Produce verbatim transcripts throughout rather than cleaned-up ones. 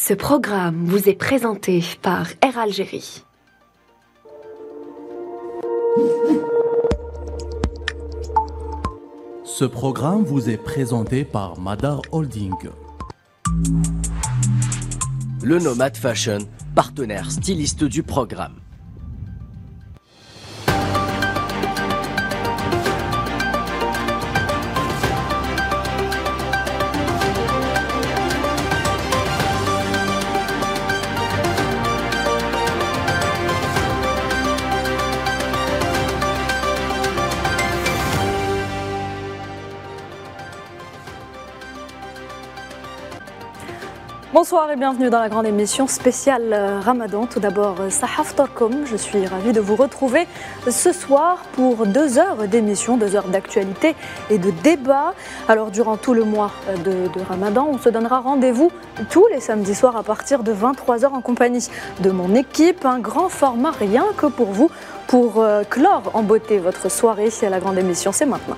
Ce programme vous est présenté par Air Algérie. Ce programme vous est présenté par Madar Holding. Le Nomad Fashion, partenaire styliste du programme. Bonsoir et bienvenue dans la grande émission spéciale Ramadan. Tout d'abord, Sahaf Torkom, je suis ravie de vous retrouver ce soir pour deux heures d'émission, deux heures d'actualité et de débat. Alors, durant tout le mois de, de Ramadan, on se donnera rendez-vous tous les samedis soirs à partir de vingt-trois heures en compagnie de mon équipe. Un grand format rien que pour vous, pour euh, clore en beauté votre soirée ici à la grande émission. C'est maintenant.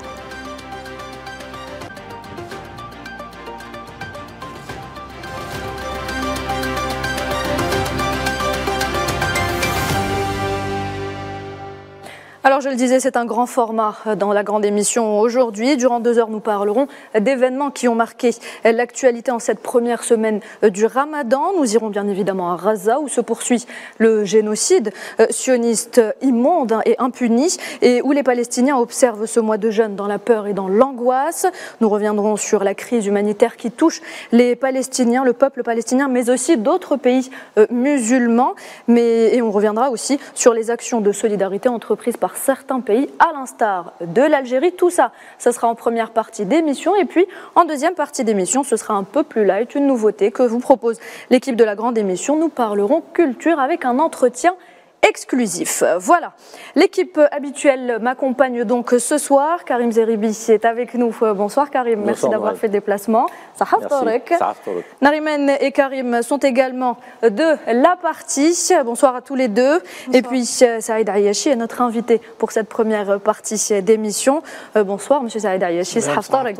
Alors, je le disais, c'est un grand format dans la grande émission aujourd'hui. Durant deux heures, nous parlerons d'événements qui ont marqué l'actualité en cette première semaine du Ramadan. Nous irons bien évidemment à Gaza, où se poursuit le génocide sioniste immonde et impuni, et où les Palestiniens observent ce mois de jeûne dans la peur et dans l'angoisse. Nous reviendrons sur la crise humanitaire qui touche les Palestiniens, le peuple palestinien, mais aussi d'autres pays musulmans. Mais, et on reviendra aussi sur les actions de solidarité entreprises par certains pays, à l'instar de l'Algérie. Tout ça, ça sera en première partie d'émission. Et puis, en deuxième partie d'émission, ce sera un peu plus light, une nouveauté que vous propose l'équipe de la grande émission. Nous parlerons culture avec un entretien exclusif. Voilà, l'équipe habituelle m'accompagne donc ce soir. Karim Zeribi est avec nous. Bonsoir Karim, merci d'avoir fait le déplacement. Sahaf Torek. Nariman et Karim sont également de la partie. Bonsoir à tous les deux. Bonsoir. Et puis Saïd Ayachi est notre invité pour cette première partie d'émission. Bonsoir Monsieur Saïd Ayachi. Sahaf Torek.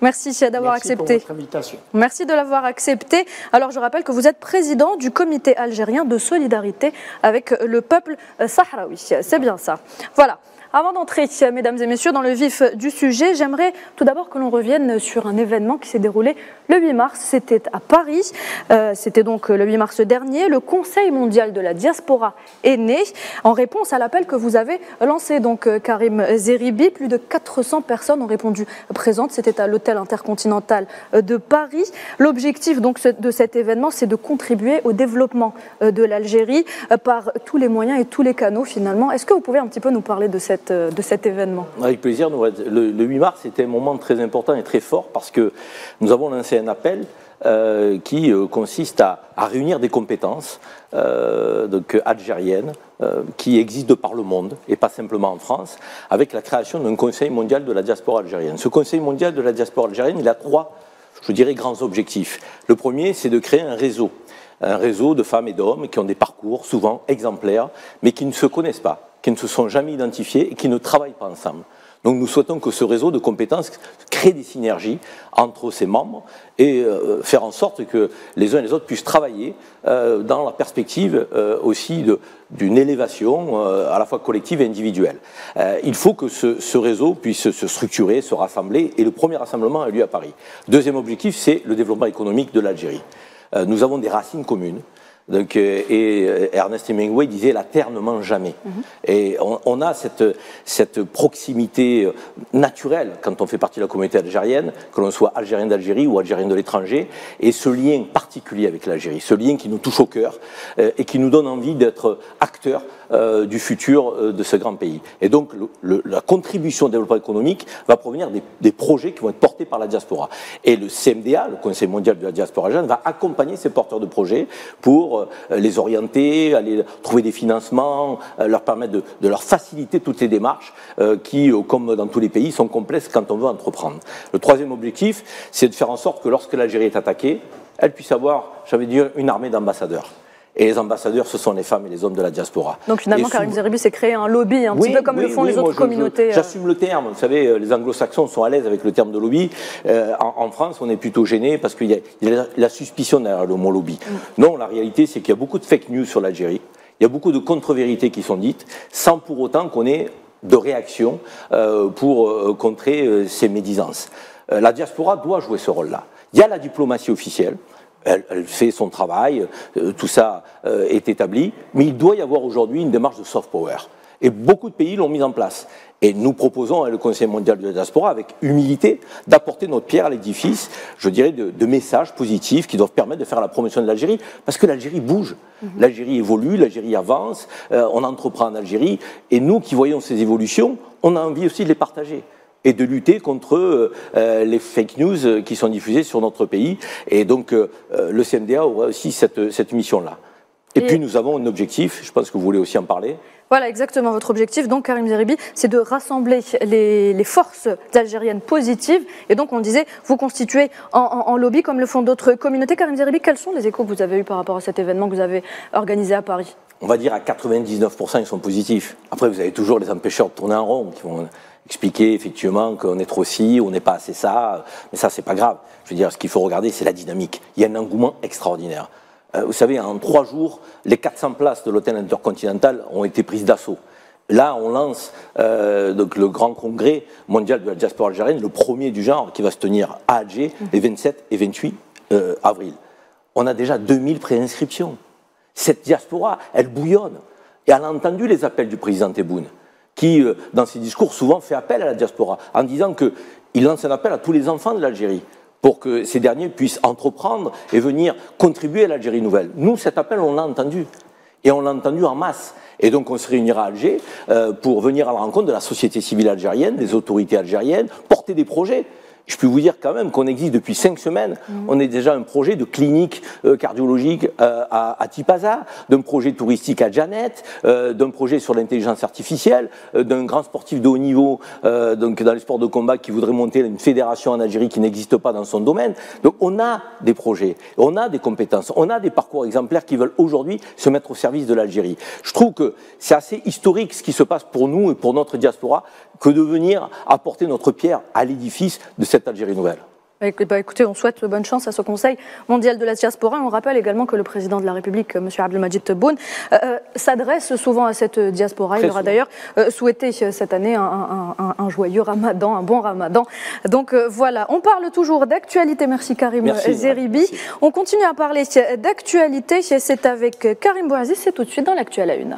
Merci d'avoir accepté. Pour votre invitation. Merci de l'avoir accepté. Alors je rappelle que vous êtes président du comité algérien de solidarité avec le peuple sahraoui, c'est bien ça. Voilà. Avant d'entrer, mesdames et messieurs, dans le vif du sujet, j'aimerais tout d'abord que l'on revienne sur un événement qui s'est déroulé le huit mars. C'était à Paris. Euh, C'était donc le huit mars dernier. Le Conseil mondial de la diaspora est né en réponse à l'appel que vous avez lancé. Donc, Karim Zeribi, plus de quatre cents personnes ont répondu présentes. C'était à l'hôtel intercontinental de Paris. L'objectif donc de cet événement, c'est de contribuer au développement de l'Algérie par tous les moyens et tous les canaux finalement. Est-ce que vous pouvez un petit peu nous parler de cette de cet événement? Avec plaisir. Le, le huit mars, c'était un moment très important et très fort parce que nous avons lancé un appel euh, qui consiste à, à réunir des compétences euh, donc, algériennes euh, qui existent de par le monde et pas simplement en France, avec la création d'un Conseil mondial de la diaspora algérienne. Ce Conseil mondial de la diaspora algérienne, il a trois, je dirais, grands objectifs. Le premier, c'est de créer un réseau, un réseau de femmes et d'hommes qui ont des parcours souvent exemplaires, mais qui ne se connaissent pas, qui ne se sont jamais identifiés et qui ne travaillent pas ensemble. Donc nous souhaitons que ce réseau de compétences crée des synergies entre ses membres et euh, faire en sorte que les uns et les autres puissent travailler euh, dans la perspective euh, aussi d'une élévation euh, à la fois collective et individuelle. Euh, il faut que ce, ce réseau puisse se structurer, se rassembler, et le premier rassemblement a lieu à Paris. Deuxième objectif, c'est le développement économique de l'Algérie. Euh, nous avons des racines communes. Donc, et Ernest Hemingway disait « la terre ne ment jamais mmh. ». Et on, on a cette, cette proximité naturelle quand on fait partie de la communauté algérienne, que l'on soit algérien d'Algérie ou algérien de l'étranger, et ce lien particulier avec l'Algérie, ce lien qui nous touche au cœur et qui nous donne envie d'être acteurs du futur de ce grand pays. Et donc le, le, la contribution au développement économique va provenir des, des projets qui vont être portés par la diaspora. Et le C M D A, le Conseil mondial de la diaspora algérienne, va accompagner ces porteurs de projets pour les orienter, aller trouver des financements, leur permettre de, de leur faciliter toutes les démarches qui, comme dans tous les pays, sont complexes quand on veut entreprendre. Le troisième objectif, c'est de faire en sorte que lorsque l'Algérie est attaquée, elle puisse avoir, j'avais dit, une armée d'ambassadeurs. Et les ambassadeurs, ce sont les femmes et les hommes de la diaspora. Donc finalement, sous... Karim Zeribi s'est créé un lobby, un oui, petit peu comme oui, le font oui, les autres je, communautés. J'assume le terme. Vous savez, les anglo-saxons sont à l'aise avec le terme de lobby. Euh, en, en France, on est plutôt gêné parce qu'il y a, il y a la suspicion derrière le mot lobby. Mmh. Non, la réalité, c'est qu'il y a beaucoup de fake news sur l'Algérie. Il y a beaucoup de contre-vérités qui sont dites, sans pour autant qu'on ait de réaction euh, pour euh, contrer euh, ces médisances. Euh, la diaspora doit jouer ce rôle-là. Il y a la diplomatie officielle, elle, elle fait son travail, euh, tout ça euh, est établi, mais il doit y avoir aujourd'hui une démarche de soft power. Et beaucoup de pays l'ont mise en place. Et nous proposons à le Conseil mondial de la diaspora, avec humilité, d'apporter notre pierre à l'édifice, je dirais, de, de messages positifs qui doivent permettre de faire la promotion de l'Algérie, parce que l'Algérie bouge, mm-hmm. l'Algérie évolue, l'Algérie avance, euh, on entreprend en Algérie, et nous qui voyons ces évolutions, on a envie aussi de les partager et de lutter contre euh, les fake news qui sont diffusées sur notre pays. Et donc, euh, le C M D A aura aussi cette, cette mission-là. Et, et puis, nous avons un objectif, je pense que vous voulez aussi en parler. Voilà, exactement, votre objectif, donc, Karim Zeribi, c'est de rassembler les, les forces algériennes positives. Et donc, on disait, vous constituez en, en, en lobby, comme le font d'autres communautés. Karim Zeribi, quels sont les échos que vous avez eus par rapport à cet événement que vous avez organisé à Paris? On va dire à quatre-vingt-dix-neuf pour cent, ils sont positifs. Après, vous avez toujours les empêcheurs de tourner en rond, qui vont expliquer, effectivement, qu'on est trop ci, on n'est pas assez ça. Mais ça, c'est pas grave. Je veux dire, ce qu'il faut regarder, c'est la dynamique. Il y a un engouement extraordinaire. Vous savez, en trois jours, les quatre cents places de l'hôtel intercontinental ont été prises d'assaut. Là, on lance euh, donc le grand congrès mondial de la diaspora algérienne, le premier du genre, qui va se tenir à Alger les vingt-sept et vingt-huit euh, avril. On a déjà deux mille préinscriptions. Cette diaspora, elle bouillonne. Et elle a entendu les appels du président Tebboune, qui, euh, dans ses discours, souvent fait appel à la diaspora, en disant qu'il lance un appel à tous les enfants de l'Algérie, pour que ces derniers puissent entreprendre et venir contribuer à l'Algérie nouvelle. Nous, cet appel, on l'a entendu. Et on l'a entendu en masse. Et donc, on se réunira à Alger pour venir à la rencontre de la société civile algérienne, des autorités algériennes, porter des projets. Je peux vous dire quand même qu'on existe depuis cinq semaines. Mmh. On est déjà un projet de clinique cardiologique à Tipaza, d'un projet touristique à Djanet, d'un projet sur l'intelligence artificielle, d'un grand sportif de haut niveau donc dans les sports de combat qui voudrait monter une fédération en Algérie qui n'existe pas dans son domaine. Donc on a des projets, on a des compétences, on a des parcours exemplaires qui veulent aujourd'hui se mettre au service de l'Algérie. Je trouve que c'est assez historique ce qui se passe pour nous et pour notre diaspora que de venir apporter notre pierre à l'édifice de cette Algérie nouvelle. Bah, écoutez, on souhaite bonne chance à ce Conseil mondial de la diaspora. On rappelle également que le président de la République, M. Abdelmadjid Tebboune, euh, s'adresse souvent à cette diaspora. Très Il aura d'ailleurs euh, souhaité cette année un, un, un, un joyeux ramadan, un bon ramadan. Donc euh, voilà, on parle toujours d'actualité. Merci Karim Merci, Zeribi. Merci. On continue à parler d'actualité. C'est avec Karim Bouaziz. C'est tout de suite dans l'actu à la une.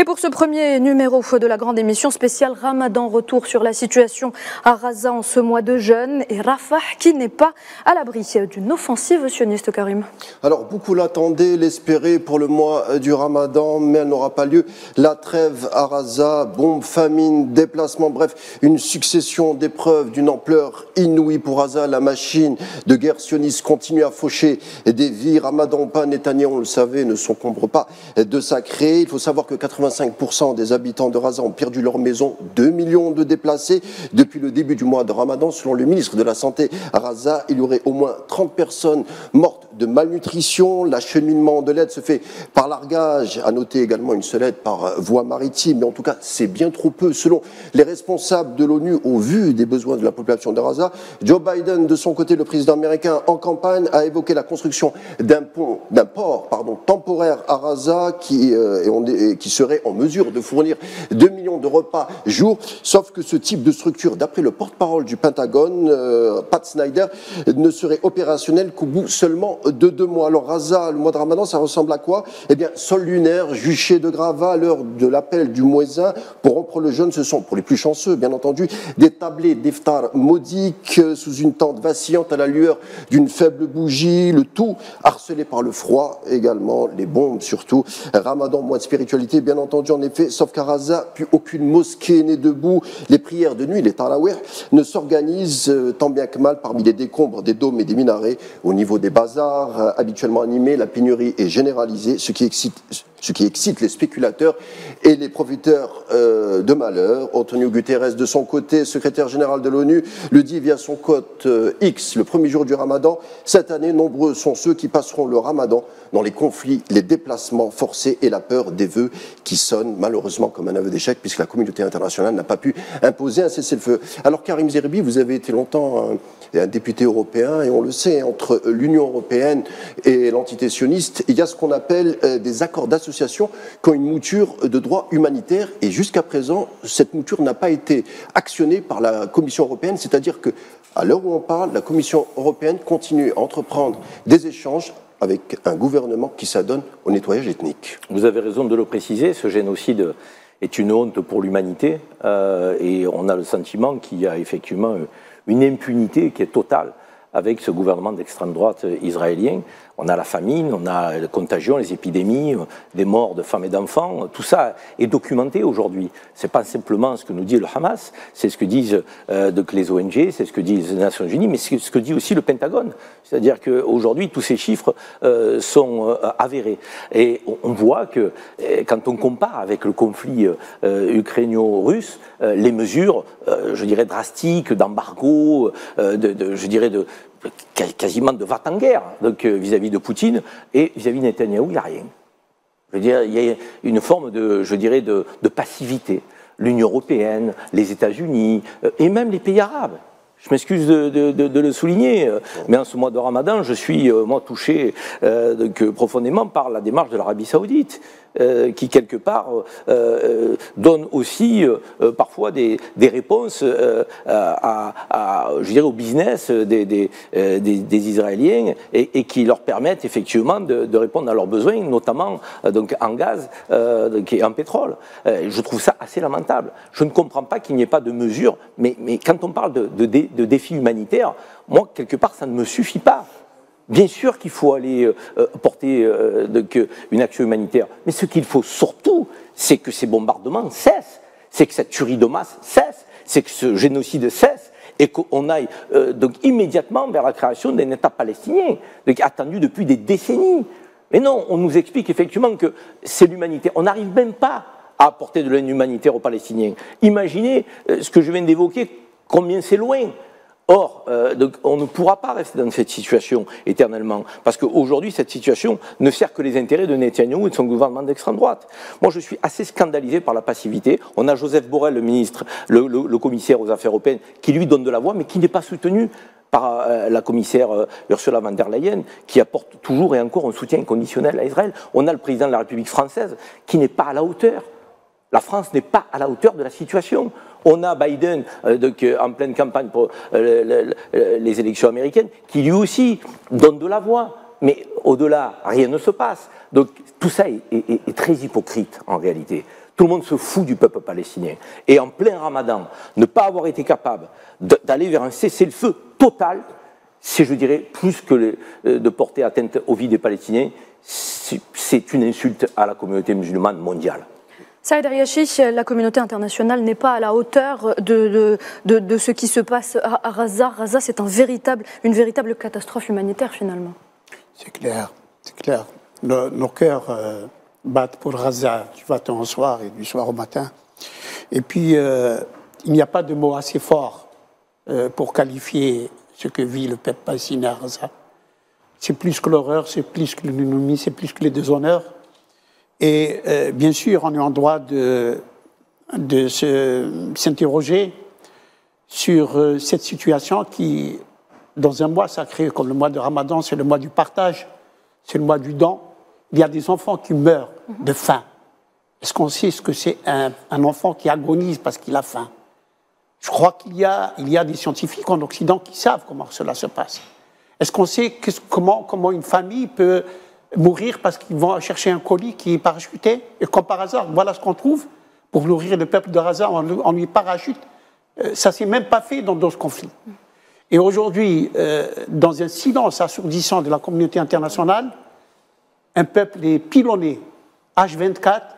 Et pour ce premier numéro de la grande émission spéciale Ramadan, retour sur la situation à Gaza en ce mois de jeûne et Rafah qui n'est pas à l'abri d'une offensive sioniste, Karim. Alors beaucoup l'attendaient, l'espéraient pour le mois du Ramadan, mais elle n'aura pas lieu. La trêve à Gaza, bombes, famines, déplacements, bref, une succession d'épreuves d'une ampleur inouïe pour Gaza. La machine de guerre sioniste continue à faucher des vies. Ramadan ou pas, Netanyahou, on le savait, ne s'encombre pas de sacré. Il faut savoir que quatre-vingts cinq pour cent des habitants de Gaza ont perdu leur maison, deux millions de déplacés depuis le début du mois de Ramadan. Selon le ministre de la Santé à Gaza, il y aurait au moins trente personnes mortes de malnutrition. L'acheminement de l'aide se fait par largage. À noter également une seule aide par voie maritime. Mais en tout cas, c'est bien trop peu. Selon les responsables de l'ONU, au vu des besoins de la population de Gaza, Joe Biden, de son côté, le président américain en campagne, a évoqué la construction d'un pont, d'un port pardon, temporaire à Gaza qui, euh, et on, et qui serait en mesure de fournir deux millions de repas jour, sauf que ce type de structure, d'après le porte-parole du Pentagone, euh, Pat Snyder, ne serait opérationnel qu'au bout seulement de deux mois. Alors Gaza, le mois de Ramadan, ça ressemble à quoi? Eh bien, sol lunaire, juché de gravats, à l'heure de l'appel du muezzin pour rompre le jeûne, ce sont, pour les plus chanceux, bien entendu, des tablés d'eftar modiques euh, sous une tente vacillante à la lueur d'une faible bougie, le tout harcelé par le froid, également les bombes surtout. Ramadan, mois de spiritualité, bien entendu, en effet, sauf qu'à Gaza, plus aucune mosquée n'est debout. Les prières de nuit, les tarawih, ne s'organisent euh, tant bien que mal parmi les décombres des dômes et des minarets, au niveau des bazars, départ habituellement animé, la pénurie est généralisée, ce qui excite, ce qui excite les spéculateurs et les profiteurs euh, de malheur. Antonio Guterres, de son côté, secrétaire général de l'ONU, le dit via son compte euh, X le premier jour du Ramadan. Cette année, nombreux sont ceux qui passeront le Ramadan dans les conflits, les déplacements forcés et la peur des vœux qui sonnent malheureusement comme un aveu d'échec puisque la communauté internationale n'a pas pu imposer un cessez-le-feu. Alors Karim Zeribi, vous avez été longtemps un, un député européen et on le sait, entre l'Union européenne et l'entité sioniste, il y a ce qu'on appelle euh, des accords d'association qui ont une mouture de droit humanitaire et jusqu'à présent, cette mouture n'a pas été actionnée par la Commission européenne, c'est-à-dire que, à l'heure où on parle, la Commission européenne continue à entreprendre des échanges avec un gouvernement qui s'adonne au nettoyage ethnique. Vous avez raison de le préciser, ce génocide est une honte pour l'humanité euh, et on a le sentiment qu'il y a effectivement une impunité qui est totale avec ce gouvernement d'extrême droite israélien. On a la famine, on a la contagion, les épidémies, des morts de femmes et d'enfants. Tout ça est documenté aujourd'hui. Ce n'est pas simplement ce que nous dit le Hamas, c'est ce que disent euh, donc les O N G, c'est ce que disent les Nations Unies, mais c'est ce que dit aussi le Pentagone. C'est-à-dire qu'aujourd'hui, tous ces chiffres euh, sont euh, avérés. Et on voit que, quand on compare avec le conflit euh, ukrainien-russe, euh, les mesures, euh, je dirais, drastiques, d'embargo, euh, de, de, je dirais, de... quasiment de va en guerre donc vis-à-vis de Poutine et vis-à-vis de Netanyahou, il n'y a rien. Je veux dire, il y a une forme de, je dirais, de, de passivité. L'Union européenne, les États-Unis et même les pays arabes. Je m'excuse de, de, de, de le souligner, mais en ce mois de Ramadan, je suis euh, moi touché euh, donc, profondément par la démarche de l'Arabie Saoudite, euh, qui quelque part euh, donne aussi euh, parfois des, des réponses euh, à, à, je dirais, au business des, des, euh, des, des Israéliens et, et qui leur permettent effectivement de, de répondre à leurs besoins, notamment euh, donc en gaz euh, donc, et en pétrole. Euh, je trouve ça assez lamentable. Je ne comprends pas qu'il n'y ait pas de mesures, mais, mais quand on parle de, de dé de défis humanitaires, moi, quelque part, ça ne me suffit pas. Bien sûr qu'il faut aller euh, porter euh, donc, une action humanitaire, mais ce qu'il faut surtout, c'est que ces bombardements cessent, c'est que cette tuerie de masse cesse, c'est que ce génocide cesse, et qu'on aille euh, donc, immédiatement vers la création d'un État palestinien, donc, attendu depuis des décennies. Mais non, on nous explique effectivement que c'est l'humanitaire. On n'arrive même pas à apporter de l'aide humanitaire aux Palestiniens. Imaginez euh, ce que je viens d'évoquer, combien c'est loin. Or, euh, donc, on ne pourra pas rester dans cette situation éternellement, parce qu'aujourd'hui, cette situation ne sert que les intérêts de Netanyahou et de son gouvernement d'extrême droite. Moi, je suis assez scandalisé par la passivité. On a Joseph Borrell, le ministre, le, le, le commissaire aux affaires européennes, qui lui donne de la voix, mais qui n'est pas soutenu par euh, la commissaire euh, Ursula von der Leyen, qui apporte toujours et encore un soutien inconditionnel à Israël. On a le président de la République française, qui n'est pas à la hauteur. La France n'est pas à la hauteur de la situation. On a Biden euh, donc, euh, en pleine campagne pour euh, le, le, les élections américaines qui lui aussi donne de la voix. Mais au-delà, rien ne se passe. Donc tout ça est, est, est très hypocrite en réalité. Tout le monde se fout du peuple palestinien. Et en plein Ramadan, ne pas avoir été capable d'aller vers un cessez-le-feu total, c'est, je dirais, plus que le, euh, de porter atteinte aux vies des Palestiniens, c'est une insulte à la communauté musulmane mondiale. Saïd Ayachi, la communauté internationale n'est pas à la hauteur de, de, de, de ce qui se passe à Gaza. Gaza, c'est un véritable, une véritable catastrophe humanitaire, finalement. C'est clair, c'est clair. Le, nos cœurs euh, battent pour Gaza du matin au soir et du soir au matin. Et puis, euh, il n'y a pas de mot assez fort euh, pour qualifier ce que vit le peuple palestinien à Gaza. C'est plus que l'horreur, c'est plus que l'ignominie, c'est plus que les déshonneurs. Et euh, bien sûr, on est en droit de, de s'interroger sur euh, cette situation qui, dans un mois sacré, comme le mois de Ramadan, c'est le mois du partage, c'est le mois du don. Il y a des enfants qui meurent de faim. Est-ce qu'on sait ce que c'est un, un enfant qui agonise parce qu'il a faim? Je crois qu'il y a, il y a des scientifiques en Occident qui savent comment cela se passe. Est-ce qu'on sait que, comment, comment une famille peut mourir parce qu'ils vont chercher un colis qui est parachuté, et comme par hasard, voilà ce qu'on trouve, pour nourrir le peuple de Gaza, on, on lui parachute. Euh, ça ne s'est même pas fait dans d'autres conflits. Et aujourd'hui, euh, dans un silence assourdissant de la communauté internationale, un peuple est pilonné, H vingt-quatre,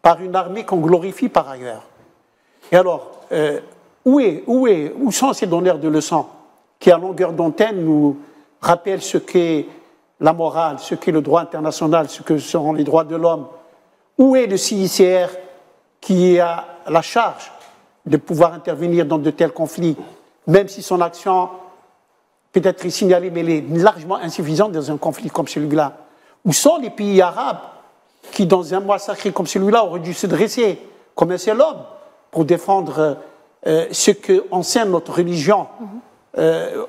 par une armée qu'on glorifie par ailleurs. Et alors, euh, où, est, où, est, où sont ces donneurs de leçons qui, à longueur d'antenne, nous rappellent ce qu'est la morale, ce qu'est le droit international, ce que sont les droits de l'homme. Où est le C I C R qui a la charge de pouvoir intervenir dans de tels conflits, même si son action peut être signalée, mais elle est largement insuffisante dans un conflit comme celui-là? Où sont les pays arabes qui, dans un mois sacré comme celui-là, auraient dû se dresser comme un seul homme pour défendre euh, ce qu'enseigne notre religion? Euh,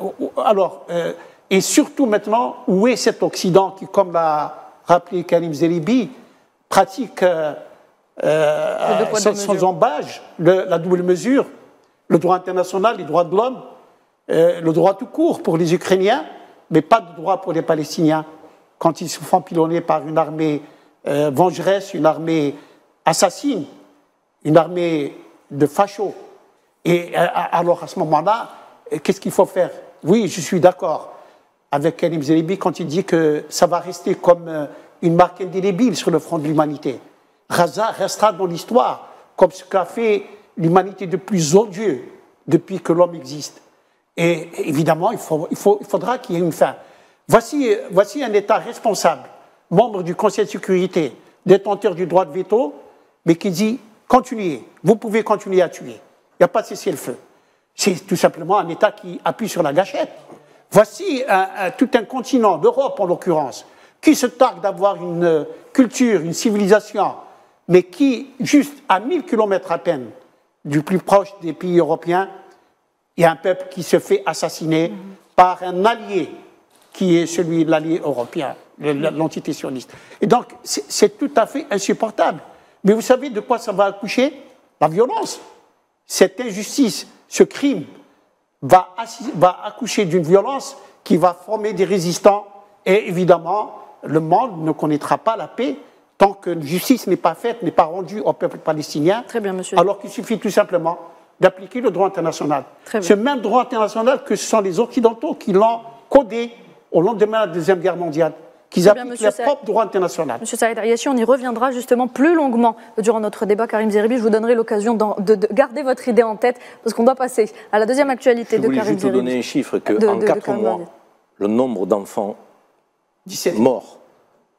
alors, euh, et surtout maintenant, où est cet Occident qui, comme l'a rappelé Karim Zeribi, pratique euh, euh, sans, sans embâche la double mesure, le droit international, les droits de l'homme, euh, le droit tout court pour les Ukrainiens, mais pas de droit pour les Palestiniens, quand ils se font pilonner par une armée euh, vengeresse, une armée assassine, une armée de fachos. Et euh, alors à ce moment-là, qu'est-ce qu'il faut faire? Oui, je suis d'accord avec Karim Zeribi quand il dit que ça va rester comme une marque indélébile sur le front de l'humanité. Gaza restera dans l'histoire comme ce qu'a fait l'humanité de plus odieux depuis que l'homme existe. Et évidemment, il, faut, il, faut, il faudra qu'il y ait une fin. Voici, voici un État responsable, membre du Conseil de sécurité, détenteur du droit de veto, mais qui dit « continuez, vous pouvez continuer à tuer, il n'y a pas de cessez-le-feu ». C'est tout simplement un État qui appuie sur la gâchette. Voici un, un, tout un continent, l'Europe en l'occurrence, qui se targue d'avoir une culture, une civilisation, mais qui, juste à mille kilomètres à peine du plus proche des pays européens, il y a un peuple qui se fait assassiner mmh. par un allié qui est celui de l'allié européen, l'entité sioniste. Et donc, c'est tout à fait insupportable. Mais vous savez de quoi ça va accoucher? La violence, cette injustice, ce crime va, va accoucher d'une violence qui va former des résistants. Et évidemment, le monde ne connaîtra pas la paix tant que la justice n'est pas faite, n'est pas rendue au peuple palestinien. Très bien, monsieur. Alors qu'il suffit tout simplement d'appliquer le droit international. Ce même droit international que ce sont les Occidentaux qui l'ont codé au lendemain de la Deuxième Guerre mondiale, qu'ils appliquent leur propre droit international. Monsieur Saïd Ayachi, on y reviendra justement plus longuement durant notre débat. Karim Zeribi, je vous donnerai l'occasion de, de garder votre idée en tête, parce qu'on doit passer à la deuxième actualité de Karim Zeribi. Je voulais juste donner un chiffre, qu'en quatre mois, le nombre d'enfants morts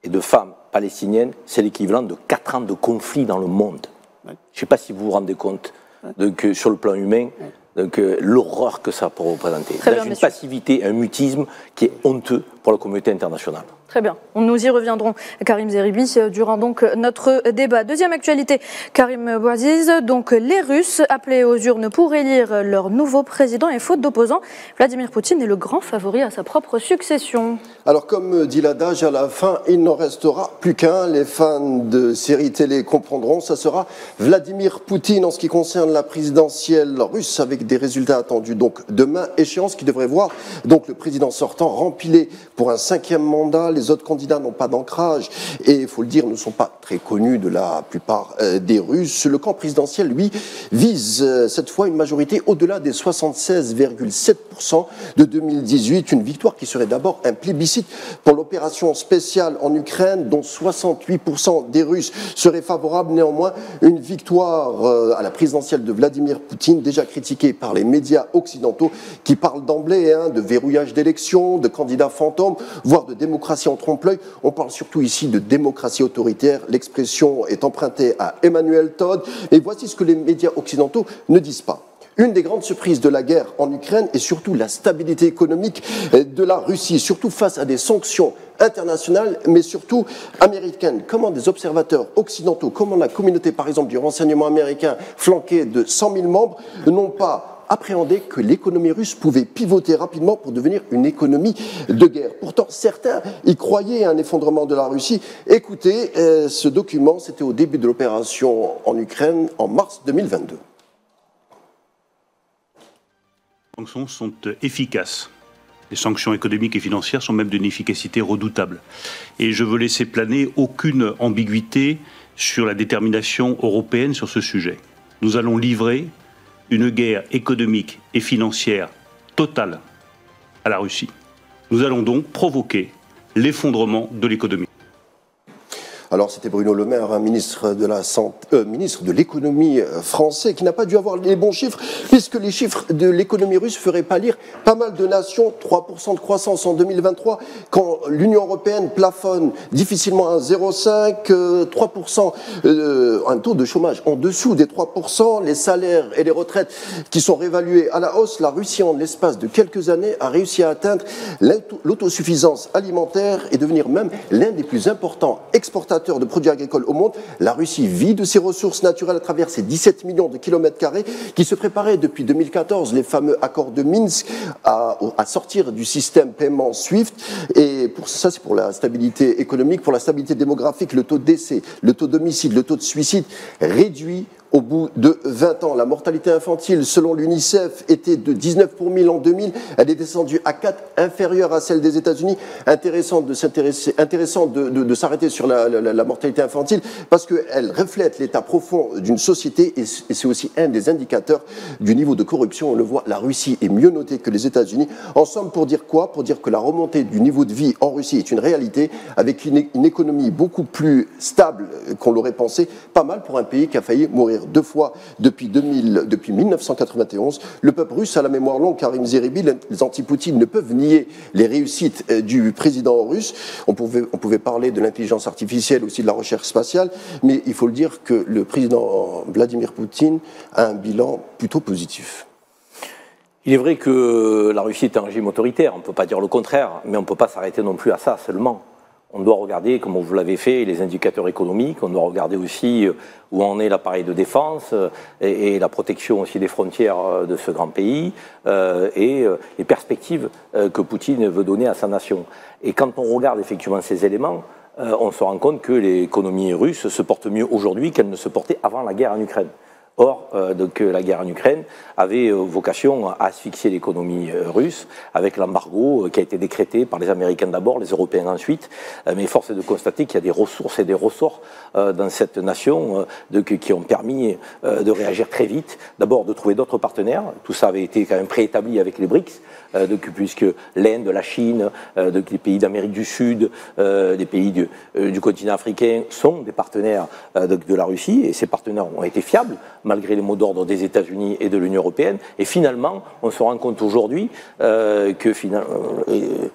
et de femmes palestiniennes, c'est l'équivalent de quatre ans de conflit dans le monde. Ouais. Je ne sais pas si vous vous rendez compte de, que, sur le plan humain, ouais. Donc euh, l'horreur que ça peut représenter. Très bien, une messieurs. Passivité, un mutisme qui est honteux pour la communauté internationale. Très bien, nous y reviendrons, Karim Zeribi, durant donc notre débat. Deuxième actualité, Karim Bouaziz, donc les Russes appelés aux urnes pour élire leur nouveau président et faute d'opposants, Vladimir Poutine est le grand favori à sa propre succession. Alors comme dit l'adage, à la fin il n'en restera plus qu'un, les fans de séries télé comprendront, ça sera Vladimir Poutine en ce qui concerne la présidentielle russe avec des résultats attendus donc demain, échéance qui devrait voir donc le président sortant rempilé pour un cinquième mandat. Les autres candidats n'ont pas d'ancrage et, il faut le dire, ne sont pas très connus de la plupart des Russes. Le camp présidentiel, lui, vise cette fois une majorité au-delà des soixante-seize virgule sept pour cent de deux mille dix-huit. Une victoire qui serait d'abord un plébiscite pour l'opération spéciale en Ukraine, dont soixante-huit pour cent des Russes seraient favorables. Néanmoins, une victoire à la présidentielle de Vladimir Poutine, déjà critiquée par les médias occidentaux qui parlent d'emblée hein, de verrouillage d'élections, de candidats fantômes, voire de démocratie en trompe-l'œil. On parle surtout ici de démocratie autoritaire. L'expression est empruntée à Emmanuel Todd. Et voici ce que les médias occidentaux ne disent pas. Une des grandes surprises de la guerre en Ukraine est surtout la stabilité économique de la Russie, surtout face à des sanctions internationales, mais surtout américaines. Comment des observateurs occidentaux, comment la communauté, par exemple, du renseignement américain, flanquée de cent mille membres, n'ont pas appréhendait que l'économie russe pouvait pivoter rapidement pour devenir une économie de guerre. Pourtant, certains y croyaient à un effondrement de la Russie. Écoutez, euh, ce document, c'était au début de l'opération en Ukraine, en mars deux mille vingt-deux. Les sanctions sont efficaces. Les sanctions économiques et financières sont même d'une efficacité redoutable. Et je veux laisser planer aucune ambiguïté sur la détermination européenne sur ce sujet. Nous allons livrer une guerre économique et financière totale à la Russie. Nous allons donc provoquer l'effondrement de l'économie. Alors c'était Bruno Le Maire, un ministre de la santé, euh, ministre de l'économie français, qui n'a pas dû avoir les bons chiffres, puisque les chiffres de l'économie russe feraient pâlir pas mal de nations, trois pour cent de croissance en deux mille vingt-trois, quand l'Union européenne plafonne difficilement à zéro virgule cinq, euh, trois pour cent, euh, un taux de chômage en dessous des trois pour cent, les salaires et les retraites qui sont réévalués à la hausse. La Russie, en l'espace de quelques années, a réussi à atteindre l'autosuffisance alimentaire et devenir même l'un des plus importants exportateurs de produits agricoles au monde. La Russie vit de ses ressources naturelles à travers ses dix-sept millions de kilomètres carrés qui se préparaient depuis deux mille quatorze, les fameux accords de Minsk, à, à sortir du système paiement SWIFT. Et pour ça, c'est pour la stabilité économique, pour la stabilité démographique, le taux de décès, le taux d'homicide, le taux de suicide réduit. Au bout de vingt ans, la mortalité infantile, selon l'UNICEF, était de dix-neuf pour mille en deux mille. Elle est descendue à quatre, inférieure à celle des États-Unis. Intéressant de s'intéresser, intéressant de, de, de s'arrêter sur la, la, la mortalité infantile, parce qu'elle reflète l'état profond d'une société, et c'est aussi un des indicateurs du niveau de corruption. On le voit, la Russie est mieux notée que les États-Unis. En somme, pour dire quoi? Pour dire que la remontée du niveau de vie en Russie est une réalité, avec une, une économie beaucoup plus stable qu'on l'aurait pensé. Pas mal pour un pays qui a failli mourir deux fois depuis, deux mille, depuis mille neuf cent quatre-vingt-onze. Le peuple russe a la mémoire longue, Karim Zeribi. Les anti-Poutine ne peuvent nier les réussites du président russe. On pouvait, on pouvait parler de l'intelligence artificielle, aussi de la recherche spatiale, mais il faut le dire que le président Vladimir Poutine a un bilan plutôt positif. Il est vrai que la Russie est un régime autoritaire, on ne peut pas dire le contraire, mais on ne peut pas s'arrêter non plus à ça seulement. On doit regarder, comme vous l'avez fait, les indicateurs économiques, on doit regarder aussi où en est l'appareil de défense et, et la protection aussi des frontières de ce grand pays euh, et les perspectives que Poutine veut donner à sa nation. Et quand on regarde effectivement ces éléments, euh, on se rend compte que l'économie russe se porte mieux aujourd'hui qu'elle ne se portait avant la guerre en Ukraine. Or, euh, donc, la guerre en Ukraine avait euh, vocation à asphyxier l'économie euh, russe avec l'embargo euh, qui a été décrété par les Américains d'abord, les Européens ensuite. Euh, mais force est de constater qu'il y a des ressources et des ressorts euh, dans cette nation euh, de, qui ont permis euh, de réagir très vite. D'abord, de trouver d'autres partenaires. Tout ça avait été quand même préétabli avec les BRICS, euh, de, puisque l'Inde, la Chine, euh, de, les pays d'Amérique du Sud, euh, les pays du, euh, du continent africain sont des partenaires euh, de, de la Russie. Et ces partenaires ont été fiables, malgré les mots d'ordre des États-Unis et de l'Union européenne. Et finalement, on se rend compte aujourd'hui euh, que euh,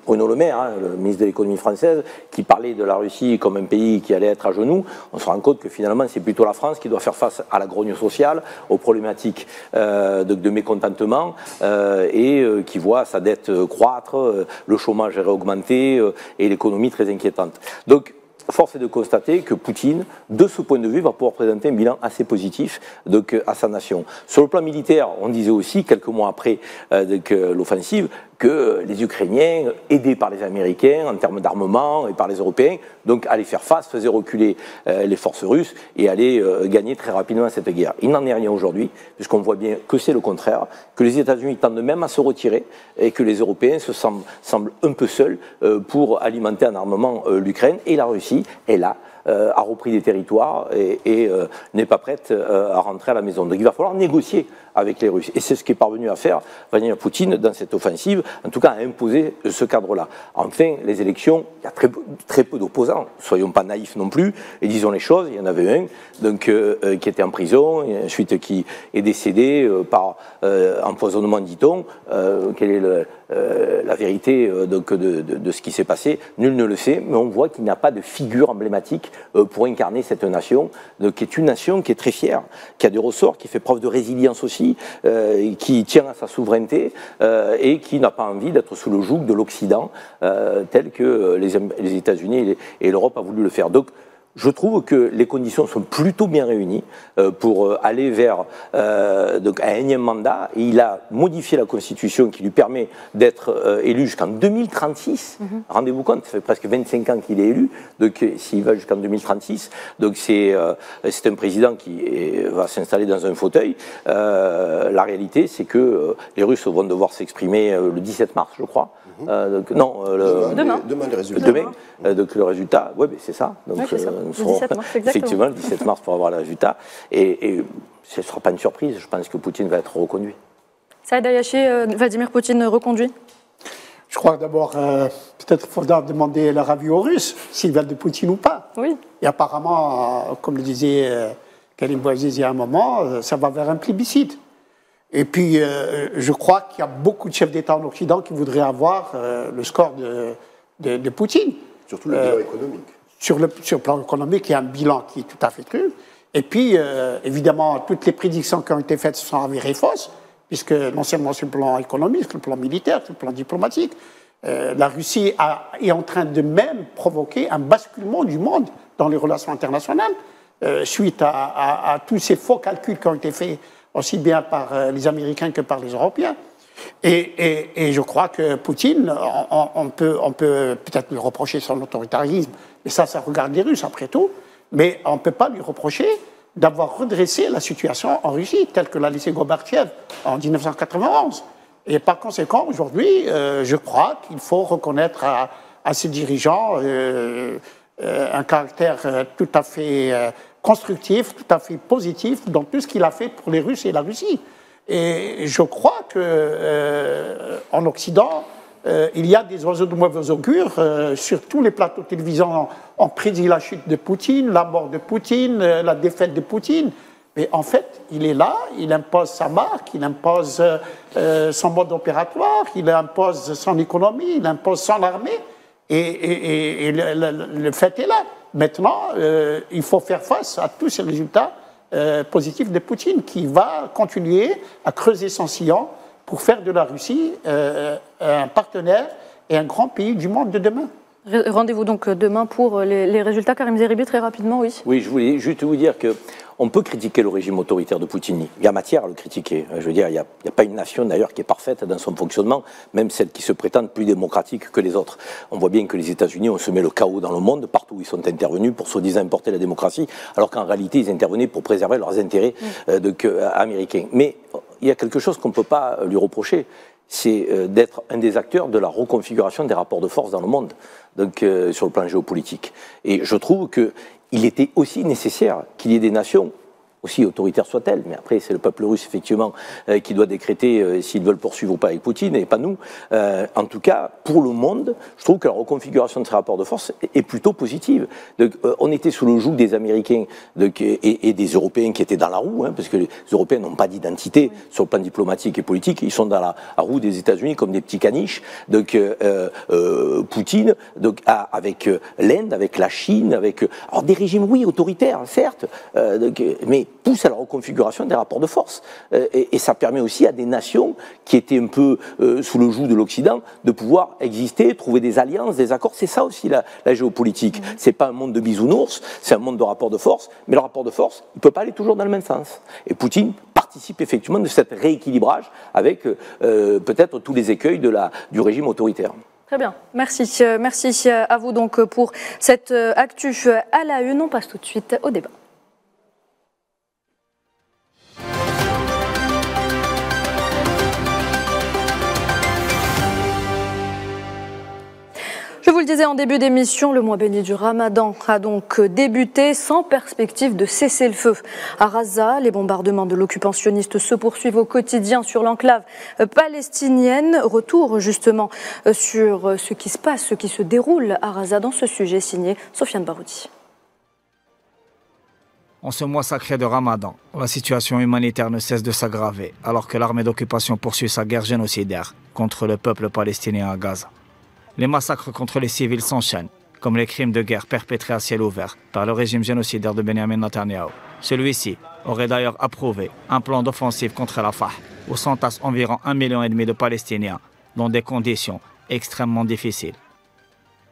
Bruno Le Maire, hein, le ministre de l'économie française, qui parlait de la Russie comme un pays qui allait être à genoux, on se rend compte que finalement, c'est plutôt la France qui doit faire face à la grogne sociale, aux problématiques euh, de, de mécontentement, euh, et euh, qui voit sa dette croître, euh, le chômage réaugmenter euh, et l'économie très inquiétante. Donc, force est de constater que Poutine, de ce point de vue, va pouvoir présenter un bilan assez positif donc, à sa nation. Sur le plan militaire, on disait aussi, quelques mois après euh, euh, l'offensive, que les Ukrainiens, aidés par les Américains en termes d'armement et par les Européens, donc allaient faire face, faisaient reculer euh, les forces russes et allaient euh, gagner très rapidement cette guerre. Il n'en est rien aujourd'hui, puisqu'on voit bien que c'est le contraire, que les États-Unis tendent même à se retirer et que les Européens se semblent, semblent un peu seuls euh, pour alimenter en armement euh, l'Ukraine, et la Russie est là, euh, a repris des territoires et, et euh, n'est pas prête euh, à rentrer à la maison. Donc il va falloir négocier avec les Russes. Et c'est ce qu'est parvenu à faire Vladimir Poutine dans cette offensive, en tout cas à imposer ce cadre-là. Enfin, les élections, il y a très peu, très peu d'opposants, soyons pas naïfs non plus, et disons les choses, il y en avait un donc, euh, qui était en prison, et ensuite qui est décédé euh, par euh, empoisonnement, dit-on. Euh, quelle est le, euh, la vérité euh, donc, de, de, de ce qui s'est passé? Nul ne le sait, mais on voit qu'il n'y a pas de figure emblématique euh, pour incarner cette nation, donc, qui est une nation qui est très fière, qui a des ressorts, qui fait preuve de résilience aussi, Euh, qui tient à sa souveraineté euh, et qui n'a pas envie d'être sous le joug de l'Occident euh, tel que les, les États-Unis et l'Europe a voulu le faire. Donc, je trouve que les conditions sont plutôt bien réunies euh, pour aller vers euh, donc un énième mandat. Et il a modifié la Constitution qui lui permet d'être euh, élu jusqu'en deux mille trente-six. Mm-hmm. Rendez-vous compte, ça fait presque vingt-cinq ans qu'il est élu. Donc s'il va jusqu'en deux mille trente-six, donc c'est euh, c'est un président qui est, va s'installer dans un fauteuil. Euh, la réalité, c'est que euh, les Russes vont devoir s'exprimer euh, le dix-sept mars, je crois. Mm-hmm. euh, donc, non, euh, le, demain. Demain, les résultats. Demain. Euh, donc le résultat, ouais, mais c'est ça. Donc, ouais, c'est ça. Euh, Nous serons, le dix-sept mars, effectivement, le dix-sept mars pour avoir le résultat. Et, et ce ne sera pas une surprise, je pense que Poutine va être reconduit. Saïd Ayachi, Vladimir Poutine reconduit ? Je crois d'abord, euh, peut-être faudra demander la l'avis aux Russes, s'ils veulent de Poutine ou pas. Oui. Et apparemment, euh, comme le disait euh, Karim Bouaziz il y a un moment, euh, ça va vers un plébiscite. Et puis, euh, je crois qu'il y a beaucoup de chefs d'État en Occident qui voudraient avoir euh, le score de, de, de Poutine. Surtout le bilan euh, économique. Sur le, sur le plan économique, il y a un bilan qui est tout à fait cru. Et puis, euh, évidemment, toutes les prédictions qui ont été faites se sont avérées fausses, puisque non seulement sur le plan économique, sur le plan militaire, sur le plan diplomatique, euh, la Russie a, est en train de même provoquer un basculement du monde dans les relations internationales, euh, suite à, à, à tous ces faux calculs qui ont été faits aussi bien par les Américains que par les Européens. Et, et, et je crois que Poutine, on, on peut on peut peut-être lui reprocher son autoritarisme, mais ça, ça regarde les Russes après tout, mais on ne peut pas lui reprocher d'avoir redressé la situation en Russie, telle que l'a laissé Gorbatchev en mille neuf cent quatre-vingt-onze. Et par conséquent, aujourd'hui, euh, je crois qu'il faut reconnaître à, à ces dirigeants euh, euh, un caractère euh, tout à fait euh, constructif, tout à fait positif dans tout ce qu'il a fait pour les Russes et la Russie. Et je crois qu'en euh, Occident, euh, il y a des oiseaux de mauvais augure. Euh, sur tous les plateaux télévisants, on prédit la chute de Poutine, la mort de Poutine, euh, la défaite de Poutine. Mais en fait, il est là, il impose sa marque, il impose euh, son mode opératoire, il impose son économie, il impose son armée. Et, et, et, et le, le, le fait est là. Maintenant, euh, il faut faire face à tous ces résultats Euh, positif de Poutine, qui va continuer à creuser son sillon pour faire de la Russie euh, un partenaire et un grand pays du monde de demain. Rendez-vous donc demain pour les, les résultats. Karim Zeribi, très rapidement, oui. Oui, je voulais juste vous dire que on peut critiquer le régime autoritaire de Poutine. Il y a matière à le critiquer. Je veux dire, il n'y a, a pas une nation d'ailleurs qui est parfaite dans son fonctionnement, même celles qui se prétendent plus démocratiques que les autres. On voit bien que les États-Unis ont semé le chaos dans le monde, partout où ils sont intervenus pour soi-disant importer la démocratie, alors qu'en réalité ils intervenaient pour préserver leurs intérêts euh, de, euh, américains. Mais il y a quelque chose qu'on ne peut pas lui reprocher, c'est d'être un des acteurs de la reconfiguration des rapports de force dans le monde, donc euh, sur le plan géopolitique. Et je trouve qu'il était aussi nécessaire qu'il y ait des nations, aussi autoritaires soient-elles, mais après c'est le peuple russe effectivement euh, qui doit décréter euh, s'ils veulent poursuivre ou pas avec Poutine, et pas nous. Euh, en tout cas, pour le monde, je trouve que la reconfiguration de ces rapports de force est plutôt positive. Donc, euh, on était sous le joug des Américains de, et, et des Européens qui étaient dans la roue, hein, parce que les Européens n'ont pas d'identité sur le plan diplomatique et politique, ils sont dans la, la roue des États-Unis comme des petits caniches. Donc euh, euh, Poutine, donc, ah, avec l'Inde, avec la Chine, avec alors, des régimes, oui, autoritaires, certes, euh, donc, mais pousse à la reconfiguration des rapports de force. Euh, et, et ça permet aussi à des nations qui étaient un peu euh, sous le joug de l'Occident de pouvoir exister, trouver des alliances, des accords. C'est ça aussi la, la géopolitique. Mmh. C'est pas un monde de bisounours, c'est un monde de rapports de force, mais le rapport de force, il peut pas aller toujours dans le même sens. Et Poutine participe effectivement de cet rééquilibrage avec euh, peut-être tous les écueils de la, du régime autoritaire. Très bien, merci. Merci à vous donc pour cette actu à la une. On passe tout de suite au débat. Je vous le disais en début d'émission, le mois béni du Ramadan a donc débuté sans perspective de cesser le feu. À Gaza, les bombardements de l'occupant sioniste se poursuivent au quotidien sur l'enclave palestinienne. Retour justement sur ce qui se passe, ce qui se déroule à Gaza dans ce sujet signé Sofiane Baroudi. En ce mois sacré de Ramadan, la situation humanitaire ne cesse de s'aggraver alors que l'armée d'occupation poursuit sa guerre génocidaire contre le peuple palestinien à Gaza. Les massacres contre les civils s'enchaînent, comme les crimes de guerre perpétrés à ciel ouvert par le régime génocidaire de Benjamin Netanyahou. Celui-ci aurait d'ailleurs approuvé un plan d'offensive contre la Fatah, où s'entassent environ un virgule cinq million de Palestiniens, dans des conditions extrêmement difficiles.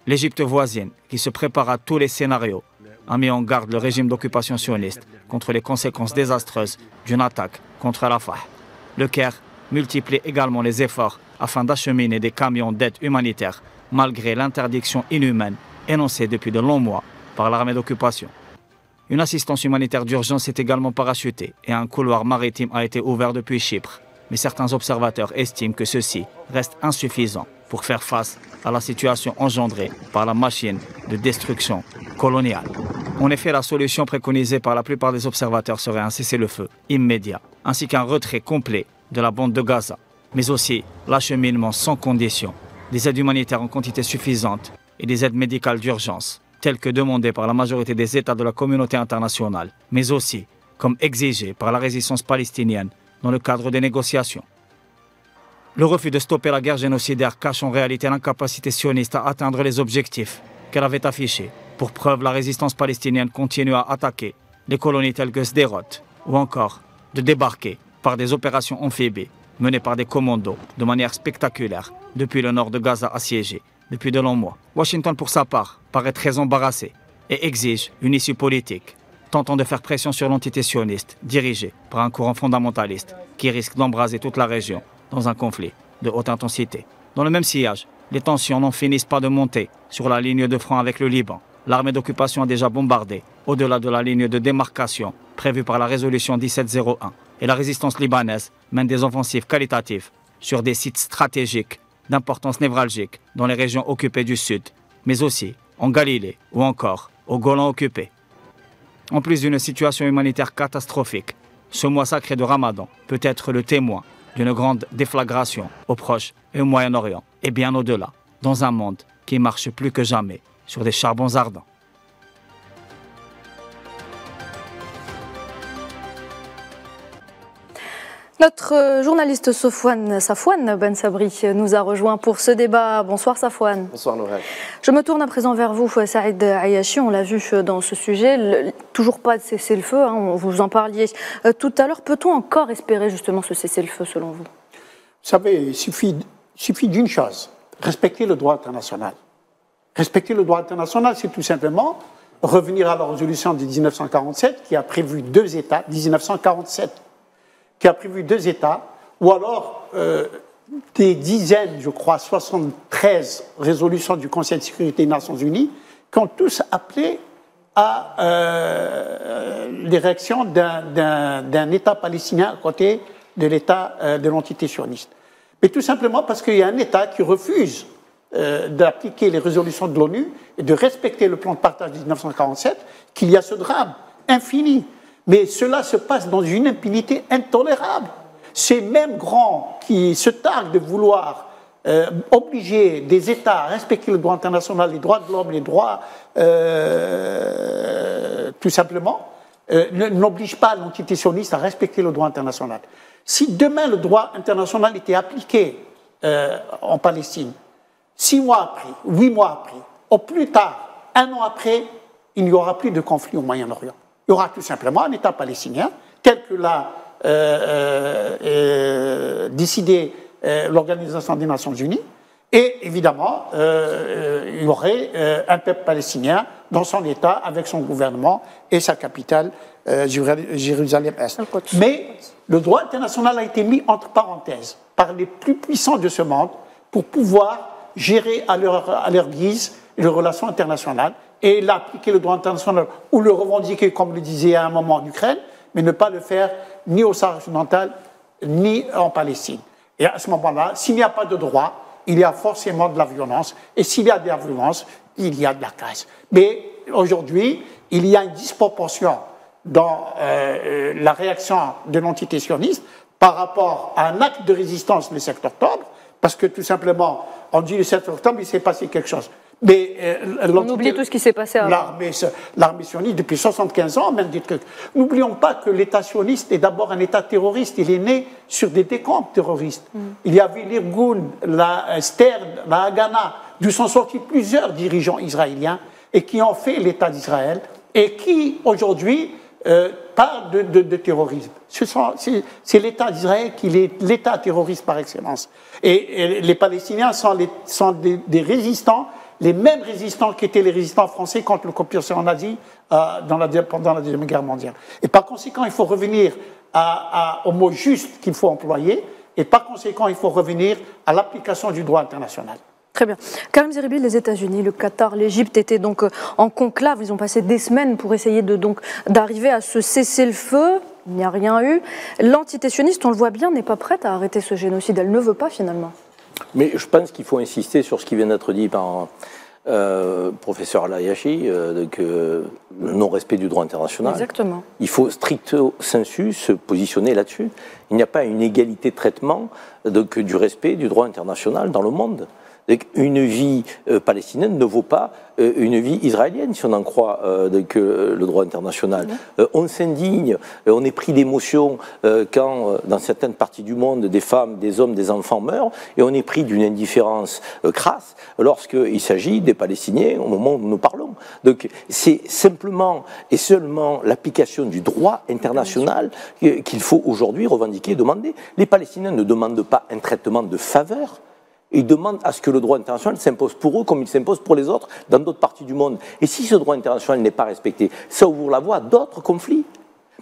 L'Égypte voisine, qui se prépare à tous les scénarios, a mis en garde le régime d'occupation sioniste contre les conséquences désastreuses d'une attaque contre la Fatah. Le Caire multiplie également les efforts afin d'acheminer des camions d'aide humanitaire, malgré l'interdiction inhumaine énoncée depuis de longs mois par l'armée d'occupation. Une assistance humanitaire d'urgence est également parachutée et un couloir maritime a été ouvert depuis Chypre. Mais certains observateurs estiment que ceci reste insuffisant pour faire face à la situation engendrée par la machine de destruction coloniale. En effet, la solution préconisée par la plupart des observateurs serait un cessez-le-feu immédiat, ainsi qu'un retrait complet de la bande de Gaza, mais aussi l'acheminement sans condition des aides humanitaires en quantité suffisante et des aides médicales d'urgence, telles que demandées par la majorité des États de la communauté internationale, mais aussi comme exigées par la résistance palestinienne dans le cadre des négociations. Le refus de stopper la guerre génocidaire cache en réalité l'incapacité sioniste à atteindre les objectifs qu'elle avait affichés. Pour preuve, la résistance palestinienne continue à attaquer les colonies telles que Sderot, ou encore de débarquer par des opérations amphibies menées par des commandos de manière spectaculaire depuis le nord de Gaza assiégé depuis de longs mois. Washington, pour sa part, paraît très embarrassé et exige une issue politique, tentant de faire pression sur l'entité sioniste dirigée par un courant fondamentaliste qui risque d'embraser toute la région dans un conflit de haute intensité. Dans le même sillage, les tensions n'en finissent pas de monter sur la ligne de front avec le Liban. L'armée d'occupation a déjà bombardé au-delà de la ligne de démarcation prévue par la résolution dix-sept cent un. Et la résistance libanaise mène des offensives qualitatives sur des sites stratégiques d'importance névralgique dans les régions occupées du sud, mais aussi en Galilée ou encore au Golan occupé. En plus d'une situation humanitaire catastrophique, ce mois sacré de Ramadan peut être le témoin d'une grande déflagration au Proche et au Moyen-Orient, et bien au-delà, dans un monde qui marche plus que jamais sur des charbons ardents. Notre journaliste Safouane, Safouane Ben Sabri nous a rejoint pour ce débat. Bonsoir Safouane. Bonsoir Noël. Je me tourne à présent vers vous, Saïd Ayachi. On l'a vu dans ce sujet, le, toujours pas de cessez-le-feu, hein, vous en parliez euh, tout à l'heure. Peut-on encore espérer justement ce cessez-le-feu selon vous? Vous savez, il suffit, suffit d'une chose, respecter le droit international. Respecter le droit international, c'est tout simplement revenir à la résolution de mille neuf cent quarante-sept qui a prévu deux États, mille neuf cent quarante-sept. Qui a prévu deux États, ou alors euh, des dizaines, je crois, soixante-treize résolutions du Conseil de sécurité des Nations Unies, qui ont tous appelé à euh, l'érection d'un État palestinien à côté de l'État euh, de l'entité sioniste. Mais tout simplement parce qu'il y a un État qui refuse euh, d'appliquer les résolutions de l'ONU et de respecter le plan de partage de mille neuf cent quarante-sept, qu'il y a ce drame infini. Mais cela se passe dans une impunité intolérable. Ces mêmes grands qui se targuent de vouloir euh, obliger des États à respecter le droit international, les droits de l'homme, les droits, euh, tout simplement, euh, n'obligent pas l'entité sioniste à respecter le droit international. Si demain le droit international était appliqué euh, en Palestine, six mois après, huit mois après, au plus tard, un an après, il n'y aura plus de conflit au Moyen-Orient. Il y aura tout simplement un État palestinien, tel que l'a euh, euh, décidé euh, l'Organisation des Nations Unies, et évidemment, euh, euh, il y aurait euh, un peuple palestinien dans son État, avec son gouvernement et sa capitale, euh, Jérusalem-Est. Mais le droit international a été mis entre parenthèses par les plus puissants de ce monde pour pouvoir gérer à leur, à leur guise les relations internationales, et l'appliquer le droit international, ou le revendiquer, comme le disait à un moment en Ukraine, mais ne pas le faire ni au Sahara occidental, ni en Palestine. Et à ce moment-là, s'il n'y a pas de droit, il y a forcément de la violence, et s'il y a de la violence, il y a de la casse. Mais aujourd'hui, il y a une disproportion dans euh, la réaction de l'entité sioniste par rapport à un acte de résistance le sept octobre, parce que tout simplement, on dit le sept octobre, il s'est passé quelque chose. Mais, euh, on oublie tout ce qui s'est passé avant. L'armée sioniste, depuis soixante-quinze ans, même des trucs. N'oublions pas que l'État sioniste est d'abord un État terroriste. Il est né sur des décomptes terroristes. Mm. Il y avait l'Irgun, la Stern, la Haganah, d'où sont sortis plusieurs dirigeants israéliens et qui ont fait l'État d'Israël et qui, aujourd'hui, euh, parlent de, de, de terrorisme. C'est ce l'État d'Israël qui est l'État terroriste par excellence. Et, et les Palestiniens sont, les, sont des, des résistants. Les mêmes résistants qui étaient les résistants français contre l'occupation en Asie euh, dans la, pendant la Deuxième Guerre mondiale. Et par conséquent, il faut revenir à, à, au mot juste qu'il faut employer, et par conséquent, il faut revenir à l'application du droit international. Très bien. Karim Zeribi, les États-Unis, le Qatar, l'Égypte étaient donc en conclave. Ils ont passé des semaines pour essayer de, donc, d'arriver à se cesser le feu. Il n'y a rien eu. L'entité sioniste, on le voit bien, n'est pas prête à arrêter ce génocide. Elle ne veut pas finalement. Mais je pense qu'il faut insister sur ce qui vient d'être dit par euh, professeur Al-Ayachi, euh, euh, le non-respect du droit international. Exactement. Il faut stricto sensu se positionner là-dessus. Il n'y a pas une égalité de traitement donc, du respect du droit international dans le monde. Une vie palestinienne ne vaut pas une vie israélienne, si on en croit euh, que le droit international. Mmh. Euh, on s'indigne, on est pris d'émotion euh, quand, dans certaines parties du monde, des femmes, des hommes, des enfants meurent, et on est pris d'une indifférence euh, crasse lorsqu'il s'agit des Palestiniens au moment où nous parlons. Donc c'est simplement et seulement l'application du droit international qu'il faut aujourd'hui revendiquer et demander. Les Palestiniens ne demandent pas un traitement de faveur, ils demandent à ce que le droit international s'impose pour eux comme il s'impose pour les autres dans d'autres parties du monde. Et si ce droit international n'est pas respecté, ça ouvre la voie à d'autres conflits.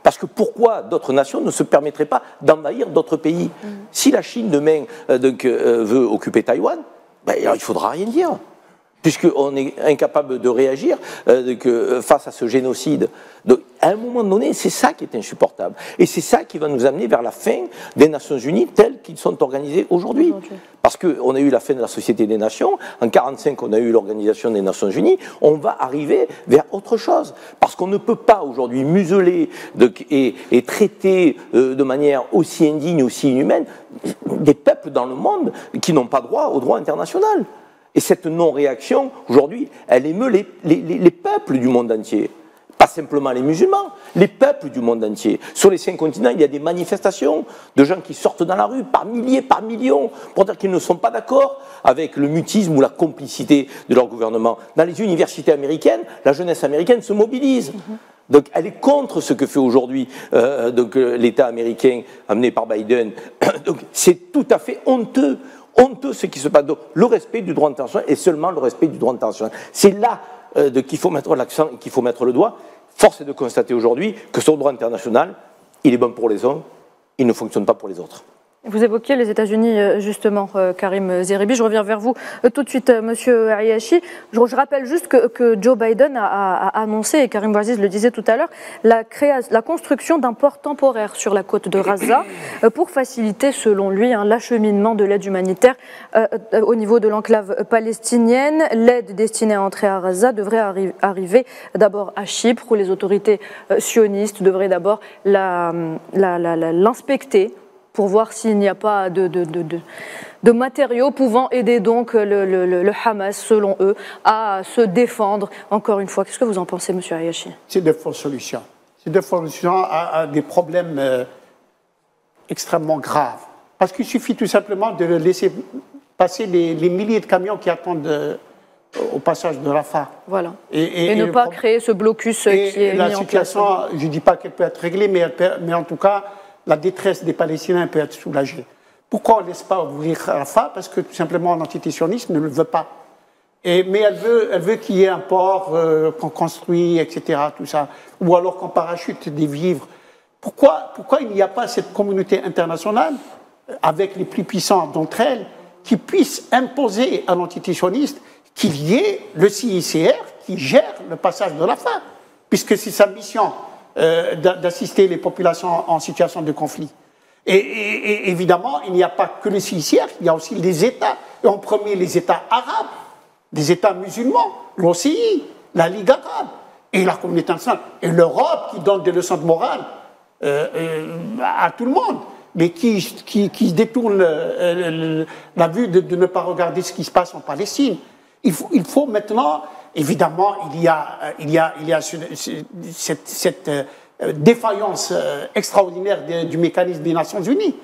Parce que pourquoi d'autres nations ne se permettraient pas d'envahir d'autres pays? Mmh. Si la Chine demain euh, donc, euh, veut occuper Taïwan, ben, alors, il ne faudra rien dire. Puisqu'on est incapable de réagir euh, que, euh, face à ce génocide. Donc, à un moment donné, c'est ça qui est insupportable. Et c'est ça qui va nous amener vers la fin des Nations Unies telles qu'ils sont organisés aujourd'hui. Okay. Parce qu'on a eu la fin de la Société des Nations, en mille neuf cent quarante-cinq on a eu l'organisation des Nations Unies, on va arriver vers autre chose. Parce qu'on ne peut pas aujourd'hui museler de, et, et traiter euh, de manière aussi indigne, aussi inhumaine, des peuples dans le monde qui n'ont pas droit au droit international. Et cette non-réaction, aujourd'hui, elle émeut les, les, les peuples du monde entier. Pas simplement les musulmans, les peuples du monde entier. Sur les cinq continents, il y a des manifestations de gens qui sortent dans la rue par milliers, par millions, pour dire qu'ils ne sont pas d'accord avec le mutisme ou la complicité de leur gouvernement. Dans les universités américaines, la jeunesse américaine se mobilise. Mmh. Donc elle est contre ce que fait aujourd'hui euh, l'État américain, amené par Biden. Donc c'est tout à fait honteux. Honteux ce qui se passe. Donc, le respect du droit international et seulement le respect du droit international. C'est là euh, qu'il faut mettre l'accent et qu'il faut mettre le doigt. Force est de constater aujourd'hui que ce droit international, il est bon pour les uns, il ne fonctionne pas pour les autres. Vous évoquiez les États-Unis justement, Karim Zeribi. Je reviens vers vous tout de suite, Monsieur Ayachi. Je rappelle juste que, que Joe Biden a, a annoncé, et Karim Bouaziz le disait tout à l'heure, la, la construction d'un port temporaire sur la côte de Gaza pour faciliter, selon lui, hein, l'acheminement de l'aide humanitaire euh, au niveau de l'enclave palestinienne. L'aide destinée à entrer à Gaza devrait arri arriver d'abord à Chypre, où les autorités sionistes devraient d'abord l'inspecter, pour voir s'il n'y a pas de, de, de, de, de matériaux pouvant aider donc le, le, le Hamas, selon eux, à se défendre. Encore une fois, qu'est-ce que vous en pensez, Monsieur Ayachi? C'est des fausses solutions. C'est des fausses solutions à, à des problèmes euh, extrêmement graves. Parce qu'il suffit tout simplement de laisser passer les, les milliers de camions qui attendent euh, au passage de Rafah. Voilà. Et, et, et, et ne pas pro... créer ce blocus et, qui est mis en place. La situation, je ne dis pas qu'elle peut être réglée, mais, elle peut, mais en tout cas... la détresse des Palestiniens peut être soulagée. Pourquoi on ne laisse pas ouvrir Rafah? Parce que tout simplement l'entité sioniste ne le veut pas. Et, mais elle veut, elle veut qu'il y ait un port euh, qu'on construit, et cetera. Tout ça. Ou alors qu'on parachute des vivres. Pourquoi, pourquoi il n'y a pas cette communauté internationale, avec les plus puissants d'entre elles, qui puisse imposer à l'entité sioniste qu'il y ait le C I C R qui gère le passage de Rafah, puisque c'est sa mission Euh, d'assister les populations en situation de conflit. Et, et, et évidemment, il n'y a pas que les C I C R, il y a aussi les États, et en premier les États arabes, les États musulmans, l'O C I, la Ligue arabe, et la communauté internationale, et l'Europe qui donne des leçons de morale euh, euh, à tout le monde, mais qui, qui, qui détourne euh, la vue de, de ne pas regarder ce qui se passe en Palestine. Il faut, il faut maintenant... Évidemment, il y a, il y a, il y a cette, cette défaillance extraordinaire de, du mécanisme des Nations Unies.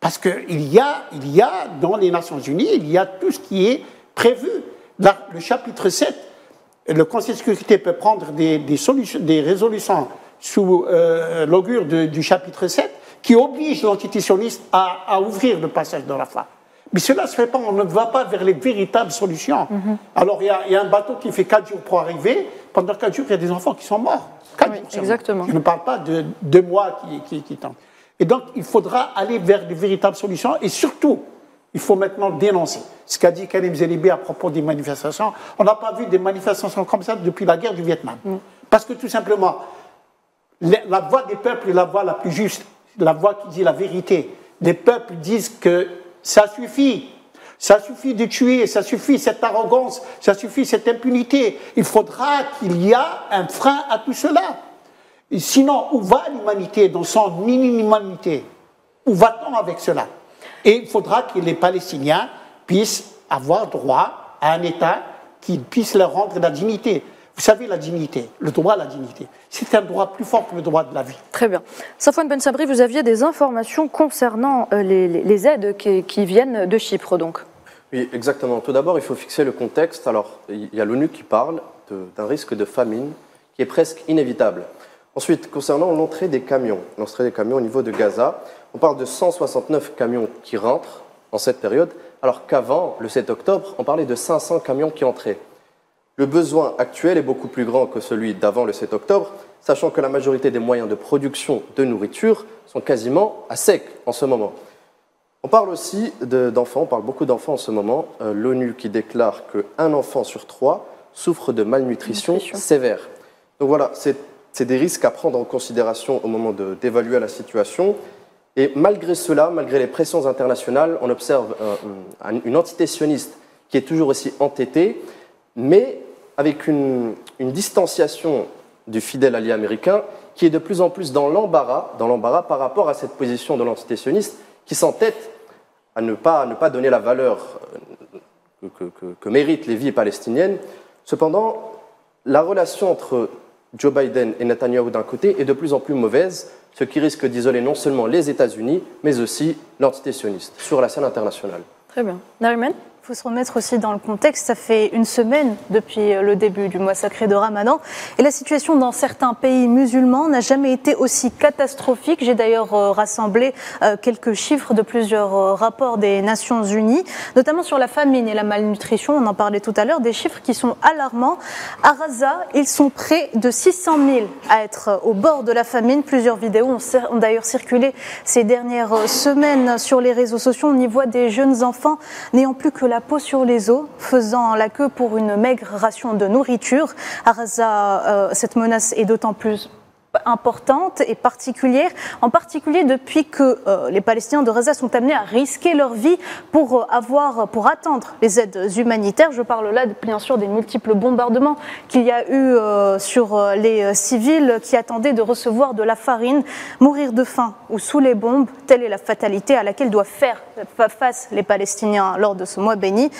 Parce qu'il y a, il y a, dans les Nations Unies, il y a tout ce qui est prévu. Là, le chapitre sept, le Conseil de sécurité peut prendre des, des, solutions, des résolutions sous euh, l'augure du chapitre sept qui oblige l'entité sioniste à, à ouvrir le passage de Rafah. Mais cela se répand, on ne va pas vers les véritables solutions. Mm-hmm. Alors, il y, y a un bateau qui fait quatre jours pour arriver. Pendant quatre jours, il y a des enfants qui sont morts. Quatre oui, jours, exactement. Je ne parle pas de deux mois qui, qui, qui tentent. Et donc, il faudra aller vers des véritables solutions. Et surtout, il faut maintenant dénoncer. Ce qu'a dit Karim Zeribi à propos des manifestations, on n'a pas vu des manifestations comme ça depuis la guerre du Vietnam. Mm. Parce que tout simplement, la voix des peuples est la voix la plus juste, la voix qui dit la vérité. Les peuples disent que ça suffit, ça suffit de tuer, ça suffit cette arrogance, ça suffit cette impunité. Il faudra qu'il y ait un frein à tout cela. Et sinon, où va l'humanité dans son inhumanité? Où va-t-on avec cela? Et il faudra que les Palestiniens puissent avoir droit à un État qui puisse leur rendre la dignité. Vous savez, la dignité, le droit à la dignité, c'est un droit plus fort que le droit de la vie. Très bien. Safouane Ben Sabri, vous aviez des informations concernant les, les, les aides qui, qui viennent de Chypre, donc. Oui, exactement. Tout d'abord, il faut fixer le contexte. Alors, il y a l'ONU qui parle d'un risque de famine qui est presque inévitable. Ensuite, concernant l'entrée des camions, l'entrée des camions au niveau de Gaza, on parle de cent soixante-neuf camions qui rentrent en cette période, alors qu'avant, le sept octobre, on parlait de cinq cents camions qui entraient. Le besoin actuel est beaucoup plus grand que celui d'avant le sept octobre, sachant que la majorité des moyens de production de nourriture sont quasiment à sec en ce moment. On parle aussi d'enfants, on parle beaucoup d'enfants en ce moment. Euh, L'ONU qui déclare qu'un enfant sur trois souffre de malnutrition sévère. Donc voilà, c'est des risques à prendre en considération au moment d'évaluer la situation. Et malgré cela, malgré les pressions internationales, on observe euh, une entité sioniste qui est toujours aussi entêtée, mais avec une, une distanciation du fidèle allié américain qui est de plus en plus dans l'embarras dans l'embarras par rapport à cette position de l'entité sioniste qui s'entête à ne pas, à ne pas donner la valeur que, que, que méritent les vies palestiniennes. Cependant, la relation entre Joe Biden et Netanyahou d'un côté est de plus en plus mauvaise, ce qui risque d'isoler non seulement les États-Unis, mais aussi l'entité sioniste sur la scène internationale. Très bien. Nariman ? Il faut se remettre aussi dans le contexte, ça fait une semaine depuis le début du mois sacré de Ramadan et la situation dans certains pays musulmans n'a jamais été aussi catastrophique. J'ai d'ailleurs rassemblé quelques chiffres de plusieurs rapports des Nations Unies, notamment sur la famine et la malnutrition, on en parlait tout à l'heure, des chiffres qui sont alarmants. À Gaza, ils sont près de six cent mille à être au bord de la famine. Plusieurs vidéos ont d'ailleurs circulé ces dernières semaines sur les réseaux sociaux. On y voit des jeunes enfants n'ayant plus que la la peau sur les os, faisant la queue pour une maigre ration de nourriture. À Gaza, euh, cette menace est d'autant plus importante et particulière, en particulier depuis que euh, les Palestiniens de Gaza sont amenés à risquer leur vie pour, euh, avoir, pour attendre les aides humanitaires. Je parle là bien sûr des multiples bombardements qu'il y a eu euh, sur euh, les civils qui attendaient de recevoir de la farine. Mourir de faim ou sous les bombes, telle est la fatalité à laquelle doivent faire face les Palestiniens lors de ce mois béni.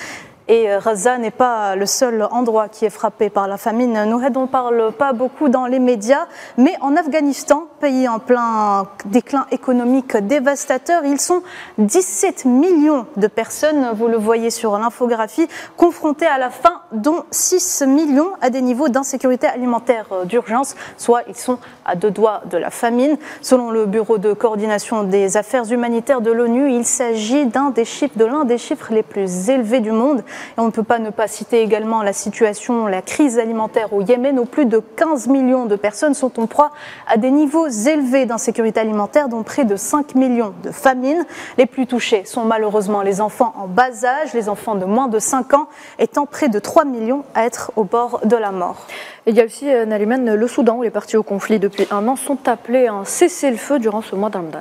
Et Gaza n'est pas le seul endroit qui est frappé par la famine. Nous, on ne parle pas beaucoup dans les médias, mais en Afghanistan, pays en plein déclin économique dévastateur, ils sont dix-sept millions de personnes, vous le voyez sur l'infographie, confrontées à la faim, dont six millions à des niveaux d'insécurité alimentaire d'urgence, soit ils sont à deux doigts de la famine. Selon le Bureau de coordination des affaires humanitaires de l'ONU, il s'agit d'un des chiffres, de l'un des chiffres les plus élevés du monde. Et on ne peut pas ne pas citer également la situation, la crise alimentaire au Yémen, où plus de quinze millions de personnes sont en proie à des niveaux élevés d'insécurité alimentaire, dont près de cinq millions de famines. Les plus touchés sont malheureusement les enfants en bas âge, les enfants de moins de cinq ans, étant près de trois millions à être au bord de la mort. Et il y a aussi, Nariman, le Soudan, où les parties au conflit depuis un an sont appelées à un cessez-le-feu durant ce mois de Ramadan.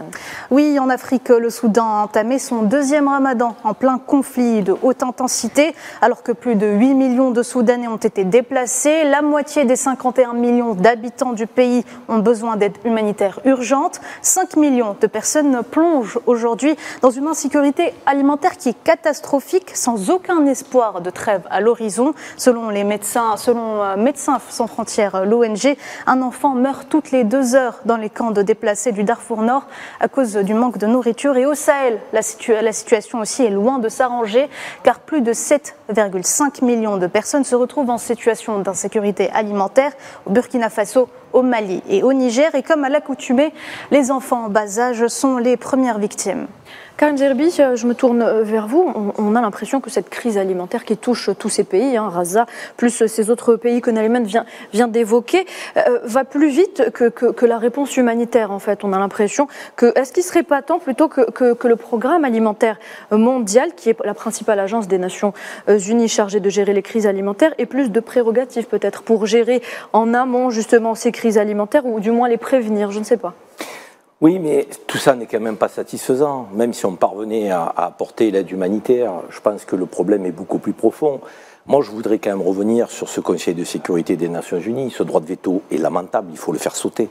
Oui, en Afrique, le Soudan a entamé son deuxième Ramadan en plein conflit de haute intensité. Alors que plus de huit millions de Soudanais ont été déplacés, la moitié des cinquante et un millions d'habitants du pays ont besoin d'aide humanitaire urgente. cinq millions de personnes plongent aujourd'hui dans une insécurité alimentaire qui est catastrophique, sans aucun espoir de trêve à l'horizon. Selon les médecins, selon Médecins sans frontières, l'O N G, un enfant meurt toutes les deux heures dans les camps de déplacés du Darfour Nord à cause du manque de nourriture. Et au Sahel, la, situa- la situation aussi est loin de s'arranger, car plus de sept virgule cinq millions de personnes se retrouvent en situation d'insécurité alimentaire au Burkina Faso, au Mali et au Niger. Et comme à l'accoutumée, les enfants en bas âge sont les premières victimes. Karim Zeribi, je me tourne vers vous. On a l'impression que cette crise alimentaire qui touche tous ces pays, hein, Gaza, plus ces autres pays que Nariman vient, vient d'évoquer, euh, va plus vite que, que, que la réponse humanitaire, en fait. On a l'impression que... Est-ce qu'il ne serait pas temps plutôt que, que, que le programme alimentaire mondial, qui est la principale agence des Nations Unies chargée de gérer les crises alimentaires, ait plus de prérogatives, peut-être, pour gérer en amont, justement, ces crises alimentaires, ou du moins les prévenir, je ne sais pas. Oui, mais tout ça n'est quand même pas satisfaisant. Même si on parvenait à, à apporter l'aide humanitaire, je pense que le problème est beaucoup plus profond. Moi, je voudrais quand même revenir sur ce Conseil de sécurité des Nations Unies. Ce droit de veto est lamentable, il faut le faire sauter.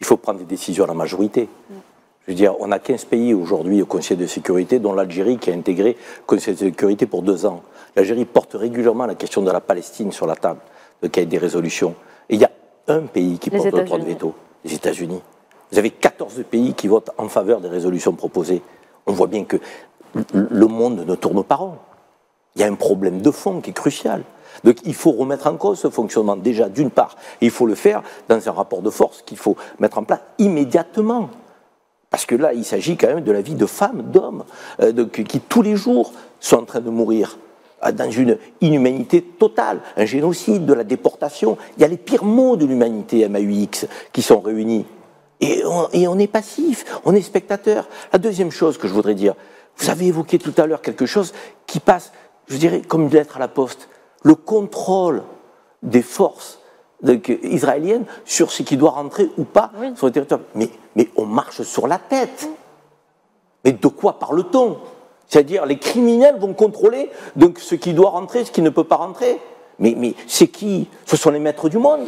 Il faut prendre des décisions à la majorité. Je veux dire, on a quinze pays aujourd'hui au Conseil de sécurité, dont l'Algérie qui a intégré le Conseil de sécurité pour deux ans. L'Algérie porte régulièrement la question de la Palestine sur la table, de qu'il y ait des résolutions. Et il y a un pays qui porte le droit de veto, les États-Unis. Vous avez quatorze pays qui votent en faveur des résolutions proposées. On voit bien que le monde ne tourne pas rond. Il y a un problème de fond qui est crucial. Donc il faut remettre en cause ce fonctionnement, déjà d'une part. Et il faut le faire dans un rapport de force qu'il faut mettre en place immédiatement. Parce que là, il s'agit quand même de la vie de femmes, d'hommes, euh, de, qui tous les jours sont en train de mourir dans une inhumanité totale, un génocide, de la déportation. Il y a les pires maux de l'humanité, M A U X, qui sont réunis. Et on, et on est passif, on est spectateur. La deuxième chose que je voudrais dire, vous avez évoqué tout à l'heure quelque chose qui passe, je dirais, comme une lettre à la poste. Le contrôle des forces israéliennes sur ce qui doit rentrer ou pas oui. sur le territoire. Mais, mais on marche sur la tête. Oui. Mais de quoi parle-t-on? C'est-à-dire les criminels vont contrôler donc, ce qui doit rentrer, ce qui ne peut pas rentrer. Mais, mais c'est qui? Ce sont les maîtres du monde.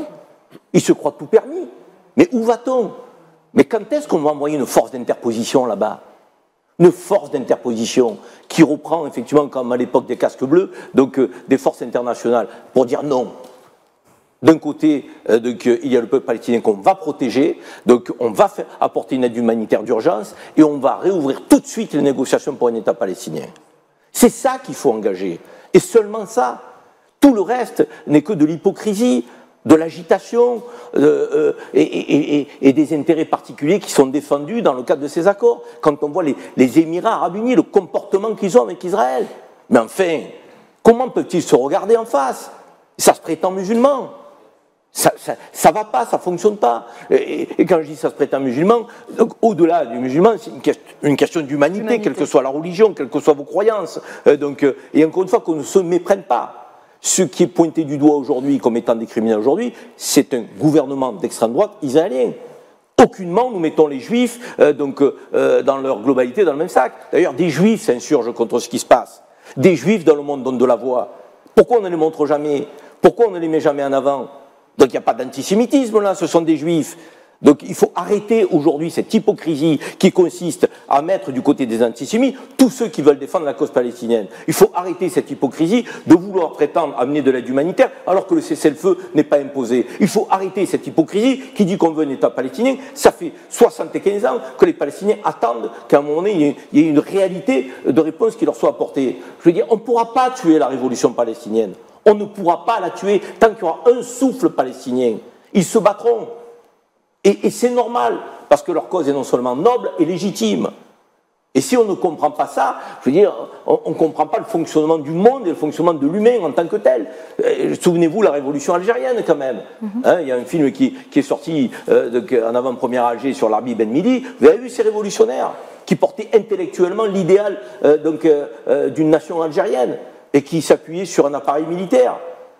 Ils se croient tout permis. Mais où va-t-on? Mais quand est-ce qu'on va envoyer une force d'interposition là-bas? Une force d'interposition qui reprend effectivement comme à l'époque des casques bleus, donc euh, des forces internationales, pour dire non. D'un côté, euh, donc, euh, il y a le peuple palestinien qu'on va protéger, donc on va faire, apporter une aide humanitaire d'urgence et on va réouvrir tout de suite les négociations pour un État palestinien. C'est ça qu'il faut engager, et seulement ça. Tout le reste n'est que de l'hypocrisie, de l'agitation euh, euh, et, et, et, et des intérêts particuliers qui sont défendus dans le cadre de ces accords. Quand on voit les, les Émirats arabes unis, le comportement qu'ils ont avec Israël, mais enfin, comment peuvent-ils se regarder en face? Ça se prétend musulman. Ça, ça, ça va pas, ça fonctionne pas. Et, et quand je dis ça se prétend musulman, donc au-delà du musulman, c'est une, que, une question d'humanité, quelle que soit la religion, quelles que soient vos croyances. Euh, donc, euh, et encore une fois, qu'on ne se méprenne pas. Ce qui est pointé du doigt aujourd'hui comme étant des criminels aujourd'hui, c'est un gouvernement d'extrême droite israélien. Aucunement nous mettons les juifs euh, donc, euh, dans leur globalité dans le même sac. D'ailleurs, des juifs s'insurgent contre ce qui se passe. Des juifs dans le monde donnent de la voix. Pourquoi on ne les montre jamais? Pourquoi on ne les met jamais en avant? Donc il n'y a pas d'antisémitisme là, ce sont des juifs. Donc il faut arrêter aujourd'hui cette hypocrisie qui consiste à mettre du côté des antisémites tous ceux qui veulent défendre la cause palestinienne. Il faut arrêter cette hypocrisie de vouloir prétendre amener de l'aide humanitaire alors que le cessez-le-feu n'est pas imposé. Il faut arrêter cette hypocrisie qui dit qu'on veut un État palestinien. Ça fait soixante-quinze ans que les Palestiniens attendent qu'à un moment donné il y ait une réalité de réponse qui leur soit apportée. Je veux dire, on ne pourra pas tuer la révolution palestinienne. On ne pourra pas la tuer tant qu'il y aura un souffle palestinien. Ils se battront. Et, et c'est normal, parce que leur cause est non seulement noble et légitime. Et si on ne comprend pas ça, je veux dire, on ne comprend pas le fonctionnement du monde et le fonctionnement de l'humain en tant que tel. Euh, Souvenez-vous la révolution algérienne quand même. Mm-hmm. Hein, il y a un film qui, qui est sorti euh, de, en avant-première à Alger sur Larbi Ben M'hidi. Vous avez vu ces révolutionnaires qui portaient intellectuellement l'idéal euh, donc euh, euh, d'une nation algérienne et qui s'appuyaient sur un appareil militaire.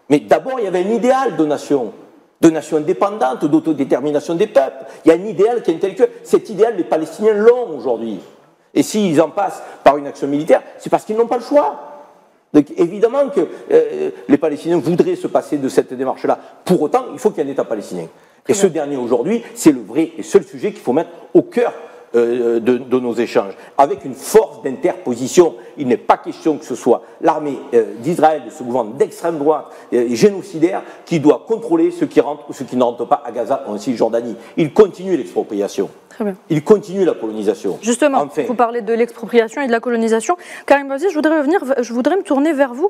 Mais d'abord, il y avait un idéal de nation. De nation indépendante, d'autodétermination des peuples. Il y a un idéal qui est intellectuel. Cet idéal, les Palestiniens l'ont aujourd'hui. Et s'ils en passent par une action militaire, c'est parce qu'ils n'ont pas le choix. Donc évidemment que euh, les Palestiniens voudraient se passer de cette démarche-là. Pour autant, il faut qu'il y ait un État palestinien. Et ce dernier aujourd'hui, c'est le vrai et seul sujet qu'il faut mettre au cœur euh, de, de nos échanges, avec une force d'interposition. Il n'est pas question que ce soit l'armée d'Israël, de ce mouvement d'extrême droite génocidaire, qui doit contrôler ceux qui rentrent ou ceux qui ne rentrent pas à Gaza ou en Cisjordanie. Il continue l'expropriation. Il continue la colonisation. Justement, enfin, vous parlez de l'expropriation et de la colonisation. Karim Bouaziz, je voudrais revenir, je voudrais me tourner vers vous.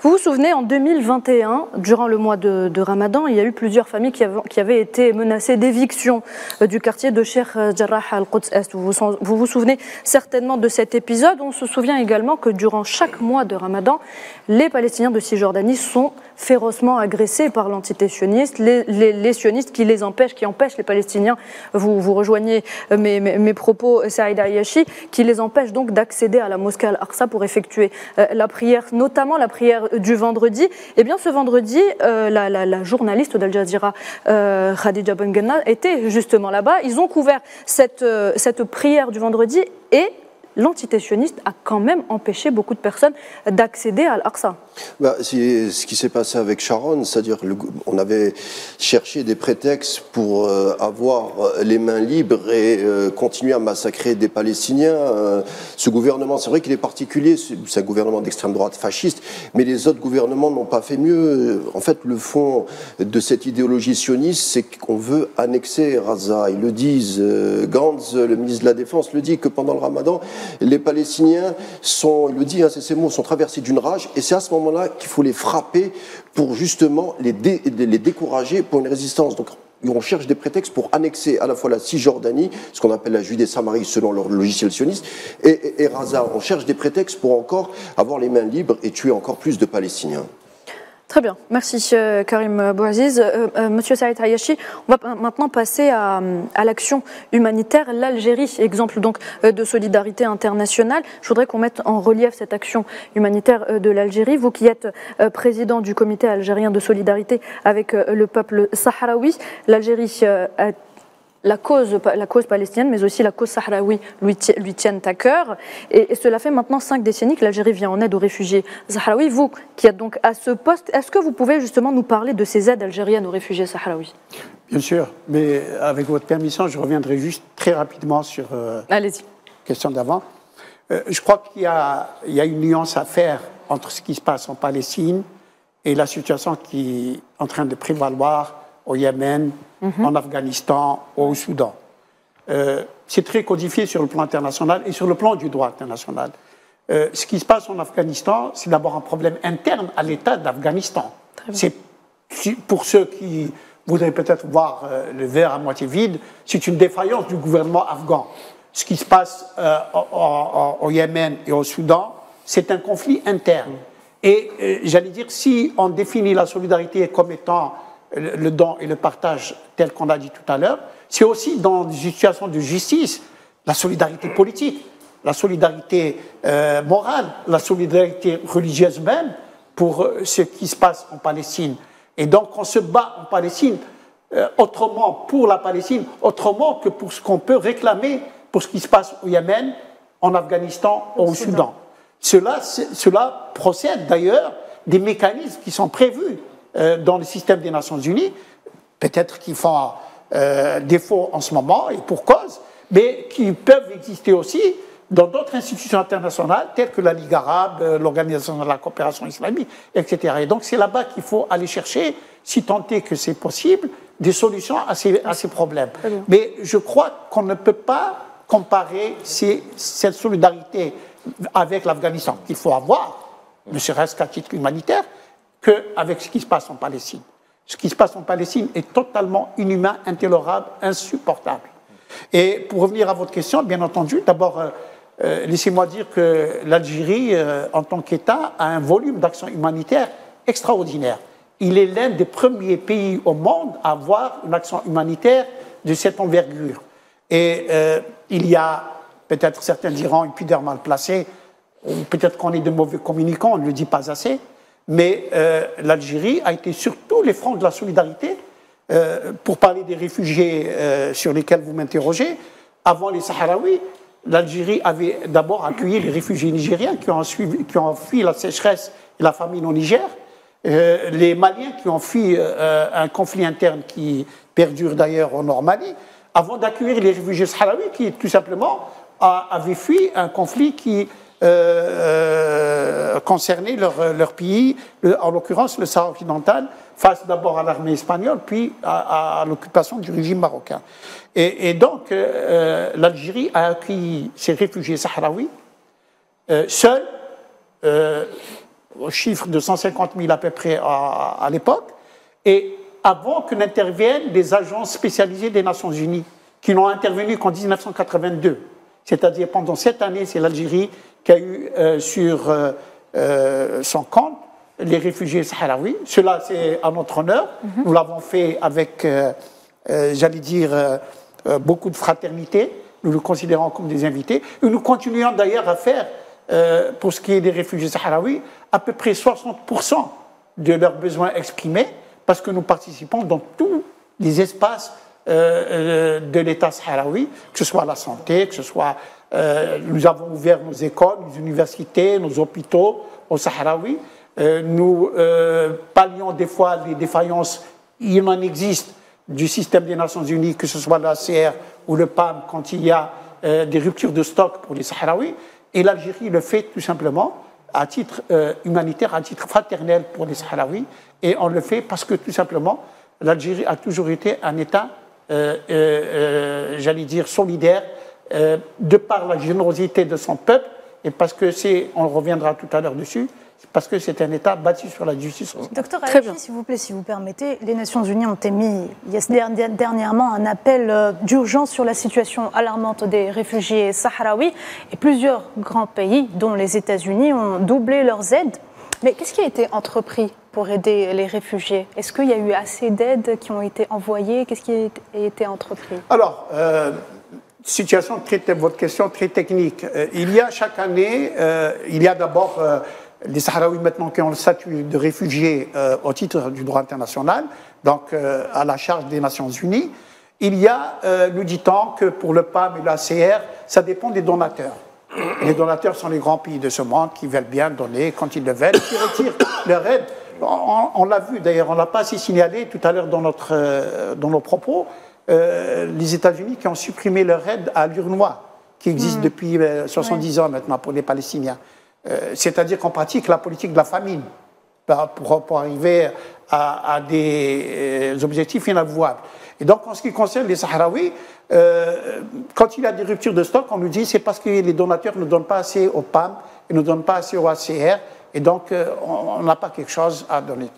Vous vous souvenez, en deux mille vingt et un, durant le mois de, de Ramadan, il y a eu plusieurs familles qui avaient, qui avaient été menacées d'éviction du quartier de Cheikh Jarrah al-Quds Est. Vous, vous vous souvenez certainement de cet épisode. On se souvient également que durant chaque mois de Ramadan, les Palestiniens de Cisjordanie sont férocement agressés par l'entité sioniste, les, les, les sionistes qui les empêchent, qui empêchent les Palestiniens, vous, vous rejoignez mes, mes, mes propos, Saïd Ayachi, qui les empêchent donc d'accéder à la mosquée Al-Aqsa pour effectuer euh, la prière, notamment la prière du vendredi. Et bien ce vendredi, euh, la, la, la journaliste d'Al Jazeera, euh, Khadija Bengenna, était justement là-bas. Ils ont couvert cette, euh, cette prière du vendredi et l'entité sioniste a quand même empêché beaucoup de personnes d'accéder à l'Aqsa. Bah, c'est ce qui s'est passé avec Sharon, c'est-à-dire on avait cherché des prétextes pour euh, avoir les mains libres et euh, continuer à massacrer des Palestiniens. Euh, ce gouvernement, c'est vrai qu'il est particulier, c'est un gouvernement d'extrême droite fasciste, mais les autres gouvernements n'ont pas fait mieux. En fait, le fond de cette idéologie sioniste, c'est qu'on veut annexer Gaza. Ils le disent, euh, Gantz, le ministre de la Défense, le dit que pendant le Ramadan, les Palestiniens sont, il le dit, hein, c'est ces mots, sont traversés d'une rage, et c'est à ce moment-là qu'il faut les frapper pour justement les, dé, les décourager pour une résistance. Donc on cherche des prétextes pour annexer à la fois la Cisjordanie, ce qu'on appelle la Judée-Samarie selon leur logiciel sioniste, et, et, et Gaza. On cherche des prétextes pour encore avoir les mains libres et tuer encore plus de Palestiniens. Très bien, merci Karim Bouaziz. Euh, euh, Monsieur Saïd Ayachi, on va maintenant passer à, à l'action humanitaire. L'Algérie, exemple donc de solidarité internationale. Je voudrais qu'on mette en relief cette action humanitaire de l'Algérie. Vous qui êtes président du comité algérien de solidarité avec le peuple sahraoui, l'Algérie a La cause, la cause palestinienne, mais aussi la cause sahraoui lui, lui tiennent à cœur. Et, et cela fait maintenant cinq décennies que l'Algérie vient en aide aux réfugiés sahraouis. Vous, qui êtes donc à ce poste, est-ce que vous pouvez justement nous parler de ces aides algériennes aux réfugiés sahraouis? Bien sûr, mais avec votre permission, je reviendrai juste très rapidement sur euh, la question d'avant. Euh, je crois qu'il y a, il y a une nuance à faire entre ce qui se passe en Palestine et la situation qui est en train de prévaloir au Yémen, Mmh. en Afghanistan, au Soudan. Euh, c'est très codifié sur le plan international et sur le plan du droit international. Euh, ce qui se passe en Afghanistan, c'est d'abord un problème interne à l'État d'Afghanistan. C'est, pour ceux qui voudraient peut-être voir euh, le verre à moitié vide, c'est une défaillance du gouvernement afghan. Ce qui se passe euh, au, au, au Yémen et au Soudan, c'est un conflit interne. Et euh, j'allais dire, si on définit la solidarité comme étant le don et le partage tel qu'on l'a dit tout à l'heure, c'est aussi dans des situations de justice, la solidarité politique, la solidarité euh, morale, la solidarité religieuse même pour ce qui se passe en Palestine. Et donc on se bat en Palestine euh, autrement pour la Palestine, autrement que pour ce qu'on peut réclamer pour ce qui se passe au Yémen, en Afghanistan ou au Soudan. Cela, cela procède d'ailleurs des mécanismes qui sont prévus dans le système des Nations Unies, peut-être qui font euh, défaut en ce moment et pour cause, mais qui peuvent exister aussi dans d'autres institutions internationales telles que la Ligue arabe, l'Organisation de la coopération islamique, et cetera. Et donc c'est là-bas qu'il faut aller chercher, si tant est que c'est possible, des solutions à ces, à ces problèmes. Mais je crois qu'on ne peut pas comparer ces, cette solidarité avec l'Afghanistan, qu'il faut avoir, ne serait-ce qu'à titre humanitaire, qu'avec ce qui se passe en Palestine. Ce qui se passe en Palestine est totalement inhumain, intolérable, insupportable. Et pour revenir à votre question, bien entendu, d'abord, euh, laissez-moi dire que l'Algérie, euh, en tant qu'État, a un volume d'action humanitaire extraordinaire. Il est l'un des premiers pays au monde à avoir une action humanitaire de cette envergure. Et euh, il y a, peut-être certains diront, une pudeur mal placée, ou peut-être qu'on est de mauvais communicants, on ne le dit pas assez, mais euh, l'Algérie a été sur tous les fronts de la solidarité. Euh, pour parler des réfugiés euh, sur lesquels vous m'interrogez, avant les Sahraouis, l'Algérie avait d'abord accueilli les réfugiés nigériens qui ont, suivi, qui ont fui la sécheresse et la famine au Niger, euh, les Maliens qui ont fui euh, un conflit interne qui perdure d'ailleurs au Nord-Mali, avant d'accueillir les réfugiés Sahraouis qui tout simplement a, avaient fui un conflit qui... Euh, euh, concerner leur, leur pays, le, en l'occurrence le Sahara occidental, face d'abord à l'armée espagnole, puis à, à, à l'occupation du régime marocain. Et, et donc, euh, l'Algérie a accueilli ces réfugiés sahraouis, euh, seuls, euh, au chiffre de cent cinquante mille à peu près à, à l'époque, et avant que n'interviennent les agences spécialisées des Nations Unies, qui n'ont intervenu qu'en mille neuf cent quatre-vingt-deux. C'est-à-dire pendant cette année, c'est l'Algérie qui a eu euh, sur euh, euh, son compte les réfugiés sahraouis. Cela, c'est à notre honneur. Mm-hmm. Nous l'avons fait avec, euh, euh, j'allais dire, euh, beaucoup de fraternité. Nous le considérons comme des invités. Et nous continuons d'ailleurs à faire, euh, pour ce qui est des réfugiés sahraouis, à peu près soixante pour cent de leurs besoins exprimés, parce que nous participons dans tous les espaces euh, de l'État sahraoui, que ce soit la santé, que ce soit... Euh, nous avons ouvert nos écoles, nos universités, nos hôpitaux au sahraoui. Euh, nous euh, pallions des fois les défaillances, il en existe, du système des Nations Unies, que ce soit l'A C R ou le P A M, quand il y a euh, des ruptures de stock pour les Sahraouis. Et l'Algérie le fait tout simplement à titre euh, humanitaire, à titre fraternel pour les Sahraouis. Et on le fait parce que tout simplement, l'Algérie a toujours été un État, euh, euh, j'allais dire, solidaire, euh, de par la générosité de son peuple, et parce que c'est, on reviendra tout à l'heure dessus, parce que c'est un État bâti sur la justice. Docteur Ayachi, s'il vous plaît, si vous permettez, les Nations Unies ont émis, il y a dernièrement un appel d'urgence sur la situation alarmante des réfugiés sahraouis, et plusieurs grands pays, dont les États-Unis, ont doublé leurs aides. Mais qu'est-ce qui a été entrepris pour aider les réfugiés? Est-ce qu'il y a eu assez d'aides qui ont été envoyées? Qu'est-ce qui a été entrepris? Alors, euh, situation, très, votre question très technique. Il y a chaque année, euh, il y a d'abord... Euh, les Sahraouis maintenant qui ont le statut de réfugiés euh, au titre du droit international, donc euh, à la charge des Nations Unies, il y a, euh, nous dit-on, que pour le P A M et l'A C R, ça dépend des donateurs. Les donateurs sont les grands pays de ce monde qui veulent bien donner quand ils le veulent, qui retirent leur aide. On, on l'a vu d'ailleurs, on l'a pas assez signalé tout à l'heure dans, euh, dans nos propos, euh, les États-Unis qui ont supprimé leur aide à l'URNOA, qui existe mmh. depuis euh, soixante-dix ouais. ans maintenant pour les Palestiniens. C'est-à-dire qu'on pratique la politique de la famine pour, pour arriver à, à des objectifs inavouables. Et donc, en ce qui concerne les Sahraouis, euh, quand il y a des ruptures de stock, on nous dit que c'est parce que les donateurs ne donnent pas assez au P A M, ils ne donnent pas assez au A C R, et donc euh, on n'a pas quelque chose à donner.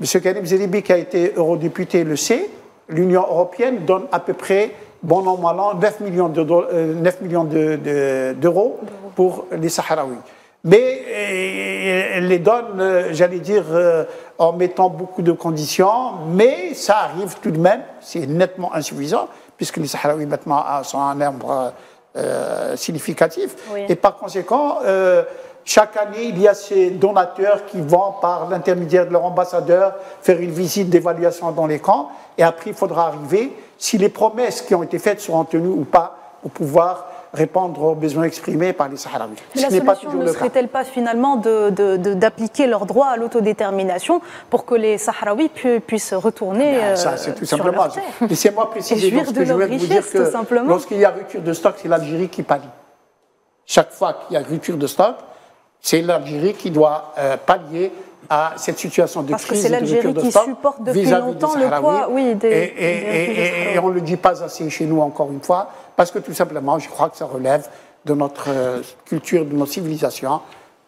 M. Karim Zeribi, qui a été eurodéputé, le sait, l'Union européenne donne à peu près... bon an, mal an, neuf millions d'euros de, de, de, pour les Sahraouis. Mais elle les donne, j'allais dire, en mettant beaucoup de conditions, mais ça arrive tout de même, c'est nettement insuffisant, puisque les Sahraouis maintenant sont un nombre euh, significatif. Oui. Et par conséquent, euh, chaque année, il y a ces donateurs qui vont, par l'intermédiaire de leur ambassadeur, faire une visite d'évaluation dans les camps, et après, il faudra arriver... si les promesses qui ont été faites seront tenues ou pas, pour pouvoir répondre aux besoins exprimés par les Sahraouis. Mais la solution ne serait-elle pas finalement d'appliquer leur droit à l'autodétermination pour que les Sahraouis pu, puissent retourner euh, ça, c'est tout simplement. Laissez-moi préciser ce que je voulais vous dire, que lorsqu'il y a rupture de stock, c'est l'Algérie qui pallie. Chaque fois qu'il y a rupture de stock, c'est l'Algérie qui doit euh, pallier à cette situation de parce crise. Parce que c'est l'Algérie qui supporte depuis vis -vis longtemps des le poids oui, des, et, et, des et, et, et on ne le dit pas assez chez nous, encore une fois, parce que tout simplement, je crois que ça relève de notre euh, culture, de notre civilisation,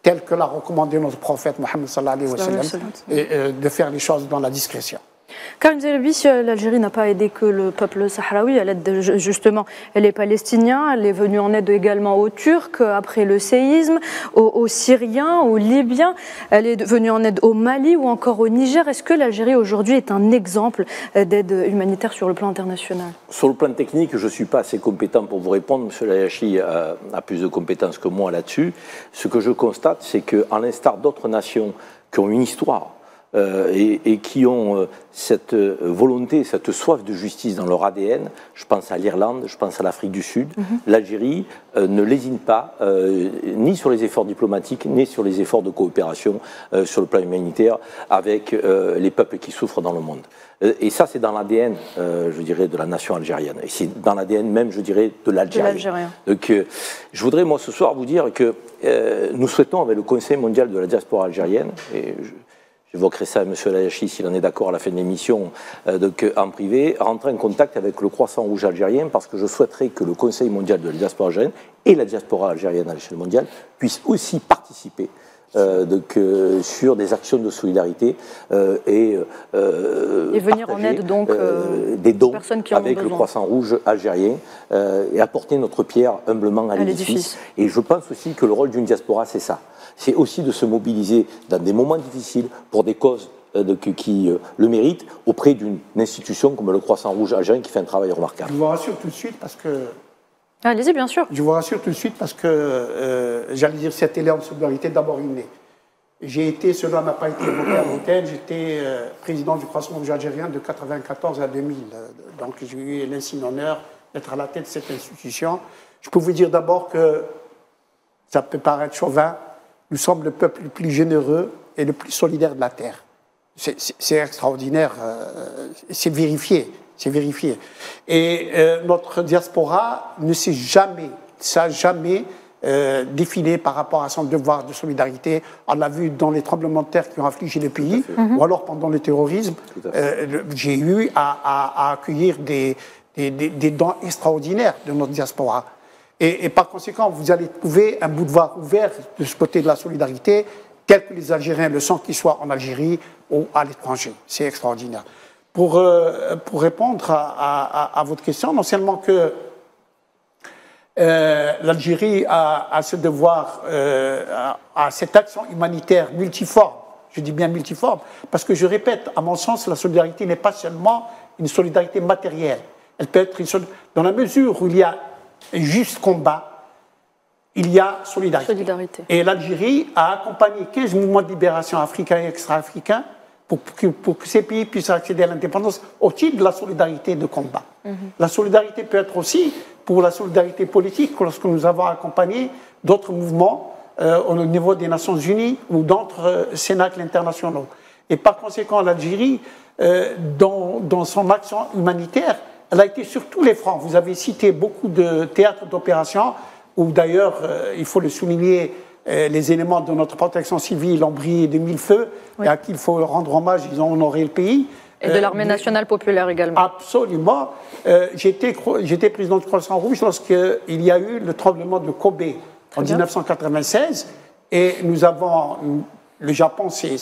telle que l'a recommandé notre prophète Mohammed sallallahu alayhi wa sallam, et euh, de faire les choses dans la discrétion. Karim Zeribi, l'Algérie n'a pas aidé que le peuple sahraoui, elle aide justement les Palestiniens, elle est venue en aide également aux Turcs après le séisme, aux, aux Syriens, aux Libyens, elle est venue en aide au Mali ou encore au Niger. Est-ce que l'Algérie aujourd'hui est un exemple d'aide humanitaire sur le plan international? Sur le plan technique, je ne suis pas assez compétent pour vous répondre, M. Ayachi a, a plus de compétences que moi là-dessus. Ce que je constate, c'est qu'à l'instar d'autres nations qui ont une histoire, Euh, et, et qui ont euh, cette euh, volonté, cette soif de justice dans leur A D N, je pense à l'Irlande, je pense à l'Afrique du Sud, mm-hmm. l'Algérie euh, ne lésine pas, euh, ni sur les efforts diplomatiques, ni sur les efforts de coopération euh, sur le plan humanitaire avec euh, les peuples qui souffrent dans le monde. Et ça, c'est dans l'A D N, euh, je dirais, de la nation algérienne. Et c'est dans l'A D N même, je dirais, de l'Algérie. Donc, euh, je voudrais, moi, ce soir, vous dire que euh, nous souhaitons, avec le Conseil mondial de la diaspora algérienne, et je, j'évoquerai ça à M. Ayachi, s'il en est d'accord à la fin de l'émission, euh, en privé, rentrer en contact avec le Croissant Rouge algérien, parce que je souhaiterais que le Conseil mondial de la diaspora algérienne et la diaspora algérienne à l'échelle mondiale puissent aussi participer euh, donc, euh, sur des actions de solidarité euh, et, euh, et venir en aide donc euh, des dons personnes qui en avec ont besoin. Le Croissant Rouge algérien euh, et apporter notre pierre humblement à, à l'édifice. Et je pense aussi que le rôle d'une diaspora, c'est ça. C'est aussi de se mobiliser dans des moments difficiles pour des causes de, qui euh, le méritent auprès d'une institution comme le Croissant Rouge algérien qui fait un travail remarquable. Je vous rassure tout de suite parce que... Allez-y, bien sûr. Je vous rassure tout de suite parce que, euh, j'allais dire, cet élan de solidarité d'abord inné. J'ai été, cela n'a pas été évoqué à l'hôtel, j'étais euh, président du Conseil mondial algérien de mille neuf cent quatre-vingt-quatorze à deux mille. Donc j'ai eu l'insigne honneur d'être à la tête de cette institution. Je peux vous dire d'abord que, ça peut paraître chauvin, nous sommes le peuple le plus généreux et le plus solidaire de la Terre. C'est extraordinaire, euh, c'est vérifié, c'est vérifié. Et euh, notre diaspora ne s'est jamais, ça jamais euh, défilé par rapport à son devoir de solidarité. On l'a vu dans les tremblements de terre qui ont affligé le pays, ou alors pendant le terrorisme, euh, j'ai eu à, à, à accueillir des, des, des, des dons extraordinaires de notre diaspora. Et, et par conséquent, vous allez trouver un boulevard ouvert de ce côté de la solidarité, tels que les Algériens le sont, qu'ils soient en Algérie ou à l'étranger. C'est extraordinaire. Pour, euh, pour répondre à, à, à votre question, non seulement que euh, l'Algérie a, a ce devoir, euh, a, a cette action humanitaire multiforme, je dis bien multiforme, parce que je répète, à mon sens, la solidarité n'est pas seulement une solidarité matérielle. Elle peut être une solidarité, dans la mesure où il y a un juste combat, il y a solidarité. solidarité. Et l'Algérie a accompagné quinze mouvements de libération africains et extra-africains pour, pour, pour que ces pays puissent accéder à l'indépendance au titre de la solidarité de combat. Mm-hmm. La solidarité peut être aussi pour la solidarité politique lorsque nous avons accompagné d'autres mouvements euh, au niveau des Nations Unies ou d'autres euh, cénacles internationaux. Et par conséquent, l'Algérie, euh, dans, dans son action humanitaire, elle a été sur tous les fronts. Vous avez cité beaucoup de théâtres d'opération, où d'ailleurs, euh, il faut le souligner, euh, les éléments de notre protection civile ont brillé de mille feux, oui. Et à qui il faut rendre hommage, ils ont honoré le pays. Et de euh, l'armée nationale populaire également. Absolument. Euh, J'étais président du Croissant Rouge lorsqu'il y a eu le tremblement de Kobe Très en bien. mille neuf cent quatre-vingt-seize, et nous avons, le Japon c'est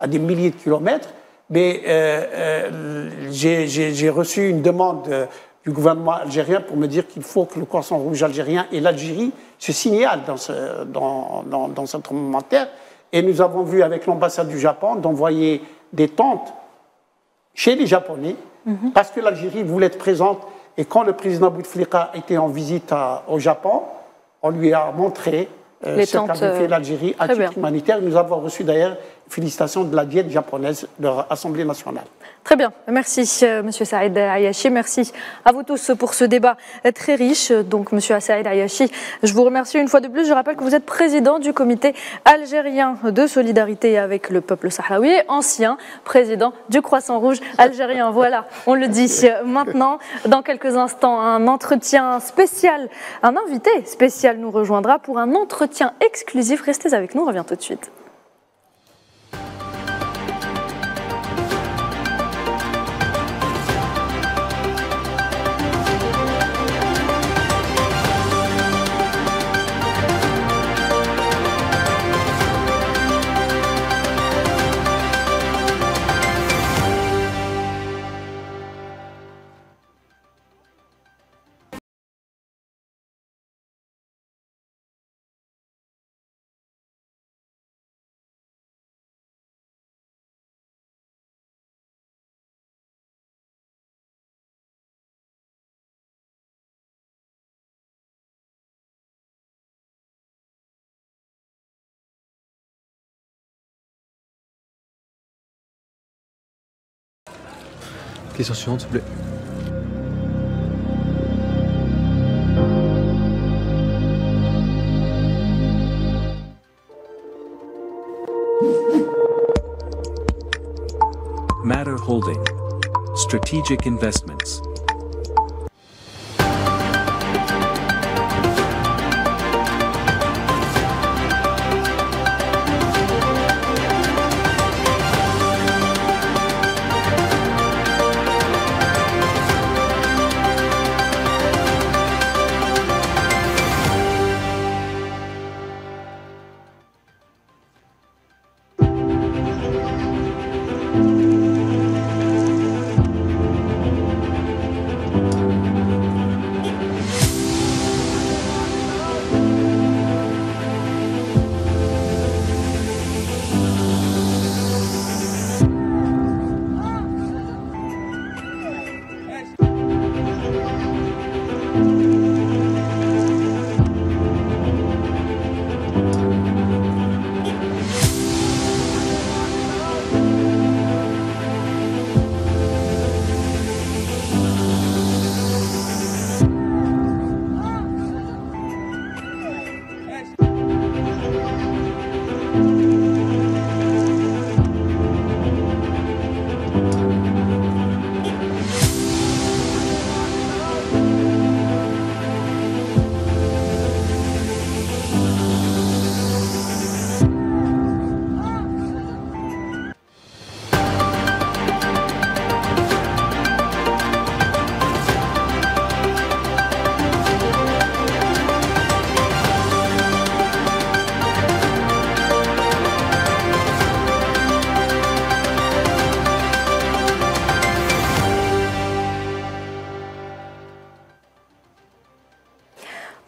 à des milliers de kilomètres, mais euh, euh, j'ai reçu une demande euh, du gouvernement algérien pour me dire qu'il faut que le Croissant Rouge algérien et l'Algérie se signalent dans ce, dans, dans, dans ce tremblement de terre. Et nous avons vu avec l'ambassade du Japon d'envoyer des tentes chez les Japonais, mm-hmm. parce que l'Algérie voulait être présente. Et quand le président Bouteflika était en visite à, au Japon, on lui a montré euh, ce qu'a fait l'Algérie à titre humanitaire. Nous avons reçu d'ailleurs félicitations de la diète japonaise, de leur Assemblée nationale. Très bien, merci euh, Monsieur Saïd Ayachi, merci à vous tous pour ce débat très riche. Donc Monsieur Saïd Ayachi, je vous remercie une fois de plus. Je rappelle que vous êtes président du comité algérien de solidarité avec le peuple sahraoui, ancien président du Croissant Rouge algérien. Voilà, on le dit maintenant. Dans quelques instants, un entretien spécial, un invité spécial nous rejoindra pour un entretien exclusif. Restez avec nous, on revient tout de suite. Question suivante, s'il vous plaît. Madar Holding. Strategic Investments.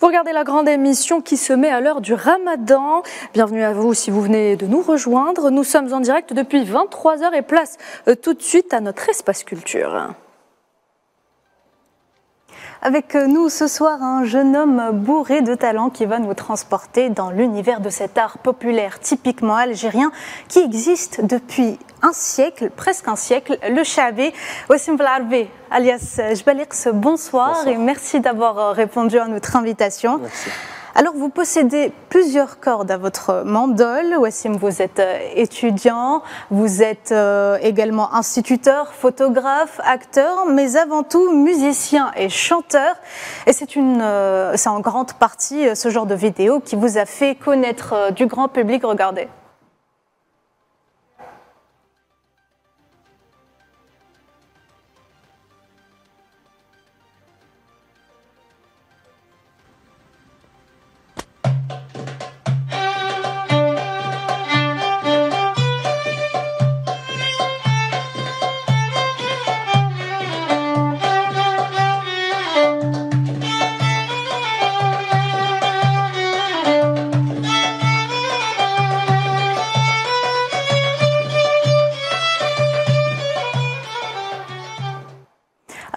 Vous regardez la grande émission qui se met à l'heure du Ramadan. Bienvenue à vous si vous venez de nous rejoindre. Nous sommes en direct depuis vingt-trois heures et place tout de suite à notre espace culture. Avec nous ce soir, un jeune homme bourré de talent qui va nous transporter dans l'univers de cet art populaire typiquement algérien qui existe depuis un siècle, presque un siècle, le Chaabi. Wassim Belarbi, alias Djebali Qes, bonsoir, bonsoir et merci d'avoir répondu à notre invitation. Merci. Alors, vous possédez plusieurs cordes à votre mandole. Wassim, vous êtes étudiant, vous êtes également instituteur, photographe, acteur, mais avant tout musicien et chanteur. Et c'est une, c'est en grande partie ce genre de vidéo qui vous a fait connaître du grand public. Regardez.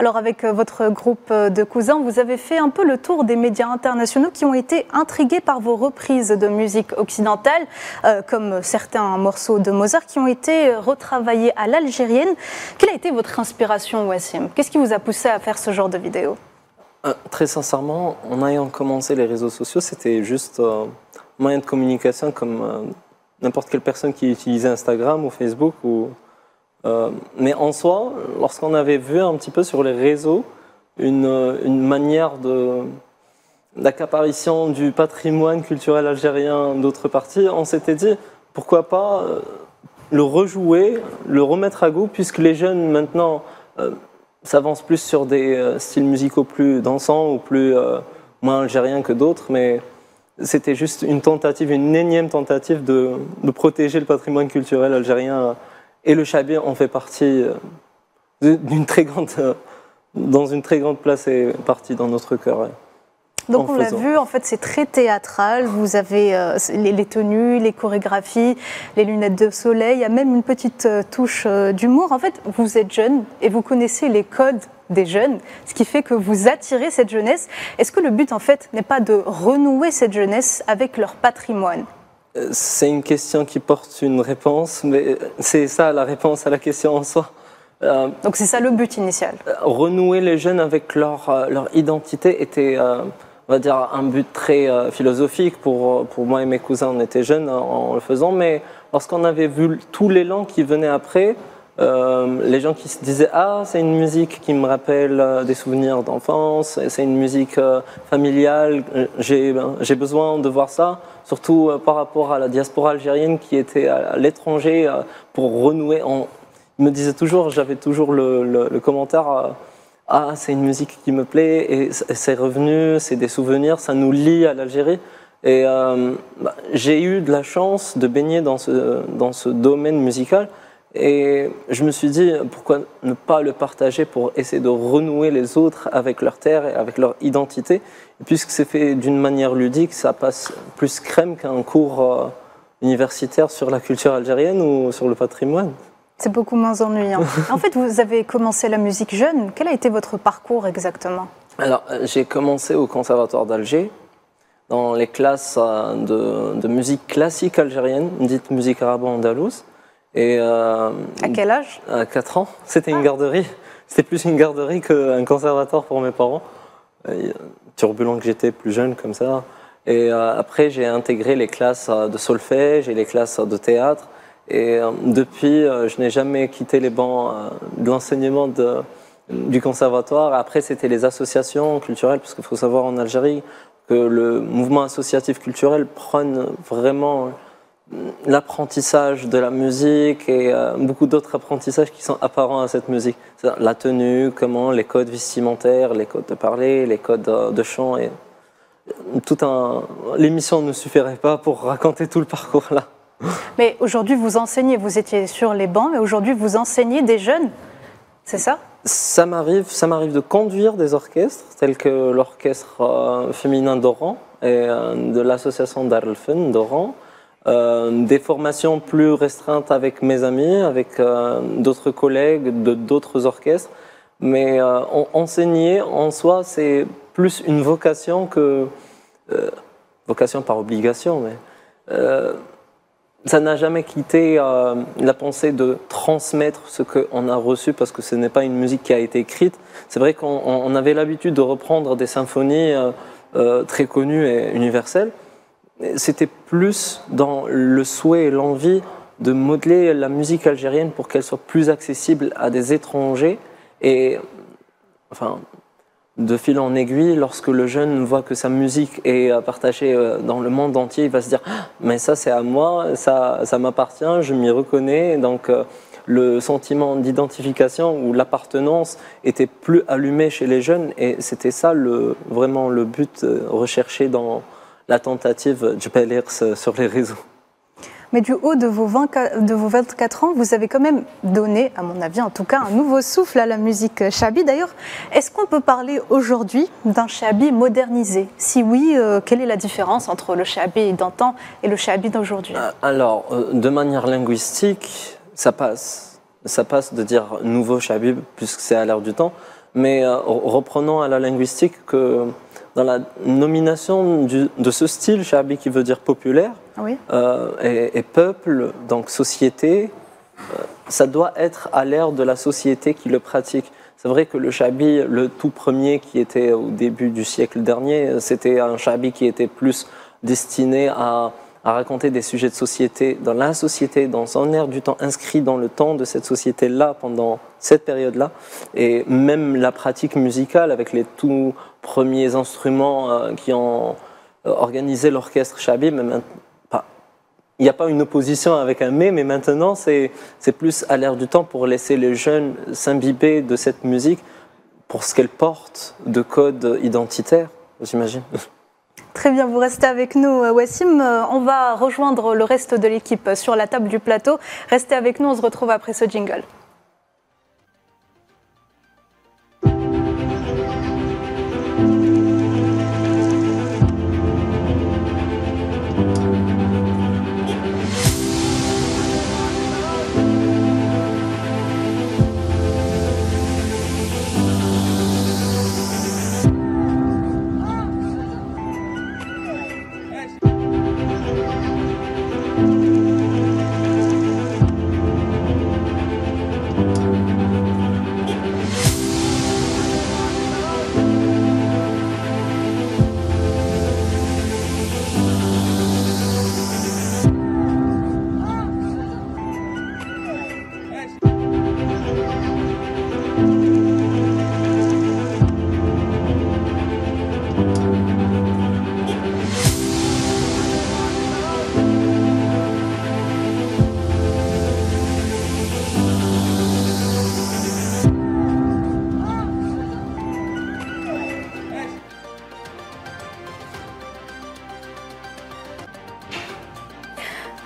Alors avec votre groupe de cousins, vous avez fait un peu le tour des médias internationaux qui ont été intrigués par vos reprises de musique occidentale, euh, comme certains morceaux de Mozart qui ont été retravaillés à l'algérienne. Quelle a été votre inspiration, Wassim? Qu'est-ce qui vous a poussé à faire ce genre de vidéo? euh, Très sincèrement, en ayant commencé les réseaux sociaux, c'était juste euh, un moyen de communication comme euh, n'importe quelle personne qui utilisait Instagram ou Facebook ou... Euh, mais en soi, lorsqu'on avait vu un petit peu sur les réseaux une, une manière de d'accaparition du patrimoine culturel algérien d'autres parties, on s'était dit pourquoi pas le rejouer, le remettre à goût, puisque les jeunes maintenant euh, s'avancent plus sur des euh, styles musicaux plus dansants ou plus euh, moins algériens que d'autres, mais c'était juste une tentative, une énième tentative de, de protéger le patrimoine culturel algérien. Et le Chaabi en fait partie d'une très grande, dans une très grande place et partie dans notre cœur. Donc on l'a vu, en fait c'est très théâtral, vous avez euh, les, les tenues, les chorégraphies, les lunettes de soleil, il y a même une petite euh, touche euh, d'humour. En fait vous êtes jeune et vous connaissez les codes des jeunes, ce qui fait que vous attirez cette jeunesse. Est-ce que le but en fait n'est pas de renouer cette jeunesse avec leur patrimoine? C'est une question qui porte une réponse, mais c'est ça la réponse à la question en soi. Euh, Donc c'est ça le but initial. Renouer les jeunes avec leur, leur identité était, euh, on va dire, un but très euh, philosophique. Pour, pour moi et mes cousins, on était jeunes en, en le faisant, mais lorsqu'on avait vu tout l'élan qui venait après, euh, les gens qui se disaient « Ah, c'est une musique qui me rappelle des souvenirs d'enfance, c'est une musique euh, familiale, j'ai j'ai besoin de voir ça », surtout par rapport à la diaspora algérienne qui était à l'étranger pour renouer. On me disait toujours, j'avais toujours le, le, le commentaire « Ah, c'est une musique qui me plaît, et c'est revenu, c'est des souvenirs, ça nous lie à l'Algérie ». Et euh, bah, j'ai eu de la chance de baigner dans ce, dans ce domaine musical, et je me suis dit « Pourquoi ne pas le partager pour essayer de renouer les autres avec leur terre et avec leur identité ?» Puisque c'est fait d'une manière ludique, ça passe plus crème qu'un cours universitaire sur la culture algérienne ou sur le patrimoine. C'est beaucoup moins ennuyant. En fait, vous avez commencé la musique jeune. Quel a été votre parcours exactement? Alors, j'ai commencé au Conservatoire d'Alger, dans les classes de, de musique classique algérienne, dite musique arabo-andalouse. Euh, à quel âge? À quatre ans. C'était ah. une garderie. C'était plus une garderie qu'un conservatoire pour mes parents. Turbulent que j'étais, plus jeune comme ça. Et euh, après, j'ai intégré les classes de solfège et les classes de théâtre. Et euh, depuis, euh, je n'ai jamais quitté les bancs euh, de l'enseignement du conservatoire. Après, c'était les associations culturelles, parce qu'il faut savoir en Algérie que le mouvement associatif culturel prône vraiment l'apprentissage de la musique et euh, beaucoup d'autres apprentissages qui sont apparents à cette musique. La tenue, comment, les codes vestimentaires, les codes de parler, les codes euh, de chant. Et tout un... L'émission ne suffirait pas pour raconter tout le parcours là. Mais aujourd'hui vous enseignez, vous étiez sur les bancs, mais aujourd'hui vous enseignez des jeunes, c'est ça? Ça m'arrive de conduire des orchestres, tels que l'orchestre euh, féminin d'Oran et euh, de l'association Dar el Fn d'Oran, euh, des formations plus restreintes avec mes amis, avec euh, d'autres collègues de d'autres orchestres. Mais euh, en, enseigner en soi, c'est plus une vocation que... Euh, vocation par obligation, mais... Euh, ça n'a jamais quitté euh, la pensée de transmettre ce qu'on a reçu, parce que ce n'est pas une musique qui a été écrite. C'est vrai qu'on avait l'habitude de reprendre des symphonies euh, euh, très connues et universelles. C'était plus dans le souhait et l'envie de modeler la musique algérienne pour qu'elle soit plus accessible à des étrangers. Et enfin, de fil en aiguille, lorsque le jeune voit que sa musique est partagée dans le monde entier, il va se dire ah, « mais ça c'est à moi, ça, ça m'appartient, je m'y reconnais ». Donc euh, le sentiment d'identification ou l'appartenance était plus allumé chez les jeunes, et c'était ça le, vraiment le but recherché dans la tentative Djebali Qes sur les réseaux. Mais du haut de vos, vingt, de vos vingt-quatre ans, vous avez quand même donné, à mon avis en tout cas, un nouveau souffle à la musique chabi. D'ailleurs, est-ce qu'on peut parler aujourd'hui d'un chabi modernisé? Si oui, euh, quelle est la différence entre le chabi d'antan et le chabi d'aujourd'hui? Alors, euh, de manière linguistique, ça passe. Ça passe de dire nouveau chabi, puisque c'est à l'heure du temps. Mais euh, reprenons à la linguistique que... dans la nomination du, de ce style, chabi qui veut dire populaire, oui. euh, et, et peuple, donc société, euh, ça doit être à l'ère de la société qui le pratique. C'est vrai que le chabi, le tout premier qui était au début du siècle dernier, c'était un chabi qui était plus destiné à, à raconter des sujets de société dans la société, dans son ère du temps, inscrit dans le temps de cette société-là pendant cette période-là. Et même la pratique musicale avec les tout... premiers instruments euh, qui ont euh, organisé l'orchestre chabi, mais il n'y a pas une opposition avec un mais, mais maintenant c'est plus à l'air du temps pour laisser les jeunes s'imbiber de cette musique pour ce qu'elle porte de code identitaire, j'imagine. Très bien, vous restez avec nous, Wassim. On va rejoindre le reste de l'équipe sur la table du plateau. Restez avec nous, on se retrouve après ce jingle.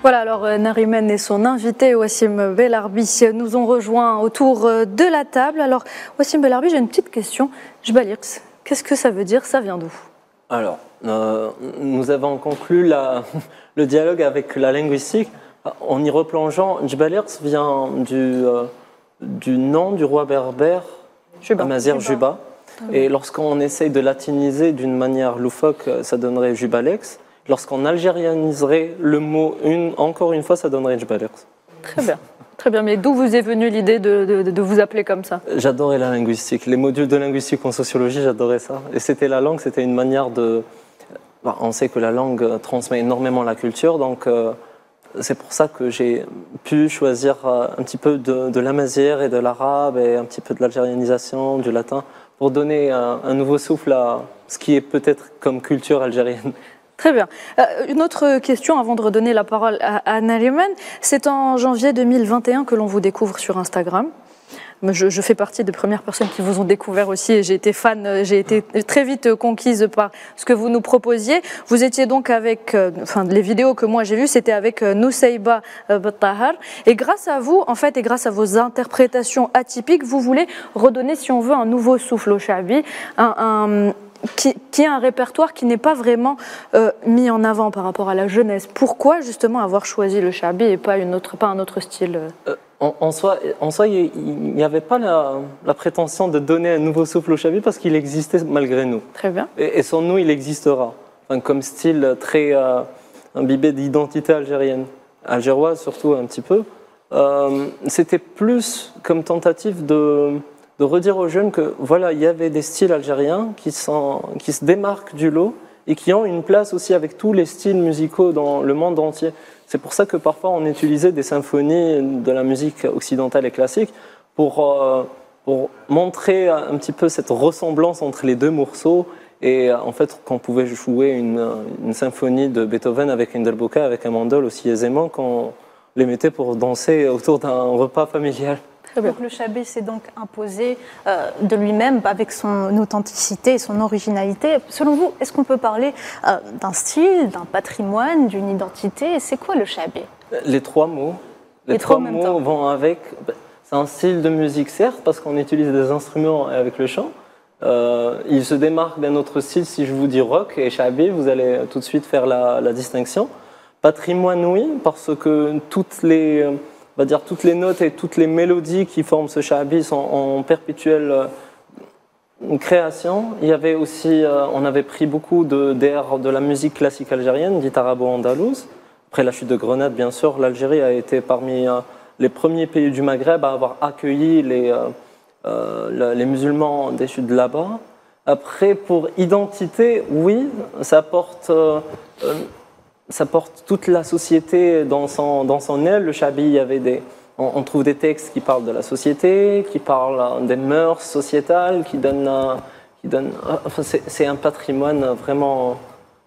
Voilà, alors Nariman et son invité Wassim Belarbi nous ont rejoints autour de la table. Alors Wassim Belarbi, j'ai une petite question. Djebali Qes, qu'est-ce que ça veut dire? Ça vient d'où? Alors, euh, nous avons conclu la, le dialogue avec la linguistique en y replongeant. Djebali Qes vient du, euh, du nom du roi berbère, Amazir Juba. Et lorsqu'on essaye de latiniser d'une manière loufoque, ça donnerait Djebali Qes. Lorsqu'on algérianiserait le mot, une, encore une fois, ça donnerait Djebali Qes. Très bien, très bien. Mais d'où vous est venue l'idée de, de, de vous appeler comme ça? J'adorais la linguistique. Les modules de linguistique en sociologie, j'adorais ça. Et c'était la langue, c'était une manière de... Bah, on sait que la langue transmet énormément la culture, donc euh, c'est pour ça que j'ai pu choisir euh, un petit peu de, de l'amazir et de l'arabe et un petit peu de l'algérianisation, du latin, pour donner euh, un nouveau souffle à ce qui est peut-être comme culture algérienne. Très bien. Euh, une autre question avant de redonner la parole à, à Nariman. C'est en janvier deux mille vingt et un que l'on vous découvre sur Instagram. Je, je fais partie des premières personnes qui vous ont découvert aussi et j'ai été fan, j'ai été très vite conquise par ce que vous nous proposiez. Vous étiez donc avec, euh, enfin les vidéos que moi j'ai vues, c'était avec euh, Nusaïba euh, Battahar. Et grâce à vous, en fait, et grâce à vos interprétations atypiques, vous voulez redonner, si on veut, un nouveau souffle au Chabi, un... un Qui, qui a un répertoire qui n'est pas vraiment euh, mis en avant par rapport à la jeunesse. Pourquoi justement avoir choisi le Chabi et pas, une autre, pas un autre style euh, en, en soi, en soi, il n'y avait pas la, la prétention de donner un nouveau souffle au Chabi parce qu'il existait malgré nous. Très bien. Et, et sans nous, il existera. Enfin, comme style très euh, imbibé d'identité algérienne, algéroise surtout un petit peu. Euh, C'était plus comme tentative de... de redire aux jeunes que voilà, il y avait des styles algériens qui, sont, qui se démarquent du lot et qui ont une place aussi avec tous les styles musicaux dans le monde entier. C'est pour ça que parfois on utilisait des symphonies de la musique occidentale et classique pour, euh, pour montrer un petit peu cette ressemblance entre les deux morceaux et en fait qu'on pouvait jouer une, une symphonie de Beethoven avec une Derboka, avec un mandol aussi aisément qu'on les mettait pour danser autour d'un repas familial. Donc le Chabi s'est donc imposé euh, de lui-même avec son authenticité et son originalité. Selon vous, est-ce qu'on peut parler euh, d'un style, d'un patrimoine, d'une identité? C'est quoi le Chabi? Les trois mots. Les, les trois, trois mots vont avec. C'est un style de musique, certes, parce qu'on utilise des instruments avec le chant. Euh, il se démarque d'un autre style. Si je vous dis rock et Chabi, vous allez tout de suite faire la, la distinction. Patrimoine, oui, parce que toutes les... On va dire toutes les notes et toutes les mélodies qui forment ce Chabi sont en perpétuelle euh, création. Il y avait aussi, euh, on avait pris beaucoup d'air de, de la musique classique algérienne, dite arabo-andalouse. Après la chute de Grenade, bien sûr, l'Algérie a été parmi euh, les premiers pays du Maghreb à avoir accueilli les, euh, euh, les musulmans déchus de là-bas. Après, pour identité, oui, ça porte... Euh, euh, ça porte toute la société dans son, dans son aile. Le Chabi, il y avait des, on, on trouve des textes qui parlent de la société, qui parlent des mœurs sociétales, qui donnent... Qui donnent enfin, c'est un patrimoine vraiment,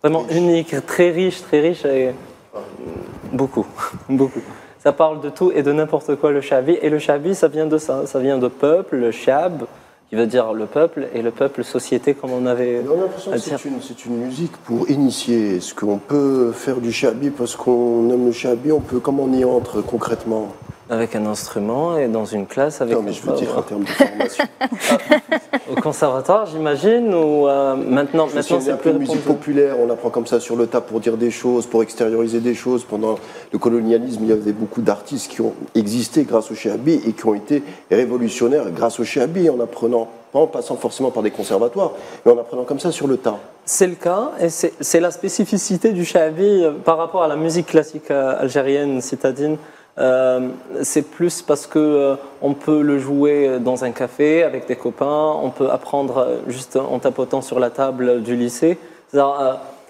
vraiment unique, très riche, très riche, et beaucoup, beaucoup. Ça parle de tout et de n'importe quoi, le Chabi. Et le Chabi, ça vient de ça, ça vient de peuple, le Chab, qui veut dire le peuple, et le peuple, société, comme on avait... On a l'impression que c'est une, c'est une musique pour initier. Est-ce qu'on peut faire du Chabi parce qu'on aime le Chabi? On peut, comment on y entre concrètement? Avec un instrument et dans une classe avec... Non, mais je veux dire en termes de formation. Au conservatoire, j'imagine, ou euh, maintenant... Je maintenant c'est un peu de musique populaire, on apprend comme ça sur le tas pour dire des choses, pour extérioriser des choses. Pendant le colonialisme, il y avait beaucoup d'artistes qui ont existé grâce au Chabi et qui ont été révolutionnaires grâce au Chabi en apprenant, pas en passant forcément par des conservatoires, mais en apprenant comme ça sur le tas. C'est le cas, et c'est la spécificité du Chabi par rapport à la musique classique algérienne, citadine. Euh, c'est plus parce que euh, on peut le jouer dans un café avec des copains, on peut apprendre juste en tapotant sur la table du lycée. Euh,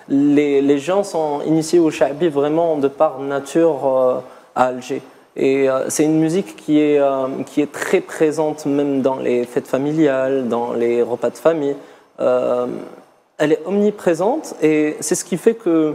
les, les gens sont initiés au Chabi vraiment de par nature euh, à Alger. Et euh, c'est une musique qui est, euh, qui est très présente même dans les fêtes familiales, dans les repas de famille. Euh, elle est omniprésente et c'est ce qui fait que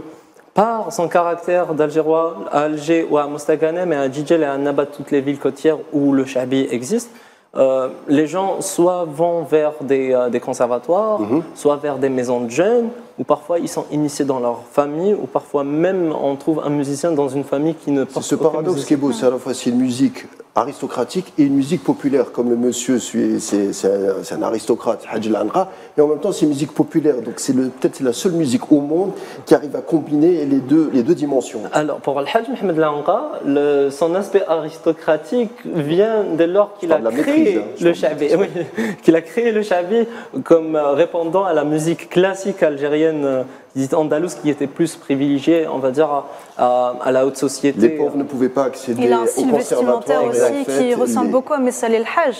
par son caractère d'Algérois à Alger ou à Mostaganem et à Djidjel et à Annaba, toutes les villes côtières où le Chabi existe, euh, les gens soit vont vers des, euh, des conservatoires, mm-hmm. soit vers des maisons de jeunes, ou parfois ils sont initiés dans leur famille, ou parfois même on trouve un musicien dans une famille qui ne porte... C'est ce paradoxe qui est beau, c'est à la fois c'est une musique aristocratique et une musique populaire, comme le monsieur, c'est un aristocrate, Hadj El Anka, et en même temps c'est une musique populaire, donc c'est peut-être la seule musique au monde qui arrive à combiner les deux, les deux dimensions. Alors pour le Hadj Mohamed El Anka, son aspect aristocratique vient dès lors qu'il a, hein, oui, qu'il a créé le Chabi comme répondant à la musique classique algérienne, dite andalouse, qui était plus privilégiée, on va dire, à, à, à la haute société. Les pauvres ne pouvaient pas accéder au conservatoire. Il a un style vestimentaire aussi qui ressemble les... beaucoup à Messali El Hadj.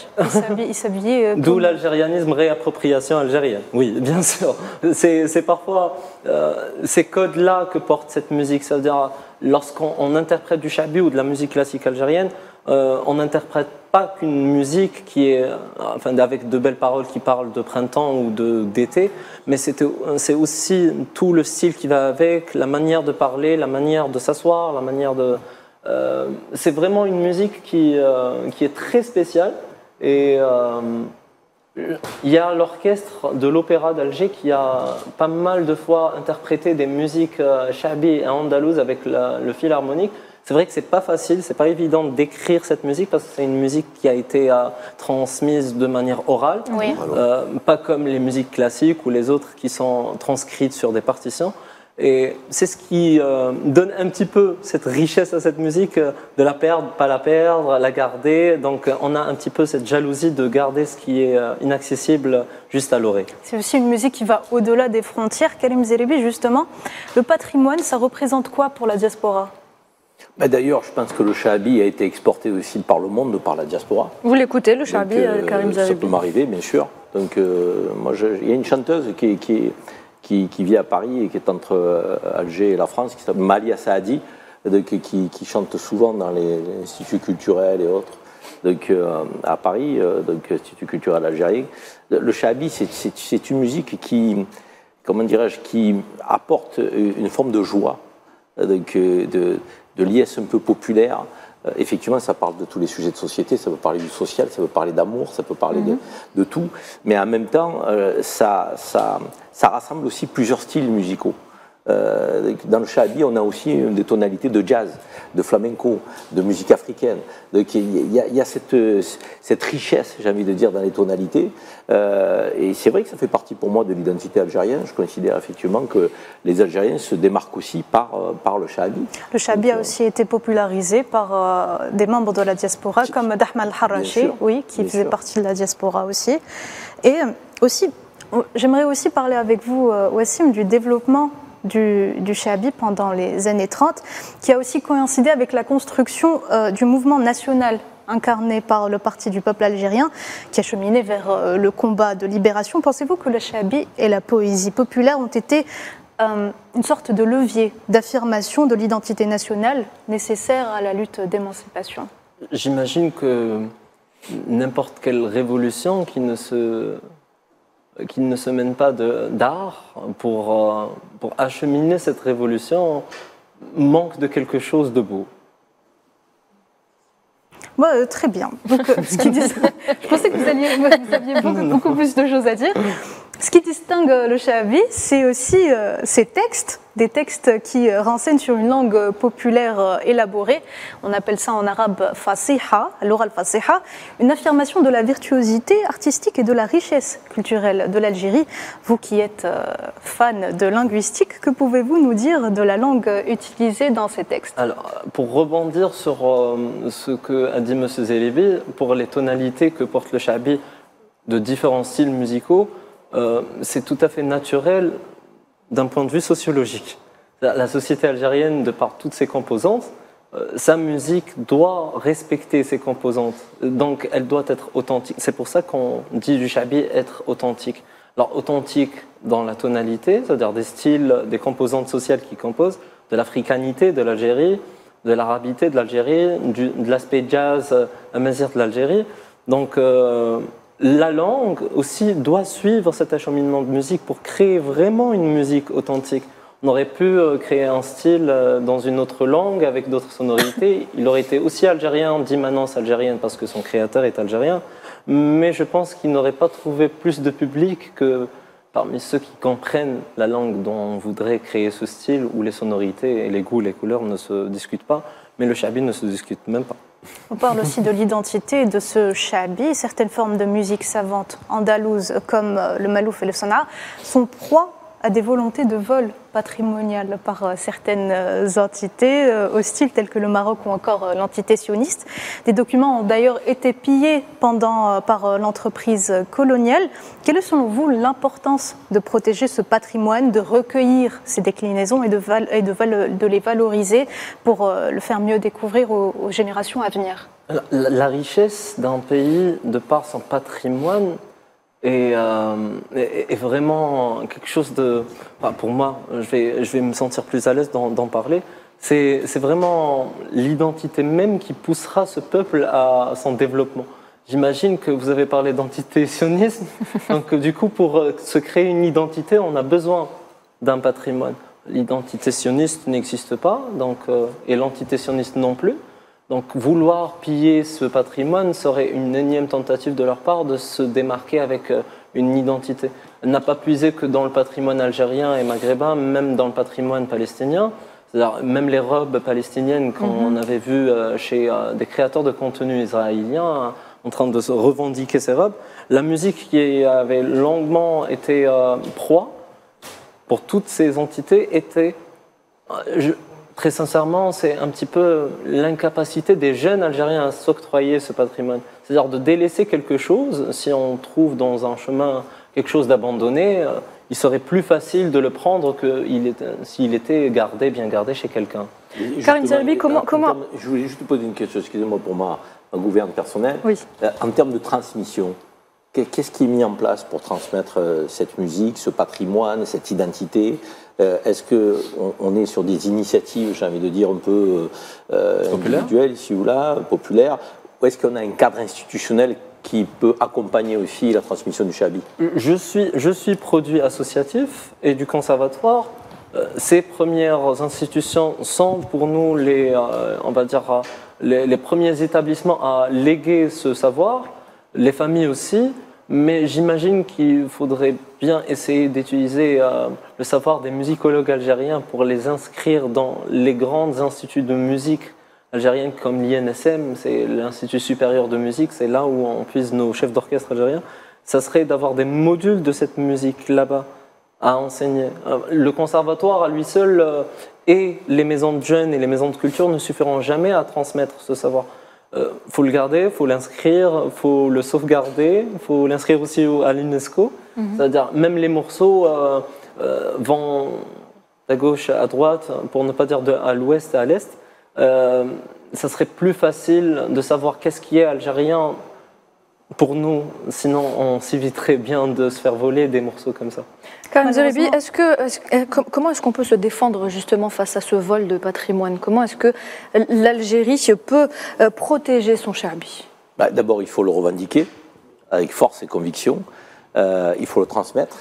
Il s'habillait... D'où comme... l'algérianisme, réappropriation algérienne. Oui, bien sûr. C'est parfois euh, ces codes-là que porte cette musique. C'est-à-dire, lorsqu'on interprète du Chabi ou de la musique classique algérienne, euh, on n'interprète pas qu'une musique qui est, enfin, avec de belles paroles qui parlent de printemps ou d'été, mais c'est aussi tout le style qui va avec, la manière de parler, la manière de s'asseoir, la manière de... Euh, c'est vraiment une musique qui, euh, qui est très spéciale Et euh, il y a l'orchestre de l'Opéra d'Alger qui a pas mal de fois interprété des musiques chabi et andalouses avec la, le fil harmonique. C'est vrai que c'est pas facile, c'est pas évident d'écrire cette musique parce que c'est une musique qui a été uh, transmise de manière orale, oui. euh, pas comme les musiques classiques ou les autres qui sont transcrites sur des partitions. Et c'est ce qui euh, donne un petit peu cette richesse à cette musique, euh, de la perdre, pas la perdre, la garder. Donc euh, on a un petit peu cette jalousie de garder ce qui est euh, inaccessible juste à l'oreille. C'est aussi une musique qui va au-delà des frontières. Karim Zeribi, justement, le patrimoine, ça représente quoi pour la diaspora ? Ben d'ailleurs, je pense que le chahabi a été exporté aussi par le monde, par la diaspora. Vous l'écoutez, le chahabi, euh, Karim Zeribi ? Ça peut m'arriver, bien sûr. Donc euh, moi, il y a une chanteuse qui... qui Qui, qui vit à Paris et qui est entre euh, Alger et la France, qui s'appelle Malia Saadi, donc, qui, qui chante souvent dans les, les instituts culturels et autres, donc, euh, à Paris, euh, donc Institut culturel algérien. Le chahabi, c'est une musique qui, comment dirais-je, qui apporte une forme de joie, donc, de, de liesse un peu populaire. Euh, effectivement, ça parle de tous les sujets de société, ça peut parler du social, ça peut parler d'amour, ça peut parler mmh. de, de tout, mais en même temps, euh, ça... ça Ça rassemble aussi plusieurs styles musicaux. Euh, dans le chahabi, on a aussi des tonalités de jazz, de flamenco, de musique africaine. Donc il y a, il y a cette, cette richesse, j'ai envie de dire, dans les tonalités. Euh, et c'est vrai que ça fait partie pour moi de l'identité algérienne. Je considère effectivement que les Algériens se démarquent aussi par, par le chahabi. Le chahabi Donc, a aussi euh, été popularisé par euh, des membres de la diaspora, comme Dahmane Harachi, oui, qui faisait sûr. partie de la diaspora aussi. Et aussi... J'aimerais aussi parler avec vous, Wassim, du développement du, du chahabi pendant les années trente, qui a aussi coïncidé avec la construction euh, du mouvement national incarné par le Parti du peuple algérien, qui a cheminé vers euh, le combat de libération. Pensez-vous que le chahabi et la poésie populaire ont été euh, une sorte de levier d'affirmation de l'identité nationale nécessaire à la lutte d'émancipation? J'imagine que n'importe quelle révolution qui ne se... qu'il ne se mène pas d'art pour, pour acheminer cette révolution, manque de quelque chose de beau. Ouais, très bien. Donc, ce qui dis... Je pensais que vous, alliez, vous aviez beaucoup, beaucoup plus de choses à dire. Ce qui distingue le chahabi, c'est aussi euh, ses textes, des textes qui euh, renseignent sur une langue populaire euh, élaborée. On appelle ça en arabe fasiha, l'oral fasiha, une affirmation de la virtuosité artistique et de la richesse culturelle de l'Algérie. Vous qui êtes euh, fan de linguistique, que pouvez-vous nous dire de la langue utilisée dans ces textes? Alors, pour rebondir sur euh, ce qu'a dit M. Zeribi, pour les tonalités que porte le chahabi de différents styles musicaux, Euh, c'est tout à fait naturel d'un point de vue sociologique. La, la société algérienne, de par toutes ses composantes, euh, sa musique doit respecter ses composantes. Donc elle doit être authentique. C'est pour ça qu'on dit du chahabi être authentique. Alors authentique dans la tonalité, c'est-à-dire des styles, des composantes sociales qui composent, de l'africanité de l'Algérie, de l'arabité de l'Algérie, de l'aspect jazz, amazir de l'Algérie. Donc... Euh, la langue aussi doit suivre cet acheminement de musique pour créer vraiment une musique authentique. On aurait pu créer un style dans une autre langue avec d'autres sonorités. Il aurait été aussi algérien, d'immanence algérienne, parce que son créateur est algérien. Mais je pense qu'il n'aurait pas trouvé plus de public que parmi ceux qui comprennent la langue dont on voudrait créer ce style, où les sonorités, et les goûts, les couleurs ne se discutent pas, mais le chahabi ne se discute même pas. On parle aussi de l'identité de ce chahabi. Certaines formes de musique savante andalouse, comme le malouf et le sana'a, sont proies à des volontés de vol patrimonial par certaines entités hostiles, telles que le Maroc ou encore l'entité sioniste. Des documents ont d'ailleurs été pillés pendant, par l'entreprise coloniale. Quelle est selon vous l'importance de protéger ce patrimoine, de recueillir ces déclinaisons et de, val, et de, val, de les valoriser pour le faire mieux découvrir aux, aux générations à venir? La, la, la richesse d'un pays, de par son patrimoine, Et, euh, et, et vraiment quelque chose de... Enfin pour moi, je vais, je vais me sentir plus à l'aise d'en parler. C'est vraiment l'identité même qui poussera ce peuple à son développement. J'imagine que vous avez parlé d'identité sioniste. Donc du coup, pour se créer une identité, on a besoin d'un patrimoine. L'identité sioniste n'existe pas, donc, euh, et l'entité sioniste non plus. Donc vouloir piller ce patrimoine serait une énième tentative de leur part de se démarquer avec une identité. Elle n'a pas puisé que dans le patrimoine algérien et maghrébin, même dans le patrimoine palestinien, c'est-à-dire même les robes palestiniennes qu'on avait vues chez des créateurs de contenu israéliens en train de se revendiquer ces robes, la musique qui avait longuement été proie pour toutes ces entités était... Je, Très sincèrement, c'est un petit peu l'incapacité des jeunes Algériens à s'octroyer ce patrimoine. C'est-à-dire de délaisser quelque chose, si on trouve dans un chemin quelque chose d'abandonné, il serait plus facile de le prendre que s'il était gardé, bien gardé chez quelqu'un. Karim Zeribi, comment, comment... Je voulais juste te poser une question, excusez-moi pour ma, ma gouverne personnelle. Oui. En termes de transmission, qu'est-ce qui est mis en place pour transmettre cette musique, ce patrimoine, cette identité ? Euh, Est-ce qu'on est sur des initiatives, j'ai envie de dire, un peu euh, individuelles, ici ou là, populaires, ou est-ce qu'on a un cadre institutionnel qui peut accompagner aussi la transmission du chabi? Je suis, je suis produit associatif et du conservatoire. Euh, ces premières institutions sont pour nous les, euh, on va dire, les, les premiers établissements à léguer ce savoir, les familles aussi. Mais j'imagine qu'il faudrait bien essayer d'utiliser euh, le savoir des musicologues algériens pour les inscrire dans les grands instituts de musique algérienne comme l'I N S M, c'est l'Institut supérieur de musique, c'est là où on puise nos chefs d'orchestre algériens. Ça serait d'avoir des modules de cette musique là-bas à enseigner. Le conservatoire à lui seul euh, et les maisons de jeunes et les maisons de culture ne suffiront jamais à transmettre ce savoir. Il euh, faut le garder, il faut l'inscrire, il faut le sauvegarder, il faut l'inscrire aussi à l'UNESCO. Mm-hmm. C'est-à-dire, même les morceaux euh, euh, vont à gauche, à droite, pour ne pas dire de, à l'ouest, à l'est. Euh, ça serait plus facile de savoir qu'est-ce qui est algérien pour nous, sinon on s'éviterait bien de se faire voler des morceaux comme ça. Karim Zeribi, est-ce que, est-ce, comment est-ce qu'on peut se défendre justement face à ce vol de patrimoine? Comment est-ce que l'Algérie peut protéger son chabi? Bah, d'abord, il faut le revendiquer avec force et conviction. Euh, il faut le transmettre,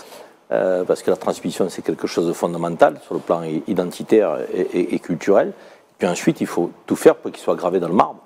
euh, parce que la transmission, c'est quelque chose de fondamental sur le plan identitaire et, et, et culturel. Puis ensuite, il faut tout faire pour qu'il soit gravé dans le marbre.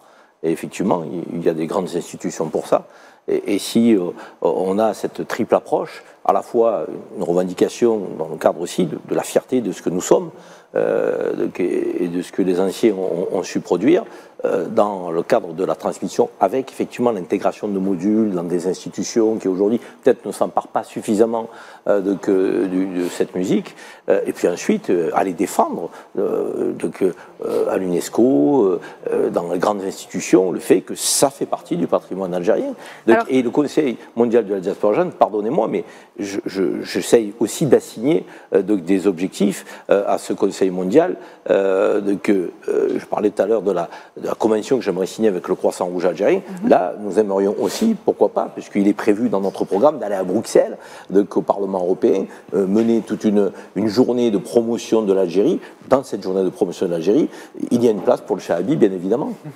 Et effectivement, il y a des grandes institutions pour ça. Et, et si euh, on a cette triple approche, à la fois une revendication dans le cadre aussi de, de la fierté de ce que nous sommes euh, de, et de ce que les anciens ont, ont su produire, euh, dans le cadre de la transmission, avec effectivement l'intégration de modules dans des institutions qui aujourd'hui peut-être ne s'emparent pas suffisamment euh, de, que, de, de cette musique, euh, et puis ensuite euh, aller défendre euh, de, que, euh, à l'UNESCO, euh, dans les grandes institutions, le fait que ça fait partie du patrimoine algérien. De Alors, et le Conseil mondial de la diaspora algérienne, pardonnez-moi, mais je, je, j'essaye aussi d'assigner euh, de, des objectifs euh, à ce Conseil mondial. Euh, de, que, euh, je parlais tout à l'heure de la, de la convention que j'aimerais signer avec le Croissant Rouge algérien. Mm-hmm. Là, nous aimerions aussi, pourquoi pas, puisqu'il est prévu dans notre programme d'aller à Bruxelles, de, au Parlement européen, euh, mener toute une, une journée de promotion de l'Algérie. Dans cette journée de promotion de l'Algérie, il y a une place pour le chabi, bien évidemment. Mm-hmm.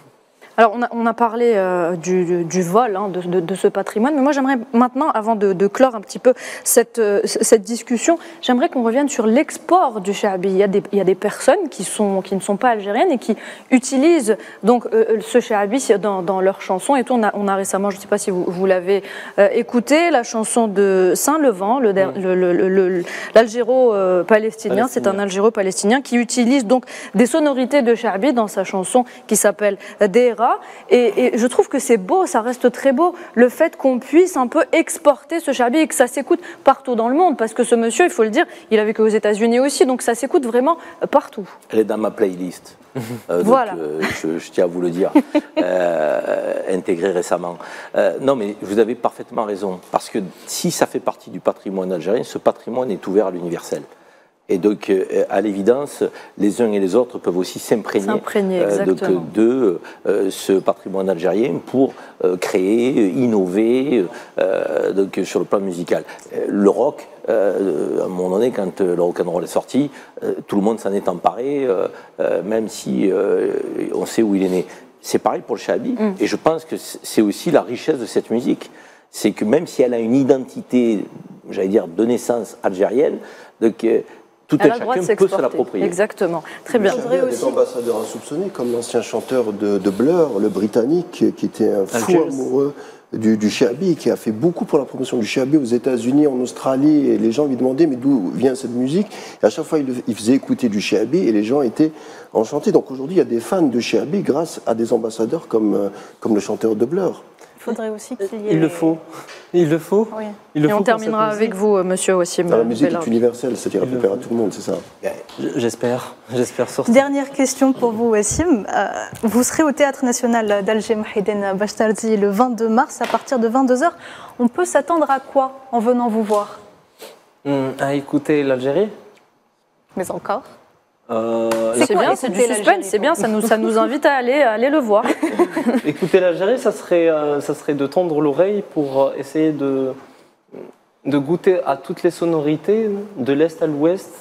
Alors, on a, on a parlé euh, du, du, du vol hein, de, de, de ce patrimoine, mais moi j'aimerais maintenant, avant de, de clore un petit peu cette, euh, cette discussion, j'aimerais qu'on revienne sur l'export du chabi. Il y a des, il y a des personnes qui, sont, qui ne sont pas algériennes et qui utilisent donc, euh, ce chabi dans, dans leurs chansons. Et tout, on a, on a récemment, je ne sais pas si vous, vous l'avez euh, écouté, la chanson de Saint-Levant, l'algéro-palestinien, c'est un algéro-palestinien qui utilise donc des sonorités de chabi dans sa chanson qui s'appelle Dera. Et, et je trouve que c'est beau, ça reste très beau, le fait qu'on puisse un peu exporter ce chabi et que ça s'écoute partout dans le monde, parce que ce monsieur, il faut le dire, il a vécu aux États-Unis aussi, donc ça s'écoute vraiment partout. Elle est dans ma playlist, euh, voilà. Donc, euh, je, je tiens à vous le dire, euh, intégrée récemment. Euh, non mais vous avez parfaitement raison, parce que si ça fait partie du patrimoine algérien, ce patrimoine est ouvert à l'universel. Et donc, à l'évidence, les uns et les autres peuvent aussi s'imprégner euh, de, de euh, ce patrimoine algérien pour euh, créer, innover euh, donc, sur le plan musical. Le rock, euh, à un moment donné, quand le rock'n'roll est sorti, euh, tout le monde s'en est emparé, euh, euh, même si euh, on sait où il est né. C'est pareil pour le chabi, mmh. Et je pense que c'est aussi la richesse de cette musique. C'est que même si elle a une identité, j'allais dire, de naissance algérienne, donc... tout à chacun peut se l'approprier. Exactement. Très bien. Il y a des ambassadeurs insoupçonnés, comme l'ancien chanteur de, de Blur, le Britannique, qui était un fou amoureux du, du shabi, qui a fait beaucoup pour la promotion du shabi aux États-Unis, en Australie, et les gens lui demandaient mais d'où vient cette musique, et à chaque fois il, il faisait écouter du shabi et les gens étaient enchantés. Donc aujourd'hui il y a des fans de shabi grâce à des ambassadeurs comme, comme le chanteur de Blur. Il faudrait aussi qu'il y ait... Il le faut. Il le faut. Oui. Il le et faut on terminera avec vous, monsieur Wassim Belarbi. La musique est universelle, c'est-à-dire elle peut plaire à tout le monde, c'est ça? J'espère. J'espère surtout. Dernière question pour vous, Wassim. Vous serez au Théâtre National d'Alger Mouhidine Bachtardi le vingt-deux mars, à partir de vingt-deux heures. On peut s'attendre à quoi en venant vous voir? hum, À écouter l'Algérie. Mais encore Euh, c'est bien, c'est du suspense, c'est bien, ça nous, ça nous invite à aller, à aller le voir. Écouter l'Algérie, ça serait, ça serait de tendre l'oreille pour essayer de, de goûter à toutes les sonorités, de l'Est à l'Ouest,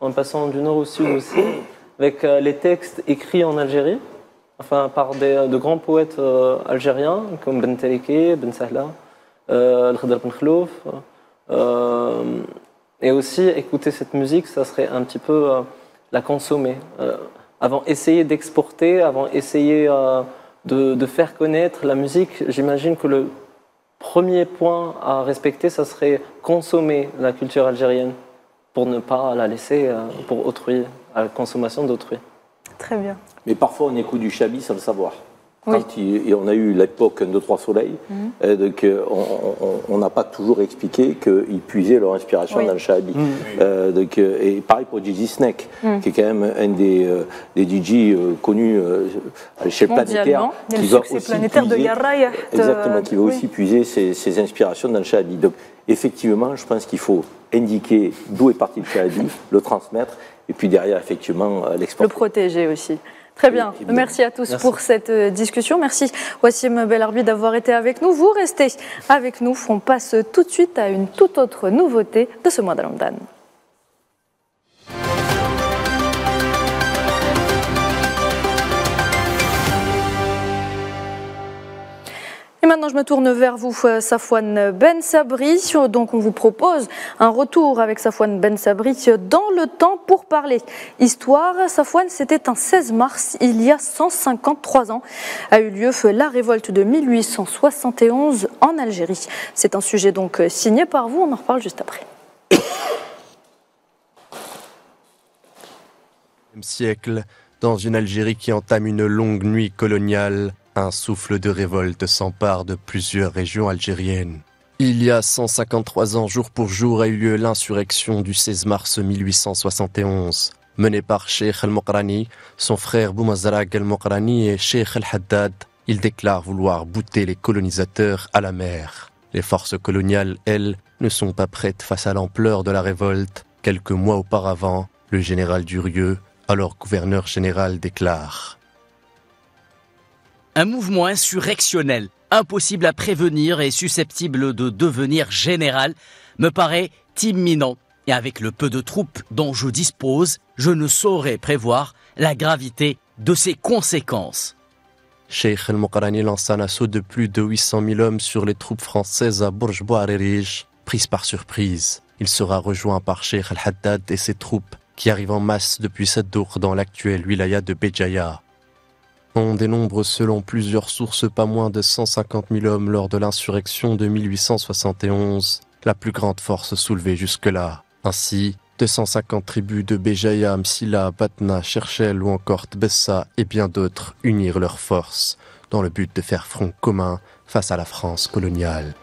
en passant du Nord au Sud aussi, avec les textes écrits en Algérie, enfin par des, de grands poètes algériens, comme Ben Tariki, Ben Sahla, euh, Al-Khadr Ben Khlouf, euh, et aussi écouter cette musique, ça serait un petit peu... Euh, la consommer, euh, avant essayer d'exporter, avant essayer euh, de, de faire connaître la musique. J'imagine que le premier point à respecter, ça serait consommer la culture algérienne pour ne pas la laisser euh, pour autrui, à la consommation d'autrui. Très bien. Mais parfois on écoute du shabi sans le savoir. Oui. Quand il, et on a eu l'époque de trois soleils, mmh. donc on n'a pas toujours expliqué qu'ils puisaient leur inspiration oui. dans le shabi. Mmh. Euh, donc, et pareil pour D J Snake, mmh. qui est quand même un des, des D J connus à l'échelle planétaire. Qui va aussi planétaire puiser, de Yarraïa. Exactement, qui va oui. aussi puiser ses, ses inspirations dans le shabi. Donc effectivement, je pense qu'il faut indiquer d'où est parti le shabi, le transmettre, et puis derrière, effectivement, l'exporter. Le protéger aussi. Très bien. Merci à tous Merci. pour cette discussion. Merci Wassim Belarbi d'avoir été avec nous. Vous restez avec nous. On passe tout de suite à une toute autre nouveauté de ce mois de Ramadan. Et maintenant, je me tourne vers vous, Safouane Ben Sabri. Donc, on vous propose un retour avec Safouane Ben Sabri dans le temps pour parler histoire. Safouane, c'était un seize mars, il y a cent cinquante-trois ans, a eu lieu la révolte de mille huit cent soixante et onze en Algérie. C'est un sujet donc signé par vous, on en reparle juste après. siècle, dans une Algérie qui entame une longue nuit coloniale, un souffle de révolte s'empare de plusieurs régions algériennes. Il y a cent cinquante-trois ans, jour pour jour, a eu lieu l'insurrection du seize mars mille huit cent soixante et onze, menée par Cheikh El Mokrani, son frère Boumazrag El Mokrani et Cheikh Al-Haddad. Il déclare vouloir bouter les colonisateurs à la mer. Les forces coloniales, elles, ne sont pas prêtes face à l'ampleur de la révolte. Quelques mois auparavant, le général Durieux, alors gouverneur général, déclare... Un mouvement insurrectionnel, impossible à prévenir et susceptible de devenir général, me paraît imminent. Et avec le peu de troupes dont je dispose, je ne saurais prévoir la gravité de ses conséquences. Cheikh El Mokrani lance un assaut de plus de huit cent mille hommes sur les troupes françaises à Bourj Bouaririj, prise par surprise. Il sera rejoint par Cheikh Al-Haddad et ses troupes qui arrivent en masse depuis Sadour dans l'actuelle wilaya de Béjaïa. On dénombre selon plusieurs sources pas moins de cent cinquante mille hommes lors de l'insurrection de mille huit cent soixante et onze, la plus grande force soulevée jusque-là. Ainsi, deux cent cinquante tribus de Béjaïa, Msila, Batna, Cherchel ou encore Tbessa et bien d'autres unirent leurs forces dans le but de faire front commun face à la France coloniale.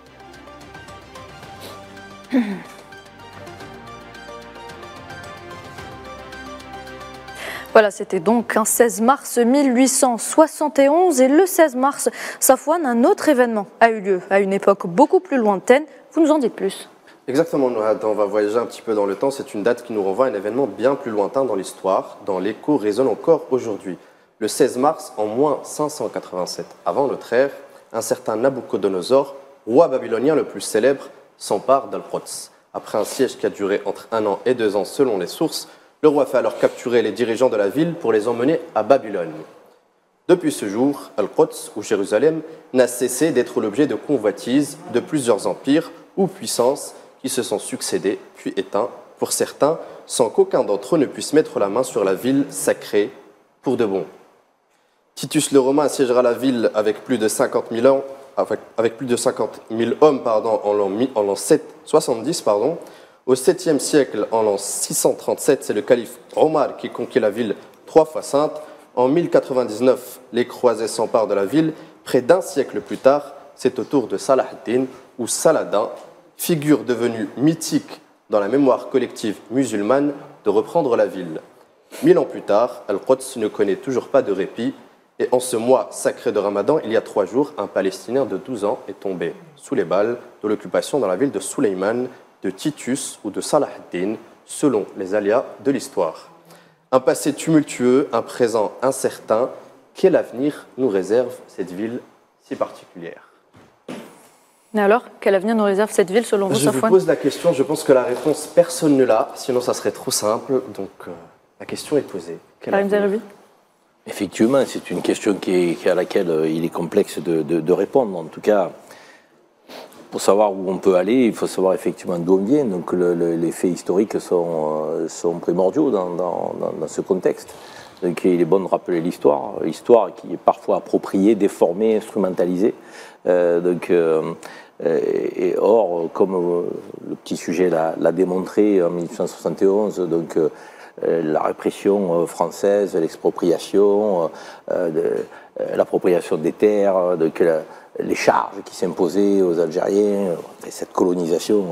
Voilà, c'était donc un seize mars mille huit cent soixante et onze et le seize mars, Safouane, un autre événement a eu lieu à une époque beaucoup plus lointaine. Vous nous en dites plus? Exactement, on va voyager un petit peu dans le temps. C'est une date qui nous renvoie à un événement bien plus lointain dans l'histoire, dont l'écho résonne encore aujourd'hui. Le seize mars, en moins cinq cent quatre-vingt-sept avant notre ère, un certain Nabuchodonosor, roi babylonien le plus célèbre, s'empare d'Al-Prots. Après un siège qui a duré entre un an et deux ans selon les sources, le roi fait alors capturer les dirigeants de la ville pour les emmener à Babylone. Depuis ce jour, Al-Quds, ou Jérusalem, n'a cessé d'être l'objet de convoitises de plusieurs empires ou puissances qui se sont succédés puis éteints pour certains, sans qu'aucun d'entre eux ne puisse mettre la main sur la ville sacrée pour de bon. Titus le Romain assiégera la ville avec plus de cinquante mille, ans, avec, avec plus de cinquante mille hommes pardon, en l'an, en l'an sept cent soixante-dix. Pardon. Au septième siècle, en l'an six cent trente-sept, c'est le calife Omar qui conquiert la ville trois fois sainte. En mille quatre-vingt-dix-neuf, les croisés s'emparent de la ville. Près d'un siècle plus tard, c'est au tour de Salah ad-Din ou Saladin, figure devenue mythique dans la mémoire collective musulmane, de reprendre la ville. Mille ans plus tard, Al-Quds ne connaît toujours pas de répit, et en ce mois sacré de Ramadan, il y a trois jours, un Palestinien de douze ans est tombé sous les balles de l'occupation dans la ville de Souleymane, de Titus ou de Salah ad-Din, selon les aléas de l'histoire. Un passé tumultueux, un présent incertain, quel avenir nous réserve cette ville si particulière ? Mais alors, quel avenir nous réserve cette ville selon vous, Safouane ? Je vous pose la question, je pense que la réponse, personne ne l'a, sinon ça serait trop simple, donc euh, la question est posée. Karim Zeribi ? Effectivement, c'est une question qui est, à laquelle il est complexe de, de, de répondre. En tout cas, pour savoir où on peut aller, il faut savoir effectivement d'où on vient, donc le, le, les faits historiques sont, sont primordiaux dans, dans, dans ce contexte. Donc il est bon de rappeler l'histoire, l'histoire qui est parfois appropriée, déformée, instrumentalisée. Euh, donc, euh, et, et or, comme euh, le petit sujet l'a démontré en mille neuf cent soixante et onze, donc, euh, la répression française, l'expropriation, euh, de, euh, l'appropriation des terres, donc, la, les charges qui s'imposaient aux Algériens, et cette colonisation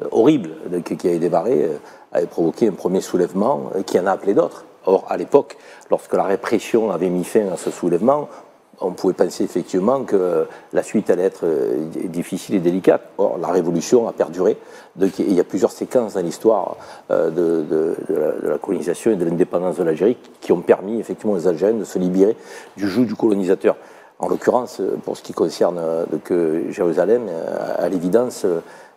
euh, horrible donc, qui avait démarré, euh, avait provoqué un premier soulèvement euh, qui en a appelé d'autres. Or, à l'époque, lorsque la répression avait mis fin à ce soulèvement, on pouvait penser effectivement que la suite allait être difficile et délicate. Or, la révolution a perduré. Donc, il y a plusieurs séquences dans l'histoire de, de, de, la, de la colonisation et de l'indépendance de l'Algérie qui ont permis effectivement aux Algériens de se libérer du joug du colonisateur. En l'occurrence, pour ce qui concerne donc, Jérusalem, à l'évidence,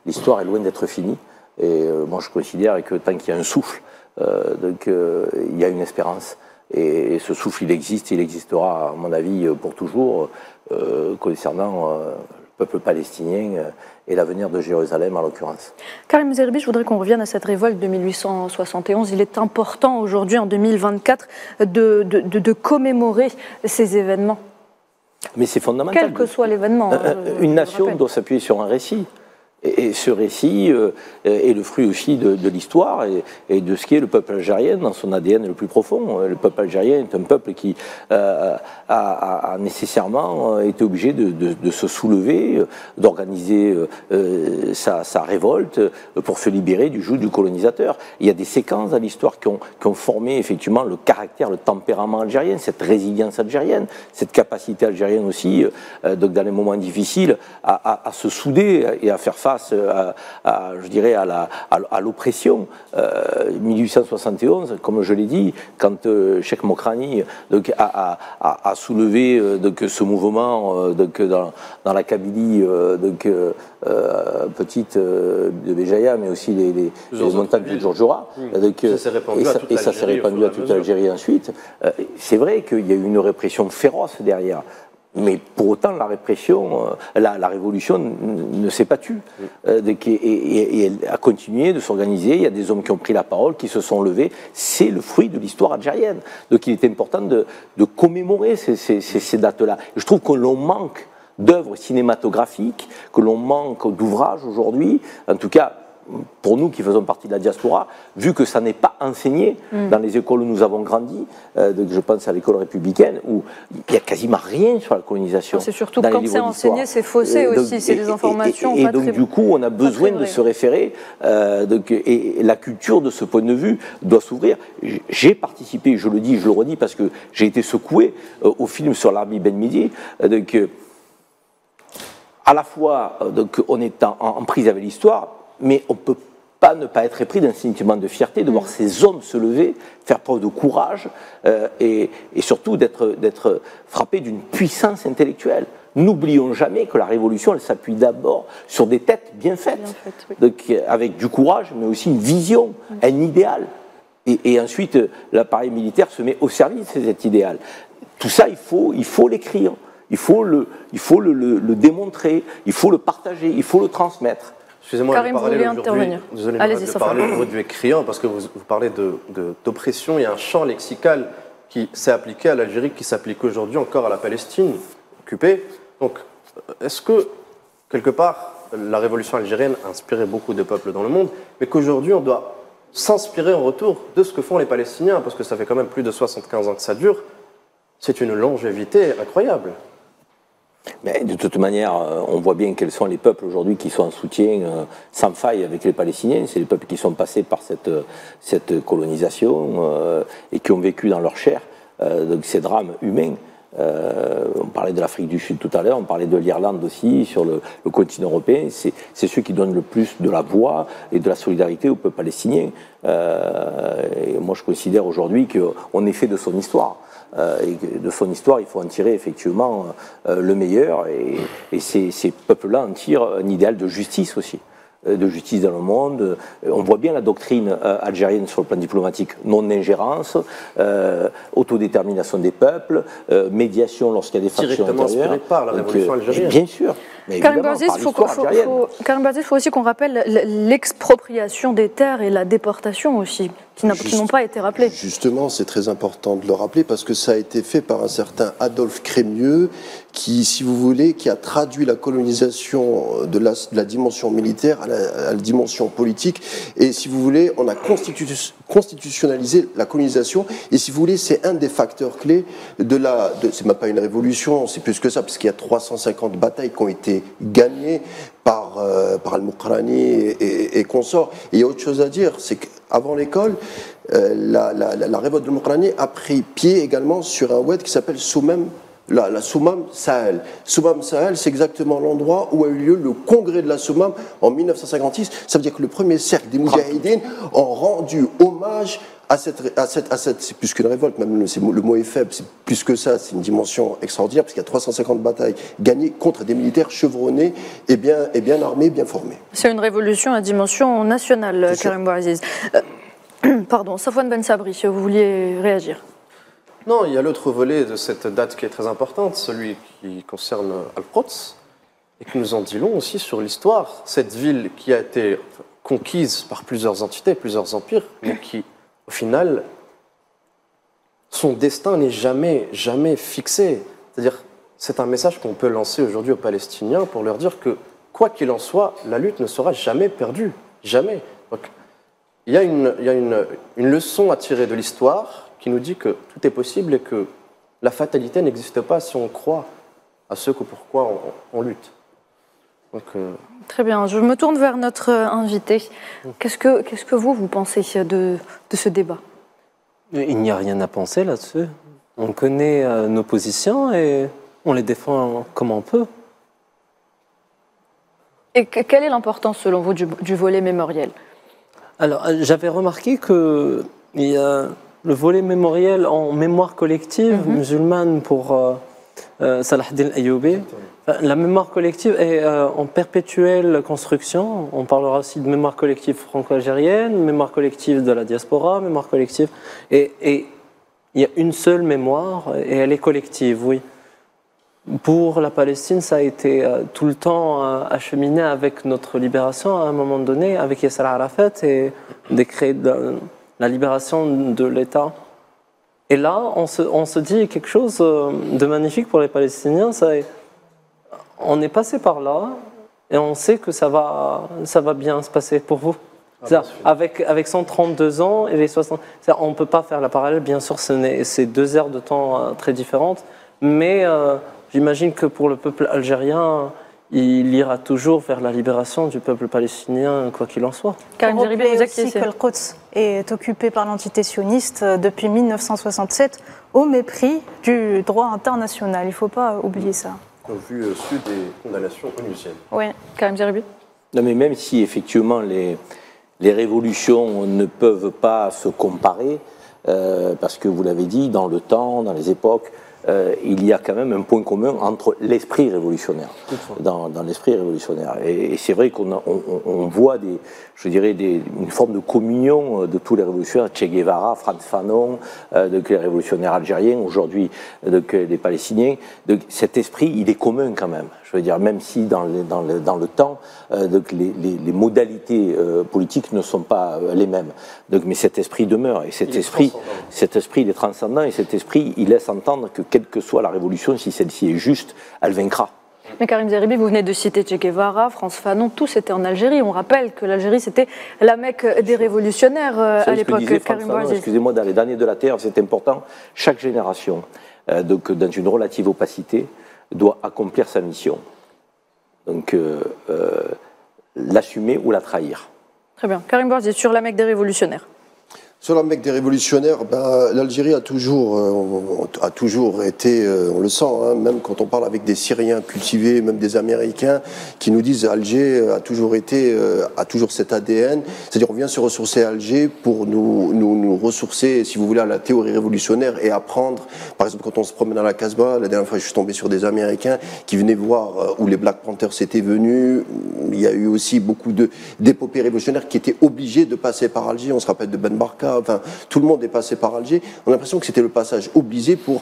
l'histoire est loin d'être finie. Et moi, je considère que tant qu'il y a un souffle, Euh, donc euh, il y a une espérance et, et ce souffle il existe, il existera à mon avis pour toujours euh, concernant euh, le peuple palestinien euh, et l'avenir de Jérusalem en l'occurrence. Karim Zeribi, je voudrais qu'on revienne à cette révolte de mille huit cent soixante et onze. Il est important aujourd'hui en deux mille vingt-quatre de, de, de, de commémorer ces événements. Mais c'est fondamental. Quel que soit l'événement. Euh, une nation doit s'appuyer sur un récit. Et ce récit est le fruit aussi de, de l'histoire et de ce qui est le peuple algérien dans son A D N le plus profond. Le peuple algérien est un peuple qui a, a, a nécessairement été obligé de, de, de se soulever, d'organiser sa, sa révolte pour se libérer du joug du colonisateur. Il y a des séquences à l'histoire qui ont, qui ont formé effectivement le caractère, le tempérament algérien, cette résilience algérienne, cette capacité algérienne aussi, donc dans les moments difficiles, à, à, à se souder et à faire face À, à, je dirais, à l'oppression. Euh, mille huit cent soixante et onze, comme je l'ai dit, quand euh, Cheikh El Mokrani donc, a, a, a soulevé euh, donc, ce mouvement euh, donc, dans, dans la Kabylie euh, donc, euh, petite euh, de Béjaïa, mais aussi les, les, les montagnes du Djurdjoura, mmh. ça répandu et ça s'est répandu à toute l'Algérie ensuite. Euh, C'est vrai qu'il y a eu une répression féroce derrière. Mais pour autant, la répression, la, la révolution ne s'est pas tue. Euh, et, et, et elle a continué de s'organiser. Il y a des hommes qui ont pris la parole, qui se sont levés. C'est le fruit de l'histoire algérienne. Donc il est important de, de commémorer ces, ces, ces, ces dates-là. Je trouve que l'on manque d'œuvres cinématographiques, que l'on manque d'ouvrages aujourd'hui. En tout cas, pour nous qui faisons partie de la diaspora, vu que ça n'est pas enseigné mmh. dans les écoles où nous avons grandi, euh, donc je pense à l'école républicaine, où il n'y a quasiment rien sur la colonisation. C'est surtout quand c'est enseigné, c'est faussé euh, donc, aussi, c'est des informations. Et, et, et, et donc du coup, on a besoin de se référer, euh, donc, et, et la culture de ce point de vue doit s'ouvrir. J'ai participé, je le dis, je le redis, parce que j'ai été secoué euh, au film sur Larbi Ben M'hidi, euh, donc euh, à la fois, euh, donc, on est en, en prise avec l'histoire, mais on ne peut pas ne pas être épris d'un sentiment de fierté, de voir ces hommes se lever, faire preuve de courage euh, et, et surtout d'être frappés d'une puissance intellectuelle. N'oublions jamais que la révolution, elle s'appuie d'abord sur des têtes bien faites, bien faites oui. donc, avec du courage, mais aussi une vision, oui. un idéal. Et, et ensuite, l'appareil militaire se met au service de cet idéal. Tout ça, il faut, il faut l'écrire, il faut, le, il faut le, le, le démontrer, il faut le partager, il faut le transmettre. Excusez-moi, Karim, vous voulez intervenir. Désolé, le parallèle aujourd'hui est criant parce que vous, vous parlez de, de, d'oppression. Il y a un champ lexical qui s'est appliqué à l'Algérie, qui s'applique aujourd'hui encore à la Palestine occupée. Donc, est-ce que, quelque part, la révolution algérienne a inspiré beaucoup de peuples dans le monde, mais qu'aujourd'hui, on doit s'inspirer en retour de ce que font les Palestiniens, parce que ça fait quand même plus de soixante-quinze ans que ça dure. C'est une longévité incroyable. Mais de toute manière, on voit bien quels sont les peuples aujourd'hui qui sont en soutien sans faille avec les Palestiniens. C'est les peuples qui sont passés par cette, cette colonisation et qui ont vécu dans leur chair donc ces drames humains. Euh, on parlait de l'Afrique du Sud tout à l'heure, on parlait de l'Irlande aussi, sur le, le continent européen. C'est, c'est ceux qui donnent le plus de la voix et de la solidarité au peuple palestinien. Euh, et moi, je considère aujourd'hui qu'on est fait de son histoire. Euh, et de son histoire, il faut en tirer effectivement euh, le meilleur. Et, et ces, ces peuples-là en tirent un idéal de justice aussi. De justice dans le monde. On voit bien la doctrine algérienne sur le plan diplomatique, non-ingérence, euh, autodétermination des peuples, euh, médiation lorsqu'il y a des factions intérieures. Directement inspirée par la révolution algérienne. Bien sûr. Karim Bouaziz, il faut, faut, faut, faut aussi qu'on rappelle l'expropriation des terres et la déportation aussi, qui, Juste, qui n'ont pas été rappelées. Justement, c'est très important de le rappeler parce que ça a été fait par un certain Adolphe Crémieux qui, si vous voulez, qui a traduit la colonisation de la, de la dimension militaire à la, à la dimension politique. Et si vous voulez, on a constitu, constitutionnalisé la colonisation. Et si vous voulez, c'est un des facteurs clés de la... De, c'est même pas une révolution, c'est plus que ça, parce qu'il y a trois cent cinquante batailles qui ont été gagné par, euh, par El Mokrani et, et, et consorts. Et il y a autre chose à dire, c'est qu'avant l'école, euh, la, la, la, la révolte d'El Mokrani a pris pied également sur un oued qui s'appelle Soumam, la, la Soumam Sahel. Soumam Sahel, c'est exactement l'endroit où a eu lieu le congrès de la Soumam en mille neuf cent cinquante-six. Ça veut dire que le premier cercle des Moudjahidines ont rendu hommage à cette, à cette, à cette, c'est plus qu'une révolte, même le, c'est, le mot est faible, c'est plus que ça, c'est une dimension extraordinaire, parce qu'il y a trois cent cinquante batailles gagnées contre des militaires chevronnés et bien, et bien armés, bien formés. C'est une révolution à dimension nationale, Karim Bouaziz. Euh, pardon, Safouane Ben Sabri, si vous vouliez réagir. Non, il y a l'autre volet de cette date qui est très importante, celui qui concerne Al-Quds, et qui nous en dit long aussi sur l'histoire. Cette ville qui a été conquise par plusieurs entités, plusieurs empires, mais qui... Au final, son destin n'est jamais, jamais fixé. C'est-à-dire, c'est un message qu'on peut lancer aujourd'hui aux Palestiniens pour leur dire que, quoi qu'il en soit, la lutte ne sera jamais perdue. Jamais. Donc, il y a une, il y a une, une leçon à tirer de l'histoire qui nous dit que tout est possible et que la fatalité n'existe pas si on croit à ce que pourquoi on, on lutte. Donc, euh... Très bien, je me tourne vers notre invité. Qu'est-ce que, qu'est-ce que vous, vous pensez de, de ce débat? Il n'y a rien à penser là-dessus. On connaît euh, nos positions et on les défend comme on peut. Et que, quelle est l'importance, selon vous, du, du volet mémoriel? Alors, j'avais remarqué qu'il y a le volet mémoriel en mémoire collective mm-hmm. musulmane pour... Euh, Euh, Salah ad-Din Ayyoubi. La mémoire collective est euh, en perpétuelle construction. On parlera aussi de mémoire collective franco-algérienne, mémoire collective de la diaspora, mémoire collective. Et il y a une seule mémoire et elle est collective, oui. Pour la Palestine, ça a été euh, tout le temps euh, acheminé avec notre libération à un moment donné, avec Yasser Arafat et décret de la libération de l'État. Et là, on se, on se dit quelque chose de magnifique pour les Palestiniens. Ça est, on est passé par là et on sait que ça va, ça va bien se passer pour vous. Ah, avec, avec cent trente-deux ans et les soixante... On ne peut pas faire la parallèle, bien sûr, ce n'est, c'est deux heures de temps très différentes. Mais euh, j'imagine que pour le peuple algérien, il ira toujours vers la libération du peuple palestinien, quoi qu'il en soit. Karim Zeribi, vous acquiescez. Que le Quds est occupé par l'entité sioniste depuis mille neuf cent soixante-sept, au mépris du droit international. Il ne faut pas oublier ça. Au vu aussi des condamnations onusiennes. Oui, Karim Zeribi. Non, mais même si effectivement les, les révolutions ne peuvent pas se comparer, euh, parce que vous l'avez dit, dans le temps, dans les époques, euh, il y a quand même un point commun entre l'esprit révolutionnaire, dans, dans l'esprit révolutionnaire. Et, et c'est vrai qu'on on, on voit, des, je dirais, des, une forme de communion de tous les révolutionnaires, Che Guevara, Frantz Fanon, euh, donc les révolutionnaires algériens, aujourd'hui les Palestiniens. Donc cet esprit, il est commun quand même. Je veux dire, même si dans le, dans le, dans le temps, euh, donc les, les, les modalités euh, politiques ne sont pas les mêmes. Donc, mais cet esprit demeure, et cet esprit, cet esprit, il est transcendant, et cet esprit, il laisse entendre que quelle que soit la révolution, si celle-ci est juste, elle vaincra. Mais Karim Zeribi, vous venez de citer Che Guevara, Frantz Fanon, tous étaient en Algérie. On rappelle que l'Algérie, c'était la Mecque des révolutionnaires euh, à l'époque. Excusez-moi, dans les derniers de la Terre, c'est important, chaque génération, euh, donc, dans une relative opacité, doit accomplir sa mission, donc euh, euh, l'assumer ou la trahir. Très bien. Karim Bouaziz, sur la Mecque des révolutionnaires. Sur la Mecque des révolutionnaires, ben, l'Algérie a toujours, euh, a toujours été, euh, on le sent, hein, même quand on parle avec des Syriens cultivés, même des Américains, qui nous disent Alger a toujours été, euh, a toujours cet A D N, c'est-à-dire on vient se ressourcer à Alger pour nous, nous, nous ressourcer, si vous voulez, à la théorie révolutionnaire et apprendre. Par exemple, quand on se promène à la Casbah, la dernière fois je suis tombé sur des Américains qui venaient voir où les Black Panthers étaient venus. Il y a eu aussi beaucoup d'épopées révolutionnaires qui étaient obligés de passer par Alger, on se rappelle de Ben Barka. Enfin, tout le monde est passé par Alger. On a l'impression que c'était le passage obligé pour,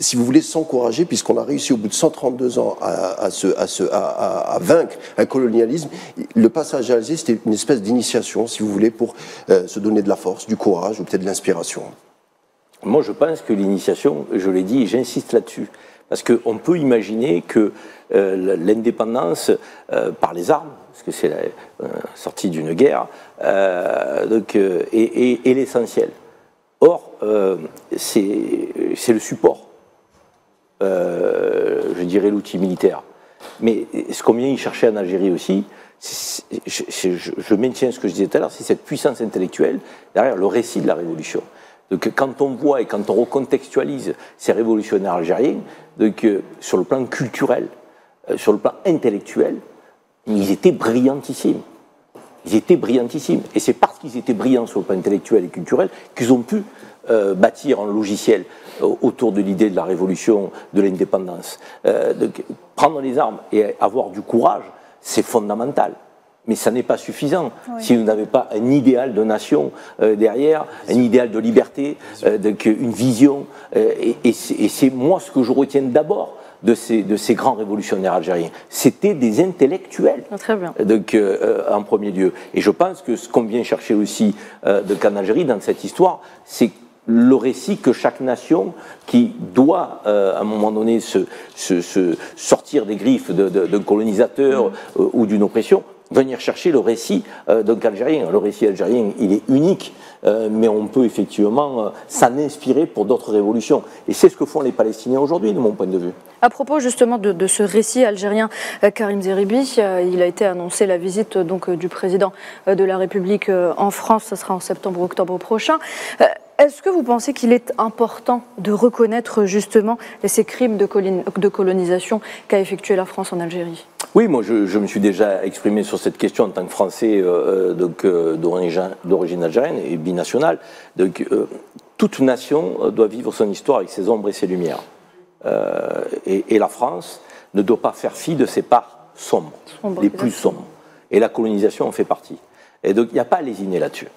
si vous voulez, s'encourager, puisqu'on a réussi au bout de cent trente-deux ans à, à, se, à, se, à, à vaincre un colonialisme. Le passage à Alger, c'était une espèce d'initiation, si vous voulez, pour euh, se donner de la force, du courage ou peut-être de l'inspiration. Moi, je pense que l'initiation, je l'ai dit, j'insiste là-dessus, parce qu'on peut imaginer que euh, l'indépendance euh, par les armes, parce que c'est la euh, sortie d'une guerre, euh, donc, euh, est, est, est l'essentiel. Or, euh, c'est le support, euh, je dirais l'outil militaire. Mais ce qu'on vient y chercher en Algérie aussi, c est, c est, je, je maintiens ce que je disais tout à l'heure, c'est cette puissance intellectuelle derrière le récit de la révolution. Donc, quand on voit et quand on recontextualise ces révolutionnaires algériens, donc, euh, sur le plan culturel, euh, sur le plan intellectuel, ils étaient brillantissimes. Ils étaient brillantissimes. Et c'est parce qu'ils étaient brillants sur le plan intellectuel et culturel qu'ils ont pu euh, bâtir un logiciel euh, autour de l'idée de la révolution, de l'indépendance. Euh, donc, prendre les armes et avoir du courage, c'est fondamental. Mais ça n'est pas suffisant, oui, si vous n'avez pas un idéal de nation euh, derrière, un idéal de liberté, euh, donc une vision. Euh, et et c'est moi ce que je retiens d'abord de ces, de ces grands révolutionnaires algériens. C'était des intellectuels, ah, très bien. Donc, euh, en premier lieu. Et je pense que ce qu'on vient chercher aussi euh, de en Algérie dans cette histoire, c'est le récit que chaque nation qui doit, euh, à un moment donné, se, se, se sortir des griffes d'un de, de, de colonisateur mmh. euh, ou d'une oppression, venir chercher le récit euh, donc algérien. Le récit algérien, il est unique, euh, mais on peut effectivement euh, s'en inspirer pour d'autres révolutions. Et c'est ce que font les Palestiniens aujourd'hui, de mon point de vue. À propos justement de, de ce récit algérien, euh, Karim Zeribi, euh, il a été annoncé la visite euh, donc, euh, du président euh, de la République euh, en France, ce sera en septembre-octobre prochain. Euh, Est-ce que vous pensez qu'il est important de reconnaître justement ces crimes de, colon de colonisation qu'a effectué la France en Algérie? Oui, moi je, je me suis déjà exprimé sur cette question en tant que Français euh, d'origine euh, algérienne et binationale. Donc, euh, toute nation doit vivre son histoire avec ses ombres et ses lumières. Euh, et, et la France ne doit pas faire fi de ses parts sombres, Sombre, les plus sombres. Et la colonisation en fait partie. Et donc il n'y a pas à lésiner là-dessus.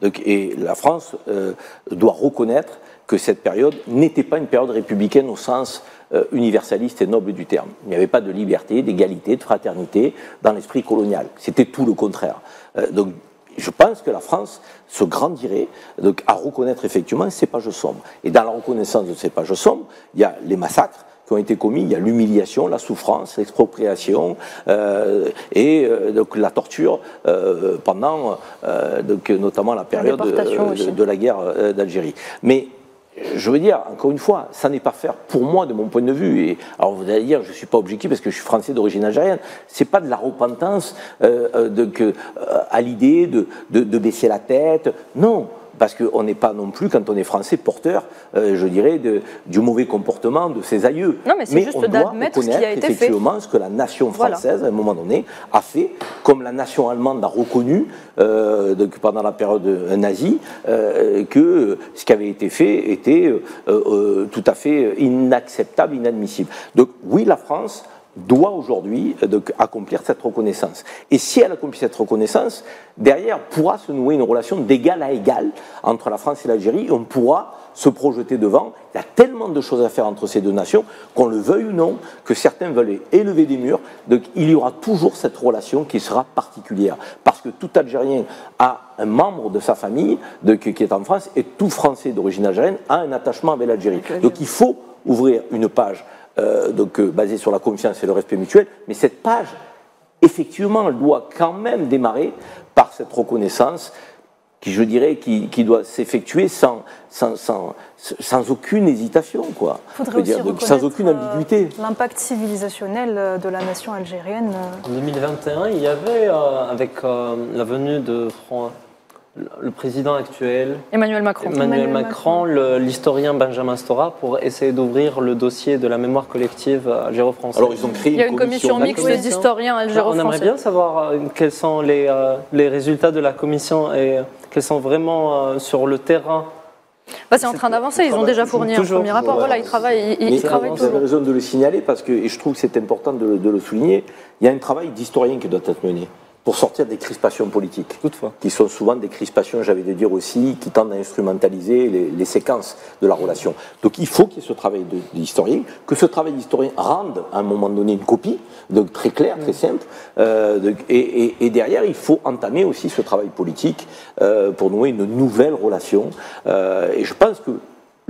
Donc, et la France euh, doit reconnaître que cette période n'était pas une période républicaine au sens euh, universaliste et noble du terme. Il n'y avait pas de liberté, d'égalité, de fraternité dans l'esprit colonial. C'était tout le contraire. Euh, donc, je pense que la France se grandirait donc, à reconnaître effectivement ces pages sombres. Et dans la reconnaissance de ces pages sombres, il y a les massacres qui ont été commis, il y a l'humiliation, la souffrance, l'expropriation euh, et euh, donc la torture euh, pendant euh, donc, notamment la période euh, de, de la guerre euh, d'Algérie. Mais je veux dire, encore une fois, ça n'est pas faire pour moi de mon point de vue. Et, alors vous allez dire, je ne suis pas objectif parce que je suis français d'origine algérienne. Ce n'est pas de la repentance euh, de, que, euh, à l'idée de, de, de baisser la tête. Non, parce qu'on n'est pas non plus, quand on est français, porteur, euh, je dirais, de, du mauvais comportement de ses aïeux. Non, mais c'est juste d'admettre ce qui a été fait. Effectivement, ce que la nation française, voilà, à un moment donné, a fait, comme la nation allemande a reconnu euh, donc pendant la période nazie, euh, que ce qui avait été fait était euh, euh, tout à fait inacceptable, inadmissible. Donc oui, la France doit aujourd'hui accomplir cette reconnaissance. Et si elle accomplit cette reconnaissance, derrière pourra se nouer une relation d'égal à égal entre la France et l'Algérie, on pourra se projeter devant. Il y a tellement de choses à faire entre ces deux nations, qu'on le veuille ou non, que certains veulent élever des murs, donc il y aura toujours cette relation qui sera particulière, parce que tout Algérien a un membre de sa famille de, qui est en France, et tout Français d'origine algérienne a un attachement avec l'Algérie. Donc il faut ouvrir une page Euh, donc, euh, basée sur la confiance et le respect mutuel, mais cette page, effectivement, elle doit quand même démarrer par cette reconnaissance qui, je dirais, qui, qui doit s'effectuer sans, sans, sans, sans aucune hésitation, quoi. Il faudrait aussi dire, donc, sans aucune ambiguïté. Euh, l'impact civilisationnel de la nation algérienne. Euh... En deux mille vingt et un, il y avait, euh, avec euh, la venue de François, le président actuel, Emmanuel Macron, Emmanuel Emmanuel Macron, Macron. l'historien Benjamin Stora, pour essayer d'ouvrir le dossier de la mémoire collective algéro-française. Alors ils ont créé une, il y a une commission, commission mixte d'historiens algéro-français. On aimerait bien savoir quels sont les, euh, les résultats de la commission et quels sont vraiment euh, sur le terrain. Bah, c'est en train d'avancer, ils ont déjà fourni toujours un premier rapport, voilà, ils travaillent, ils, ils travaillent toujours. Vous avez raison de le signaler, parce que, et je trouve que c'est important de, de le souligner, il y a un travail d'historien qui doit être mené pour sortir des crispations politiques, toutefois, qui sont souvent des crispations, j'avais de dire aussi, qui tendent à instrumentaliser les, les séquences de la relation. Donc il faut qu'il y ait ce travail d'historien, que ce travail d'historien rende à un moment donné une copie, donc très claire, très simple, euh, de, et, et, et derrière il faut entamer aussi ce travail politique euh, pour nouer une nouvelle relation, euh, et je pense que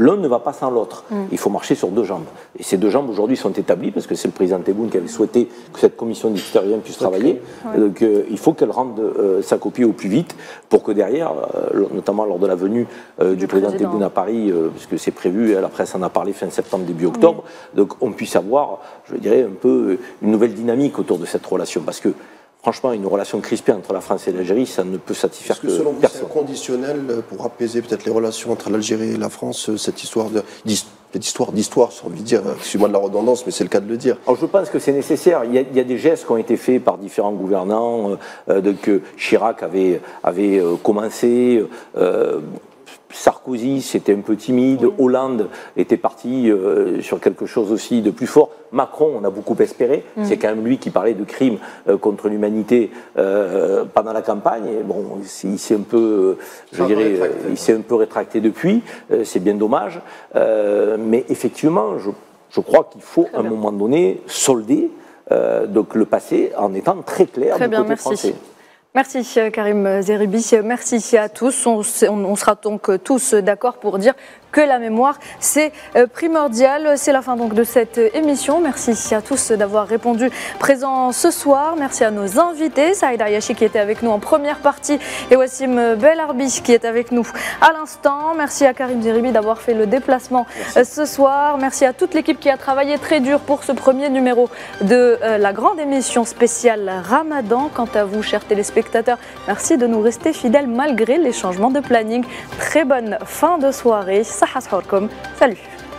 l'un ne va pas sans l'autre. Mmh. Il faut marcher sur deux jambes. Et ces deux jambes, aujourd'hui, sont établies, parce que c'est le président Tebboune qui avait souhaité que cette commission d'historiens puisse travailler. Okay. Ouais. Donc, euh, il faut qu'elle rende euh, sa copie au plus vite, pour que derrière, euh, notamment lors de la venue euh, du président, président Tebboune à Paris, euh, parce que c'est prévu, la presse en a parlé fin septembre, début octobre, mmh. donc on puisse avoir, je dirais, un peu une nouvelle dynamique autour de cette relation. Parce que, franchement, une relation crispée entre la France et l'Algérie, ça ne peut satisfaire que, que selon vous, personne. C'est conditionnel pour apaiser peut-être les relations entre l'Algérie et la France, cette histoire de... d'histoire d'histoire, j'ai envie de dire, excusez-moi de la redondance, mais c'est le cas de le dire. Alors je pense que c'est nécessaire, il y, a, il y a des gestes qui ont été faits par différents gouvernants, euh, de, que Chirac avait, avait commencé... Euh, Sarkozy, c'était un peu timide. Oui. Hollande était parti euh, sur quelque chose aussi de plus fort. Macron, on a beaucoup espéré. Mmh. C'est quand même lui qui parlait de crimes euh, contre l'humanité euh, pendant la campagne. Et bon, il s'est un peu, euh, je dirais, euh, il s'est un peu rétracté depuis. Euh, c'est bien dommage. Euh, mais effectivement, je, je crois qu'il faut à un moment donné solder euh, donc le passé en étant très clair du côté français. Merci Karim Zeribi, merci à tous. On, on sera donc tous d'accord pour dire que la mémoire, c'est primordial. C'est la fin donc de cette émission. Merci à tous d'avoir répondu présent ce soir. Merci à nos invités, Saïd Ayachi qui était avec nous en première partie et Wassim Belarbi qui est avec nous à l'instant. Merci à Karim Zeribi d'avoir fait le déplacement merci. ce soir. Merci à toute l'équipe qui a travaillé très dur pour ce premier numéro de la grande émission spéciale Ramadan. Quant à vous, chers téléspectateurs, merci de nous rester fidèles malgré les changements de planning. Très bonne fin de soirée. Saha sahorkom. Salut.